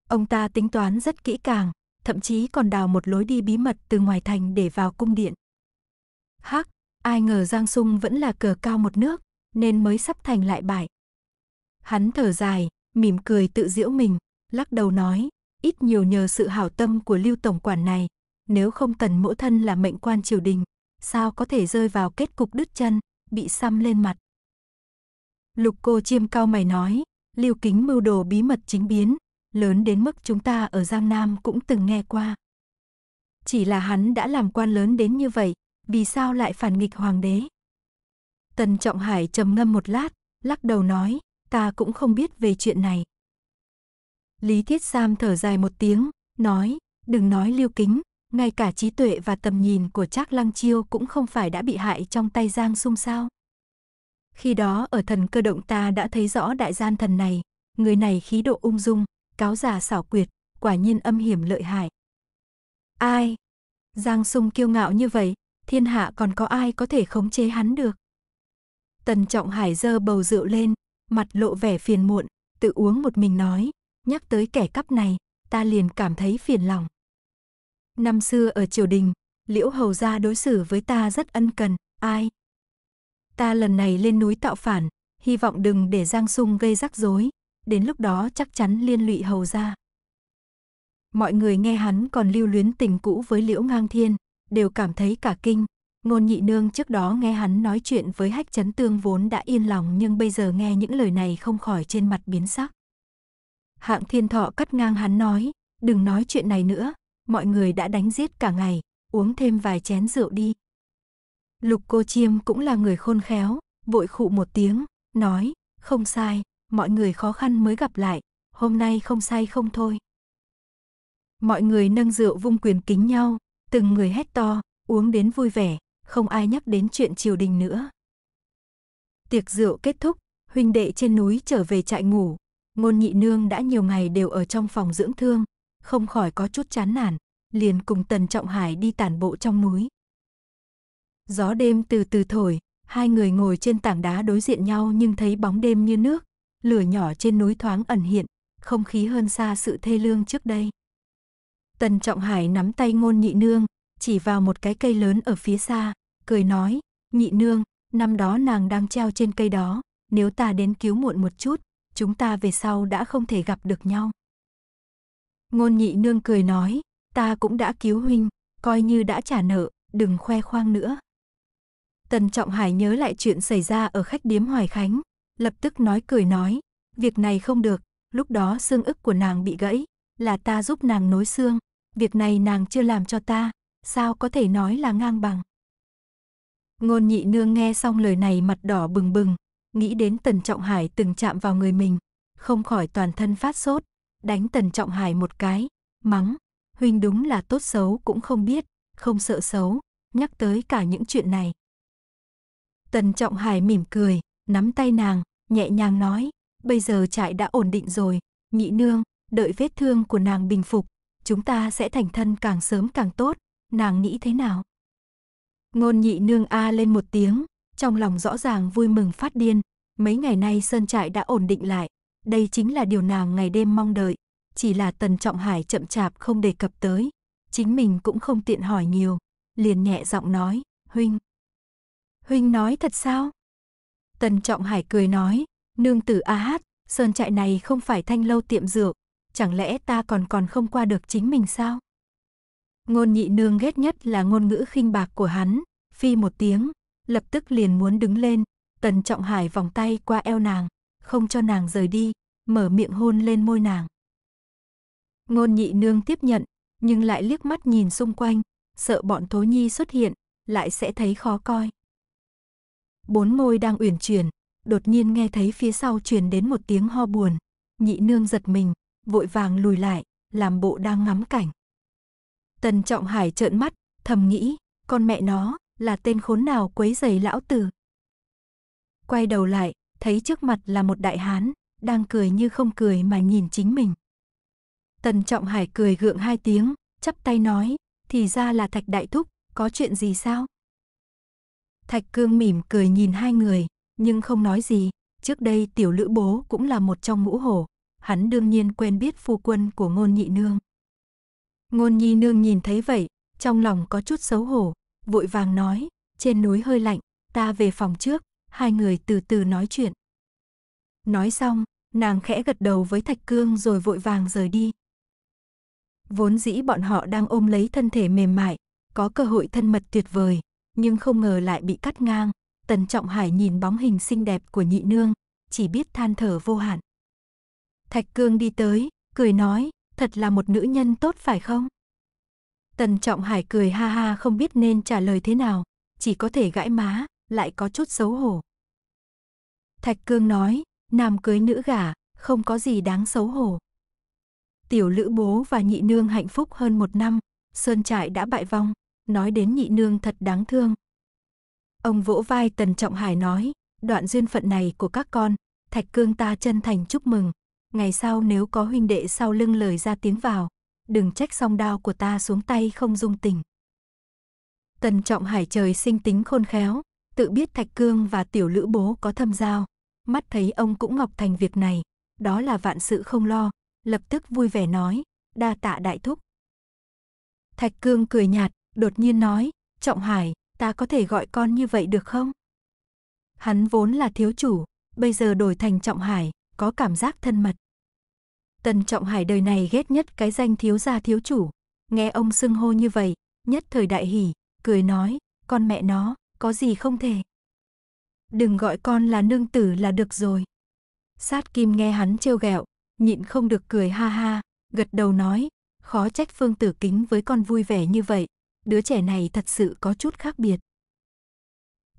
Ông ta tính toán rất kỹ càng, thậm chí còn đào một lối đi bí mật từ ngoài thành để vào cung điện. Hắc, ai ngờ Giang Sung vẫn là cờ cao một nước, nên mới sắp thành lại bại. Hắn thở dài, mỉm cười tự giễu mình, lắc đầu nói, ít nhiều nhờ sự hảo tâm của Lưu tổng quản này, nếu không Tần mỗ thân là mệnh quan triều đình, sao có thể rơi vào kết cục đứt chân, bị xăm lên mặt. Lục Cô Chiêm cao mày nói, Lưu Kính mưu đồ bí mật chính biến, lớn đến mức chúng ta ở Giang Nam cũng từng nghe qua. Chỉ là hắn đã làm quan lớn đến như vậy, vì sao lại phản nghịch hoàng đế? Tần Trọng Hải trầm ngâm một lát, lắc đầu nói, ta cũng không biết về chuyện này. Lý Thiết Sam thở dài một tiếng, nói, đừng nói Lưu Kính, ngay cả trí tuệ và tầm nhìn của Trác Lăng Chiêu cũng không phải đã bị hại trong tay Giang Sung sao. Khi đó ở Thần Cơ Động ta đã thấy rõ đại gian thần này, người này khí độ ung dung, cáo già xảo quyệt, quả nhiên âm hiểm lợi hại. Ai? Giang Sung kiêu ngạo như vậy, thiên hạ còn có ai có thể khống chế hắn được? Tần Trọng Hải giơ bầu rượu lên, mặt lộ vẻ phiền muộn, tự uống một mình nói, nhắc tới kẻ cắp này, ta liền cảm thấy phiền lòng. Năm xưa ở triều đình, Liễu hầu gia đối xử với ta rất ân cần, ai? Ta lần này lên núi tạo phản, hy vọng đừng để Giang Sung gây rắc rối, đến lúc đó chắc chắn liên lụy hầu gia. Mọi người nghe hắn còn lưu luyến tình cũ với Liễu Ngang Thiên, đều cảm thấy cả kinh. Ngôn Nhị Nương trước đó nghe hắn nói chuyện với Hách Chấn Tương vốn đã yên lòng, nhưng bây giờ nghe những lời này không khỏi trên mặt biến sắc. Hạng Thiên Thọ cắt ngang hắn nói, đừng nói chuyện này nữa, mọi người đã đánh giết cả ngày, uống thêm vài chén rượu đi. Lục Cô Chiêm cũng là người khôn khéo, vội khụ một tiếng, nói, không sai, mọi người khó khăn mới gặp lại, hôm nay không say không thôi. Mọi người nâng rượu vung quyền kính nhau, từng người hét to, uống đến vui vẻ, không ai nhắc đến chuyện triều đình nữa. Tiệc rượu kết thúc, huynh đệ trên núi trở về trại ngủ, Ngôn Nhị Nương đã nhiều ngày đều ở trong phòng dưỡng thương, không khỏi có chút chán nản, liền cùng Tần Trọng Hải đi tản bộ trong núi. Gió đêm từ từ thổi, hai người ngồi trên tảng đá đối diện nhau nhưng thấy bóng đêm như nước, lửa nhỏ trên núi thoáng ẩn hiện, không khí hơn xa sự thê lương trước đây. Tần Trọng Hải nắm tay Ngôn Nhị Nương, chỉ vào một cái cây lớn ở phía xa, cười nói, Nhị Nương, năm đó nàng đang treo trên cây đó, nếu ta đến cứu muộn một chút, chúng ta về sau đã không thể gặp được nhau. Ngôn Nhị Nương cười nói, ta cũng đã cứu huynh, coi như đã trả nợ, đừng khoe khoang nữa. Tần Trọng Hải nhớ lại chuyện xảy ra ở khách điếm Hoài Khánh, lập tức nói cười nói, việc này không được, lúc đó xương ức của nàng bị gãy, là ta giúp nàng nối xương, việc này nàng chưa làm cho ta, sao có thể nói là ngang bằng. Ngôn Nhị Nương nghe xong lời này mặt đỏ bừng bừng, nghĩ đến Tần Trọng Hải từng chạm vào người mình, không khỏi toàn thân phát sốt, đánh Tần Trọng Hải một cái, mắng, huynh đúng là tốt xấu cũng không biết, không sợ xấu, nhắc tới cả những chuyện này. Tần Trọng Hải mỉm cười, nắm tay nàng, nhẹ nhàng nói, bây giờ trại đã ổn định rồi, Nhị Nương, đợi vết thương của nàng bình phục, chúng ta sẽ thành thân càng sớm càng tốt, nàng nghĩ thế nào? Ngôn Nhị Nương a lên một tiếng, trong lòng rõ ràng vui mừng phát điên, mấy ngày nay sơn trại đã ổn định lại, đây chính là điều nàng ngày đêm mong đợi, chỉ là Tần Trọng Hải chậm chạp không đề cập tới, chính mình cũng không tiện hỏi nhiều, liền nhẹ giọng nói, huynh. Huynh nói thật sao? Tần Trọng Hải cười nói, nương tử a hát, sơn trại này không phải thanh lâu tiệm dược, chẳng lẽ ta còn còn không qua được chính mình sao? Ngôn Nhị Nương ghét nhất là ngôn ngữ khinh bạc của hắn, phi một tiếng, lập tức liền muốn đứng lên, Tần Trọng Hải vòng tay qua eo nàng, không cho nàng rời đi, mở miệng hôn lên môi nàng. Ngôn Nhị Nương tiếp nhận, nhưng lại liếc mắt nhìn xung quanh, sợ bọn thố nhi xuất hiện, lại sẽ thấy khó coi. Bốn môi đang uyển chuyển, đột nhiên nghe thấy phía sau truyền đến một tiếng ho buồn, Nhị Nương giật mình, vội vàng lùi lại, làm bộ đang ngắm cảnh. Tần Trọng Hải trợn mắt, thầm nghĩ, con mẹ nó, là tên khốn nào quấy rầy lão tử. Quay đầu lại, thấy trước mặt là một đại hán, đang cười như không cười mà nhìn chính mình. Tần Trọng Hải cười gượng hai tiếng, chắp tay nói, thì ra là Thạch đại thúc, có chuyện gì sao? Thạch Cương mỉm cười nhìn hai người, nhưng không nói gì, trước đây tiểu lữ bố cũng là một trong ngũ hổ, hắn đương nhiên quen biết phu quân của Ngôn Nhị Nương. Ngôn Nhị Nương nhìn thấy vậy, trong lòng có chút xấu hổ, vội vàng nói, trên núi hơi lạnh, ta về phòng trước, hai người từ từ nói chuyện. Nói xong, nàng khẽ gật đầu với Thạch Cương rồi vội vàng rời đi. Vốn dĩ bọn họ đang ôm lấy thân thể mềm mại, có cơ hội thân mật tuyệt vời, nhưng không ngờ lại bị cắt ngang. Tần Trọng Hải nhìn bóng hình xinh đẹp của Nhị Nương, chỉ biết than thở vô hạn. Thạch Cương đi tới, cười nói, thật là một nữ nhân tốt phải không? Tần Trọng Hải cười ha ha không biết nên trả lời thế nào, chỉ có thể gãi má, lại có chút xấu hổ. Thạch Cương nói, nam cưới nữ gả, không có gì đáng xấu hổ. Tiểu lữ bố và Nhị Nương hạnh phúc hơn một năm, sơn trại đã bại vong, nói đến Nhị Nương thật đáng thương. Ông vỗ vai Tần Trọng Hải nói, đoạn duyên phận này của các con, Thạch Cương ta chân thành chúc mừng. Ngày sau nếu có huynh đệ sau lưng lời ra tiếng vào, đừng trách song đao của ta xuống tay không dung tình. Tần Trọng Hải trời sinh tính khôn khéo, tự biết Thạch Cương và tiểu lữ bố có thâm giao, mắt thấy ông cũng ngọc thành việc này, đó là vạn sự không lo, lập tức vui vẻ nói, đa tạ đại thúc. Thạch Cương cười nhạt, đột nhiên nói, Trọng Hải, ta có thể gọi con như vậy được không? Hắn vốn là thiếu chủ, bây giờ đổi thành Trọng Hải, có cảm giác thân mật. Tần Trọng Hải đời này ghét nhất cái danh thiếu gia thiếu chủ, nghe ông xưng hô như vậy, nhất thời đại hỉ, cười nói, con mẹ nó, có gì không thể. Đừng gọi con là nương tử là được rồi. Sát Kim nghe hắn trêu ghẹo, nhịn không được cười ha ha, gật đầu nói, khó trách Phương Tử Kính với con vui vẻ như vậy, đứa trẻ này thật sự có chút khác biệt.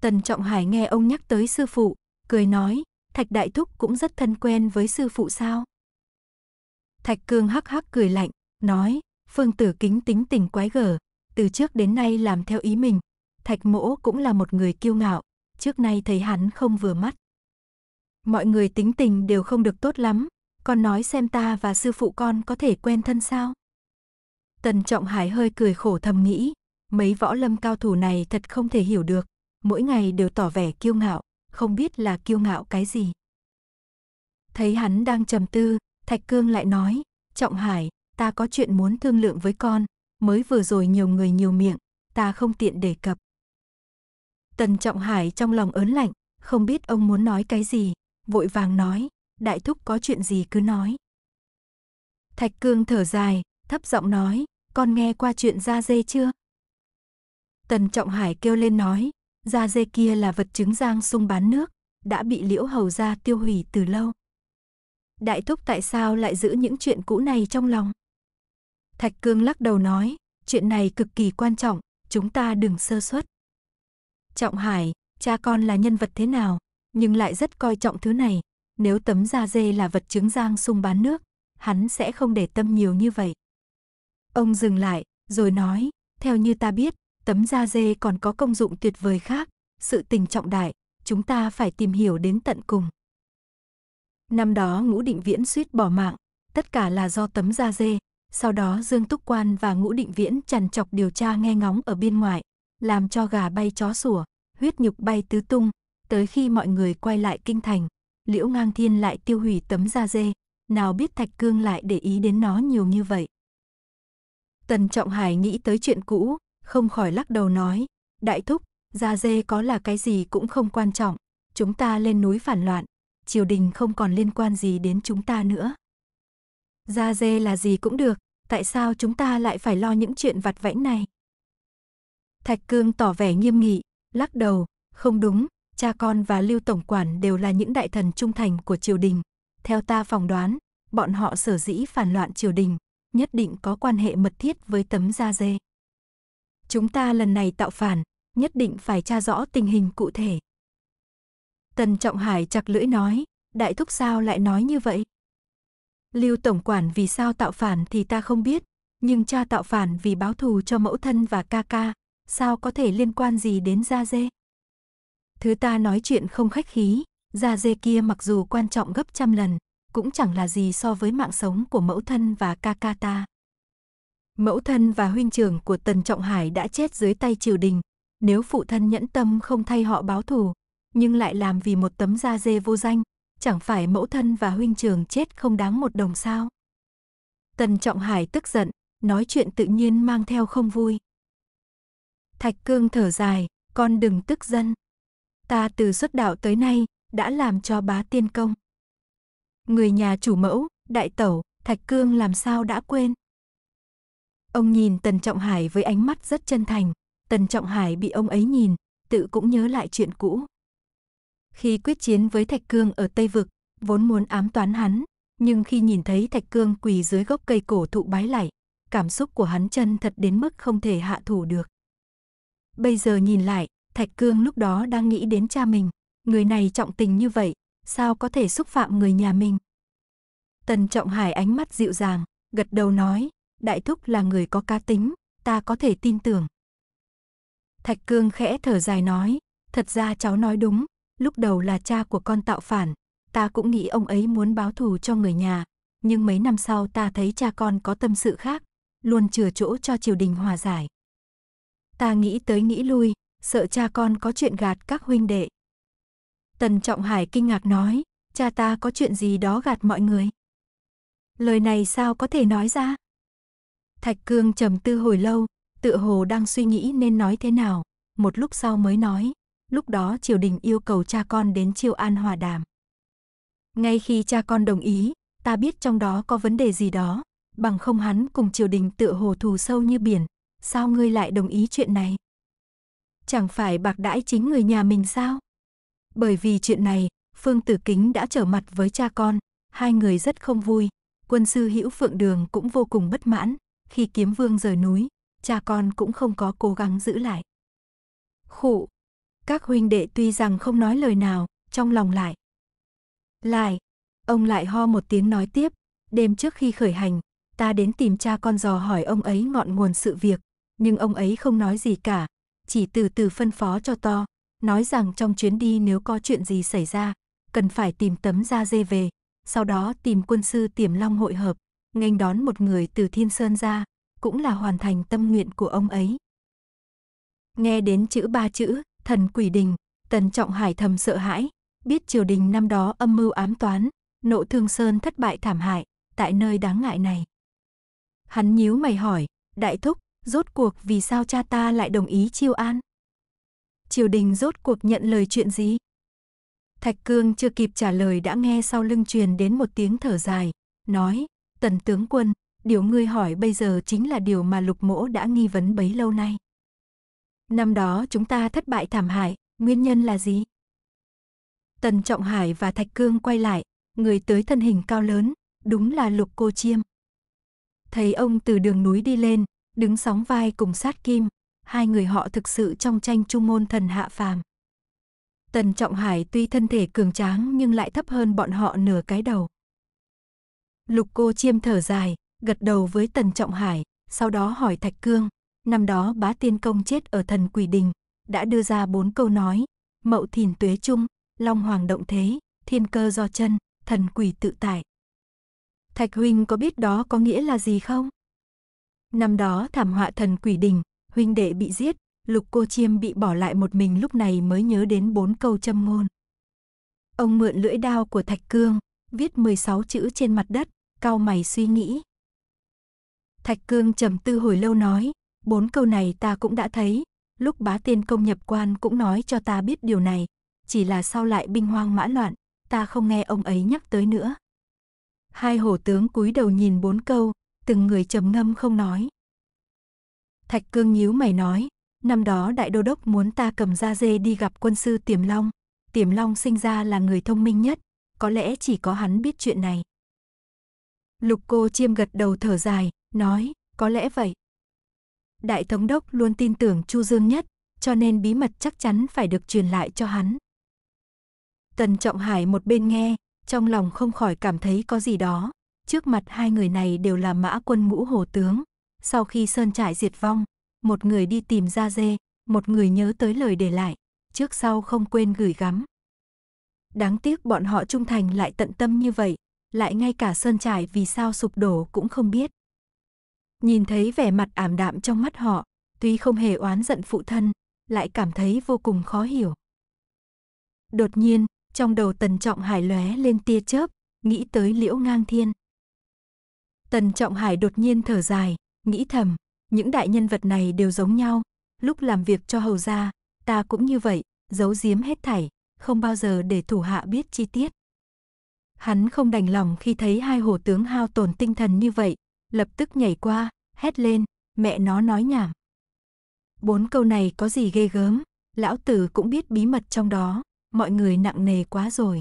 Tần Trọng Hải nghe ông nhắc tới sư phụ, cười nói, Thạch đại thúc cũng rất thân quen với sư phụ sao? Thạch Cương hắc hắc cười lạnh, nói, Phương Tử Kính tính tình quái gở, từ trước đến nay làm theo ý mình, Thạch mỗ cũng là một người kiêu ngạo, trước nay thấy hắn không vừa mắt. Mọi người tính tình đều không được tốt lắm, con nói xem ta và sư phụ con có thể quen thân sao? Tần Trọng Hải hơi cười khổ thầm nghĩ, mấy võ lâm cao thủ này thật không thể hiểu được, mỗi ngày đều tỏ vẻ kiêu ngạo. Không biết là kiêu ngạo cái gì. Thấy hắn đang trầm tư, Thạch Cương lại nói, Trọng Hải, ta có chuyện muốn thương lượng với con, mới vừa rồi nhiều người nhiều miệng, ta không tiện đề cập. Tần Trọng Hải trong lòng ớn lạnh, không biết ông muốn nói cái gì, vội vàng nói, đại thúc có chuyện gì cứ nói. Thạch Cương thở dài, thấp giọng nói, con nghe qua chuyện da dê chưa? Tần Trọng Hải kêu lên nói, da dê kia là vật chứng Giang Sung bán nước, đã bị Liễu hầu gia tiêu hủy từ lâu. Đại thúc tại sao lại giữ những chuyện cũ này trong lòng? Thạch Cương lắc đầu nói, chuyện này cực kỳ quan trọng, chúng ta đừng sơ suất. Trọng Hải, cha con là nhân vật thế nào, nhưng lại rất coi trọng thứ này. Nếu tấm da dê là vật chứng Giang Sung bán nước, hắn sẽ không để tâm nhiều như vậy. Ông dừng lại, rồi nói, theo như ta biết, tấm da dê còn có công dụng tuyệt vời khác, sự tình trọng đại, chúng ta phải tìm hiểu đến tận cùng. Năm đó Ngũ Định Viễn suýt bỏ mạng, tất cả là do tấm da dê, sau đó Dương Túc Quan và Ngũ Định Viễn trằn trọc điều tra nghe ngóng ở bên ngoài, làm cho gà bay chó sủa, huyết nhục bay tứ tung, tới khi mọi người quay lại kinh thành, Liễu Ngang Thiên lại tiêu hủy tấm da dê, nào biết Thạch Cương lại để ý đến nó nhiều như vậy. Tần Trọng Hải nghĩ tới chuyện cũ, không khỏi lắc đầu nói, đại thúc, da dê có là cái gì cũng không quan trọng, chúng ta lên núi phản loạn, triều đình không còn liên quan gì đến chúng ta nữa. Da dê là gì cũng được, tại sao chúng ta lại phải lo những chuyện vặt vãnh này? Thạch Cương tỏ vẻ nghiêm nghị, lắc đầu, không đúng, cha con và Lưu Tổng Quản đều là những đại thần trung thành của triều đình. Theo ta phỏng đoán, bọn họ sở dĩ phản loạn triều đình, nhất định có quan hệ mật thiết với tấm da dê. Chúng ta lần này tạo phản, nhất định phải tra rõ tình hình cụ thể. Tần Trọng Hải chặt lưỡi nói, đại thúc sao lại nói như vậy? Lưu Tổng Quản vì sao tạo phản thì ta không biết, nhưng cha tạo phản vì báo thù cho mẫu thân và ca ca, sao có thể liên quan gì đến da dê? Thứ ta nói chuyện không khách khí, da dê kia mặc dù quan trọng gấp trăm lần, cũng chẳng là gì so với mạng sống của mẫu thân và ca ca ta. Mẫu thân và huynh trưởng của Tần Trọng Hải đã chết dưới tay triều đình, nếu phụ thân nhẫn tâm không thay họ báo thù, nhưng lại làm vì một tấm da dê vô danh, chẳng phải mẫu thân và huynh trưởng chết không đáng một đồng sao? Tần Trọng Hải tức giận, nói chuyện tự nhiên mang theo không vui. Thạch Cương thở dài, con đừng tức giận. Ta từ xuất đạo tới nay, đã làm cho bá tiên công. Người nhà chủ mẫu, đại tẩu, Thạch Cương làm sao đã quên. Ông nhìn Tần Trọng Hải với ánh mắt rất chân thành. Tần Trọng Hải bị ông ấy nhìn, tự cũng nhớ lại chuyện cũ. Khi quyết chiến với Thạch Cương ở Tây Vực, vốn muốn ám toán hắn, nhưng khi nhìn thấy Thạch Cương quỳ dưới gốc cây cổ thụ bái lạy, cảm xúc của hắn chân thật đến mức không thể hạ thủ được. Bây giờ nhìn lại, Thạch Cương lúc đó đang nghĩ đến cha mình, người này trọng tình như vậy, sao có thể xúc phạm người nhà mình? Tần Trọng Hải ánh mắt dịu dàng, gật đầu nói, đại thúc là người có cá tính, ta có thể tin tưởng. Thạch Cương khẽ thở dài nói, thật ra cháu nói đúng, lúc đầu là cha của con tạo phản, ta cũng nghĩ ông ấy muốn báo thù cho người nhà, nhưng mấy năm sau ta thấy cha con có tâm sự khác, luôn chừa chỗ cho triều đình hòa giải. Ta nghĩ tới nghĩ lui, sợ cha con có chuyện gạt các huynh đệ. Tần Trọng Hải kinh ngạc nói, cha ta có chuyện gì đó gạt mọi người. Lời này sao có thể nói ra? Thạch Cương trầm tư hồi lâu, tựa hồ đang suy nghĩ nên nói thế nào, một lúc sau mới nói, lúc đó triều đình yêu cầu cha con đến Chiêu An hòa đàm. Ngay khi cha con đồng ý, ta biết trong đó có vấn đề gì đó, bằng không hắn cùng triều đình tựa hồ thù sâu như biển, sao ngươi lại đồng ý chuyện này? Chẳng phải bạc đãi chính người nhà mình sao? Bởi vì chuyện này, Phương Tử Kính đã trở mặt với cha con, hai người rất không vui, quân sư Hữu Phượng Đường cũng vô cùng bất mãn, khi Kiếm Vương rời núi, cha con cũng không có cố gắng giữ lại. Khụ, các huynh đệ tuy rằng không nói lời nào, trong lòng lại. Lại, ông lại ho một tiếng nói tiếp, đêm trước khi khởi hành, ta đến tìm cha con dò hỏi ông ấy ngọn nguồn sự việc, nhưng ông ấy không nói gì cả, chỉ từ từ phân phó cho to, nói rằng trong chuyến đi nếu có chuyện gì xảy ra, cần phải tìm tấm da dê về, sau đó tìm quân sư Tiềm Long hội hợp, nghênh đón một người từ Thiên Sơn ra, cũng là hoàn thành tâm nguyện của ông ấy. Nghe đến chữ ba chữ, Thần Quỷ Đình, Tần Trọng Hải thầm sợ hãi, biết triều đình năm đó âm mưu ám toán, Nộ Thương Sơn thất bại thảm hại, tại nơi đáng ngại này. Hắn nhíu mày hỏi, đại thúc, rốt cuộc vì sao cha ta lại đồng ý Chiêu An? Triều đình rốt cuộc nhận lời chuyện gì? Thạch Cương chưa kịp trả lời đã nghe sau lưng truyền đến một tiếng thở dài, nói, Tần tướng quân, điều ngươi hỏi bây giờ chính là điều mà Lục Mỗ đã nghi vấn bấy lâu nay. Năm đó chúng ta thất bại thảm hại, nguyên nhân là gì? Tần Trọng Hải và Thạch Cương quay lại, người tới thân hình cao lớn, đúng là Lục Cô Chiêm. thấy ông từ đường núi đi lên, đứng sóng vai cùng Sát Kim, hai người họ thực sự trong tranh trung môn thần hạ phàm. Tần Trọng Hải tuy thân thể cường tráng nhưng lại thấp hơn bọn họ nửa cái đầu. Lục Cô Chiêm thở dài, gật đầu với Tần Trọng Hải, sau đó hỏi Thạch Cương, năm đó Bá Tiên Công chết ở Thần Quỷ Đình, đã đưa ra bốn câu nói, mậu thìn tuế trung, long hoàng động thế, thiên cơ do chân, thần quỷ tự tại. Thạch huynh có biết đó có nghĩa là gì không? Năm đó thảm họa Thần Quỷ Đình, huynh đệ bị giết, Lục Cô Chiêm bị bỏ lại một mình, lúc này mới nhớ đến bốn câu châm ngôn. Ông mượn lưỡi đao của Thạch Cương, viết mười sáu chữ trên mặt đất, cau mày suy nghĩ. Thạch Cương trầm tư hồi lâu nói, bốn câu này ta cũng đã thấy, lúc Bá Tiên Công nhập quan cũng nói cho ta biết điều này, chỉ là sau lại binh hoang mã loạn, ta không nghe ông ấy nhắc tới nữa. Hai hổ tướng cúi đầu nhìn bốn câu, từng người trầm ngâm không nói. Thạch Cương nhíu mày nói, năm đó đại đô đốc muốn ta cầm da dê đi gặp quân sư Tiềm Long, Tiềm Long sinh ra là người thông minh nhất, có lẽ chỉ có hắn biết chuyện này. Lục Cô Chiêm gật đầu thở dài, nói, có lẽ vậy. Đại thống đốc luôn tin tưởng Chu Dương nhất, cho nên bí mật chắc chắn phải được truyền lại cho hắn. Tần Trọng Hải một bên nghe, trong lòng không khỏi cảm thấy có gì đó, trước mặt hai người này đều là mã quân ngũ hổ tướng, sau khi sơn trại diệt vong, một người đi tìm da dê, một người nhớ tới lời để lại, trước sau không quên gửi gắm. Đáng tiếc bọn họ trung thành lại tận tâm như vậy, lại ngay cả sơn trại vì sao sụp đổ cũng không biết. Nhìn thấy vẻ mặt ảm đạm trong mắt họ, tuy không hề oán giận phụ thân, lại cảm thấy vô cùng khó hiểu. Đột nhiên, trong đầu Tần Trọng Hải lóe lên tia chớp, nghĩ tới Liễu Ngang Thiên. Tần Trọng Hải đột nhiên thở dài, nghĩ thầm, những đại nhân vật này đều giống nhau, lúc làm việc cho hầu gia, ta cũng như vậy, giấu giếm hết thảy, không bao giờ để thủ hạ biết chi tiết. Hắn không đành lòng khi thấy hai hổ tướng hao tổn tinh thần như vậy, lập tức nhảy qua, hét lên, mẹ nó nói nhảm. Bốn câu này có gì ghê gớm, lão tử cũng biết bí mật trong đó, mọi người nặng nề quá rồi.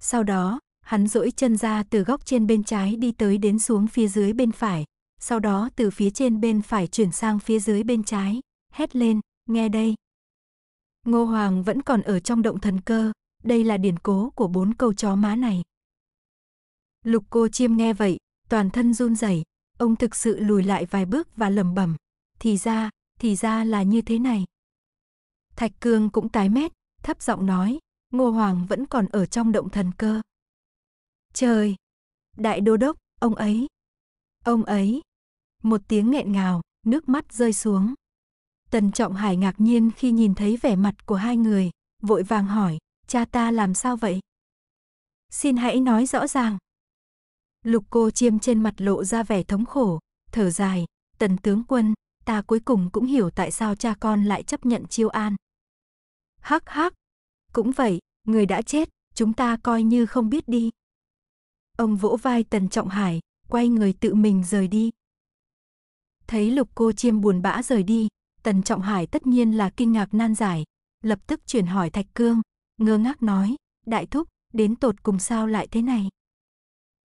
Sau đó, hắn duỗi chân ra từ góc trên bên trái đi tới đến xuống phía dưới bên phải, sau đó từ phía trên bên phải chuyển sang phía dưới bên trái, hét lên, nghe đây. Ngô Hoàng vẫn còn ở trong động thần cơ, đây là điển cố của bốn câu chó má này. Lục Cô Chiêm nghe vậy, toàn thân run rẩy, ông thực sự lùi lại vài bước và lẩm bẩm, thì ra, thì ra là như thế này. Thạch Cương cũng tái mét, thấp giọng nói, Ngô Hoàng vẫn còn ở trong động thần cơ. Trời, đại đô đốc, ông ấy, ông ấy, một tiếng nghẹn ngào, nước mắt rơi xuống. Tần Trọng Hải ngạc nhiên khi nhìn thấy vẻ mặt của hai người, vội vàng hỏi, cha ta làm sao vậy? Xin hãy nói rõ ràng. Lục Cô Chiêm trên mặt lộ ra vẻ thống khổ, thở dài, Tần tướng quân, ta cuối cùng cũng hiểu tại sao cha con lại chấp nhận chiêu an. Hắc hắc, cũng vậy, người đã chết, chúng ta coi như không biết đi. Ông vỗ vai Tần Trọng Hải, quay người tự mình rời đi. Thấy Lục Cô Chiêm buồn bã rời đi, Tần Trọng Hải tất nhiên là kinh ngạc nan giải, lập tức chuyển hỏi Thạch Cương, ngơ ngác nói, đại thúc, đến tột cùng sao lại thế này?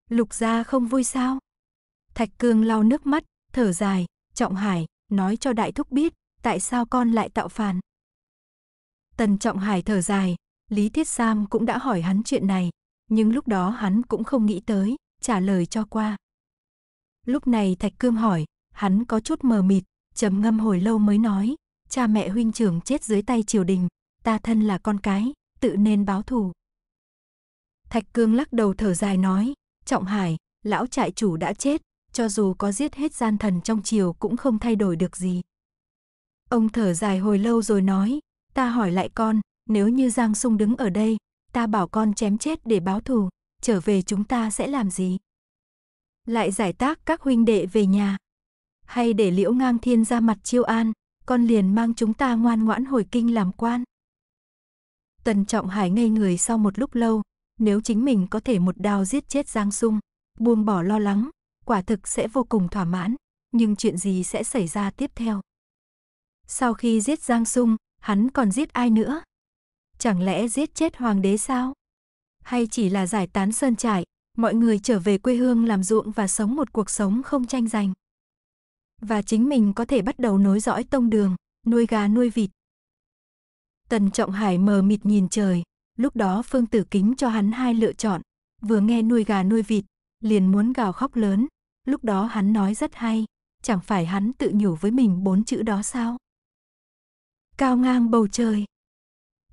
Lục gia không vui sao? Thạch Cương lau nước mắt, thở dài, Trọng Hải, nói cho đại thúc biết, tại sao con lại tạo phản? Tần Trọng Hải thở dài, Lý Thiết Sam cũng đã hỏi hắn chuyện này, nhưng lúc đó hắn cũng không nghĩ tới, trả lời cho qua. Lúc này Thạch Cương hỏi, hắn có chút mờ mịt, trầm ngâm hồi lâu mới nói, cha mẹ huynh trưởng chết dưới tay triều đình, ta thân là con cái, tự nên báo thù. Thạch Cương lắc đầu thở dài nói, Trọng Hải, lão trại chủ đã chết, cho dù có giết hết gian thần trong triều cũng không thay đổi được gì. Ông thở dài hồi lâu rồi nói, ta hỏi lại con, nếu như Giang Sung đứng ở đây, ta bảo con chém chết để báo thù, trở về chúng ta sẽ làm gì? Lại giải tác các huynh đệ về nhà? Hay để Liễu Ngang Thiên ra mặt chiêu an, con liền mang chúng ta ngoan ngoãn hồi kinh làm quan? Tần Trọng Hải ngây người sau một lúc lâu, nếu chính mình có thể một đao giết chết Giang Sung, buông bỏ lo lắng, quả thực sẽ vô cùng thỏa mãn, nhưng chuyện gì sẽ xảy ra tiếp theo? Sau khi giết Giang Sung, hắn còn giết ai nữa? Chẳng lẽ giết chết hoàng đế sao? Hay chỉ là giải tán sơn trại, Mọi người trở về quê hương làm ruộng và sống một cuộc sống không tranh giành. Và chính mình có thể bắt đầu nối dõi tông đường, nuôi gà nuôi vịt. Tần Trọng Hải mờ mịt nhìn trời, lúc đó Phương Tử Kính cho hắn hai lựa chọn, vừa nghe nuôi gà nuôi vịt, liền muốn gào khóc lớn, lúc đó hắn nói rất hay, chẳng phải hắn tự nhủ với mình bốn chữ đó sao? Cao ngang bầu trời.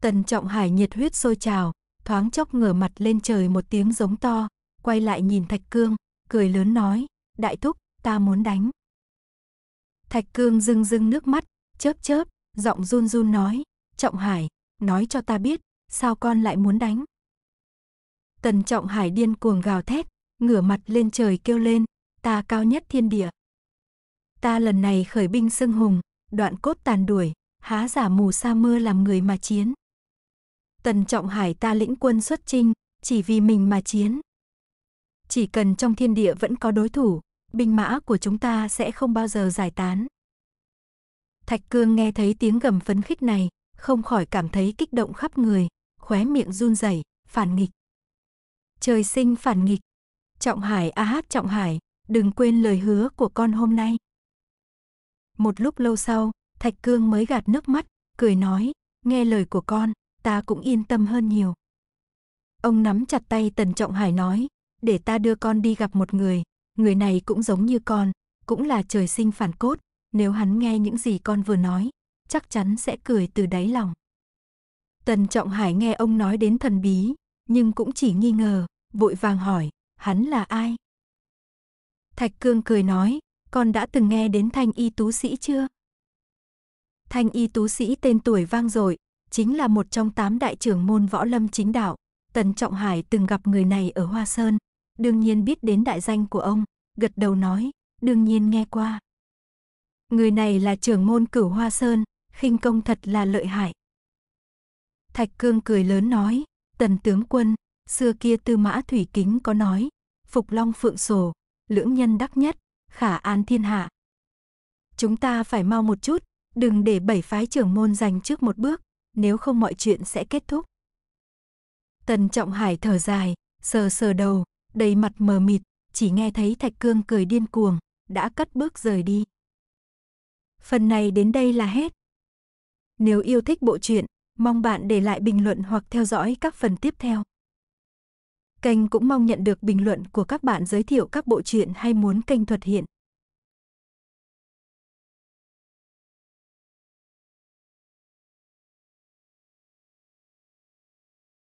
Tần Trọng Hải nhiệt huyết sôi trào, thoáng chốc ngửa mặt lên trời một tiếng giống to, quay lại nhìn Thạch Cương, cười lớn nói, đại thúc, ta muốn đánh. Thạch Cương rưng rưng nước mắt, chớp chớp, giọng run run nói, Trọng Hải, nói cho ta biết, sao con lại muốn đánh? Tần Trọng Hải điên cuồng gào thét, ngửa mặt lên trời kêu lên, ta cao nhất thiên địa. Ta lần này khởi binh xưng hùng, đoạn cốt tàn đuổi, há giả mù sa mưa làm người mà chiến. Tần Trọng Hải ta lĩnh quân xuất chinh, chỉ vì mình mà chiến. Chỉ cần trong thiên địa vẫn có đối thủ, binh mã của chúng ta sẽ không bao giờ giải tán. Thạch Cương nghe thấy tiếng gầm phấn khích này, không khỏi cảm thấy kích động khắp người, khóe miệng run rẩy, phản nghịch. Trời sinh phản nghịch. Trọng Hải a hát Trọng Hải, đừng quên lời hứa của con hôm nay. Một lúc lâu sau, Thạch Cương mới gạt nước mắt, cười nói, nghe lời của con, ta cũng yên tâm hơn nhiều. Ông nắm chặt tay Tần Trọng Hải nói, để ta đưa con đi gặp một người, người này cũng giống như con, cũng là trời sinh phản cốt, nếu hắn nghe những gì con vừa nói, chắc chắn sẽ cười từ đáy lòng. Tần Trọng Hải nghe ông nói đến thần bí, nhưng cũng chỉ nghi ngờ, vội vàng hỏi, hắn là ai? Thạch Cương cười nói, con đã từng nghe đến Thanh Y Tú Sĩ chưa? Thanh Y Tú Sĩ tên tuổi vang dội, chính là một trong tám đại trưởng môn võ lâm chính đạo. Tần Trọng Hải từng gặp người này ở Hoa Sơn, đương nhiên biết đến đại danh của ông, gật đầu nói, đương nhiên nghe qua. Người này là trưởng môn Cửu Hoa Sơn, khinh công thật là lợi hại. Thạch Cương cười lớn nói, Tần tướng quân, xưa kia Tư Mã Thủy Kính có nói, Phục Long Phượng Sổ, lưỡng nhân đắc nhất, khả an thiên hạ. Chúng ta phải mau một chút, đừng để bảy phái trưởng môn giành trước một bước, nếu không mọi chuyện sẽ kết thúc. Tần Trọng Hải thở dài, sờ sờ đầu, đầy mặt mờ mịt, chỉ nghe thấy Thạch Cương cười điên cuồng, đã cất bước rời đi. Phần này đến đây là hết. Nếu yêu thích bộ truyện, mong bạn để lại bình luận hoặc theo dõi các phần tiếp theo. Kênh cũng mong nhận được bình luận của các bạn giới thiệu các bộ truyện hay muốn kênh thuật hiện.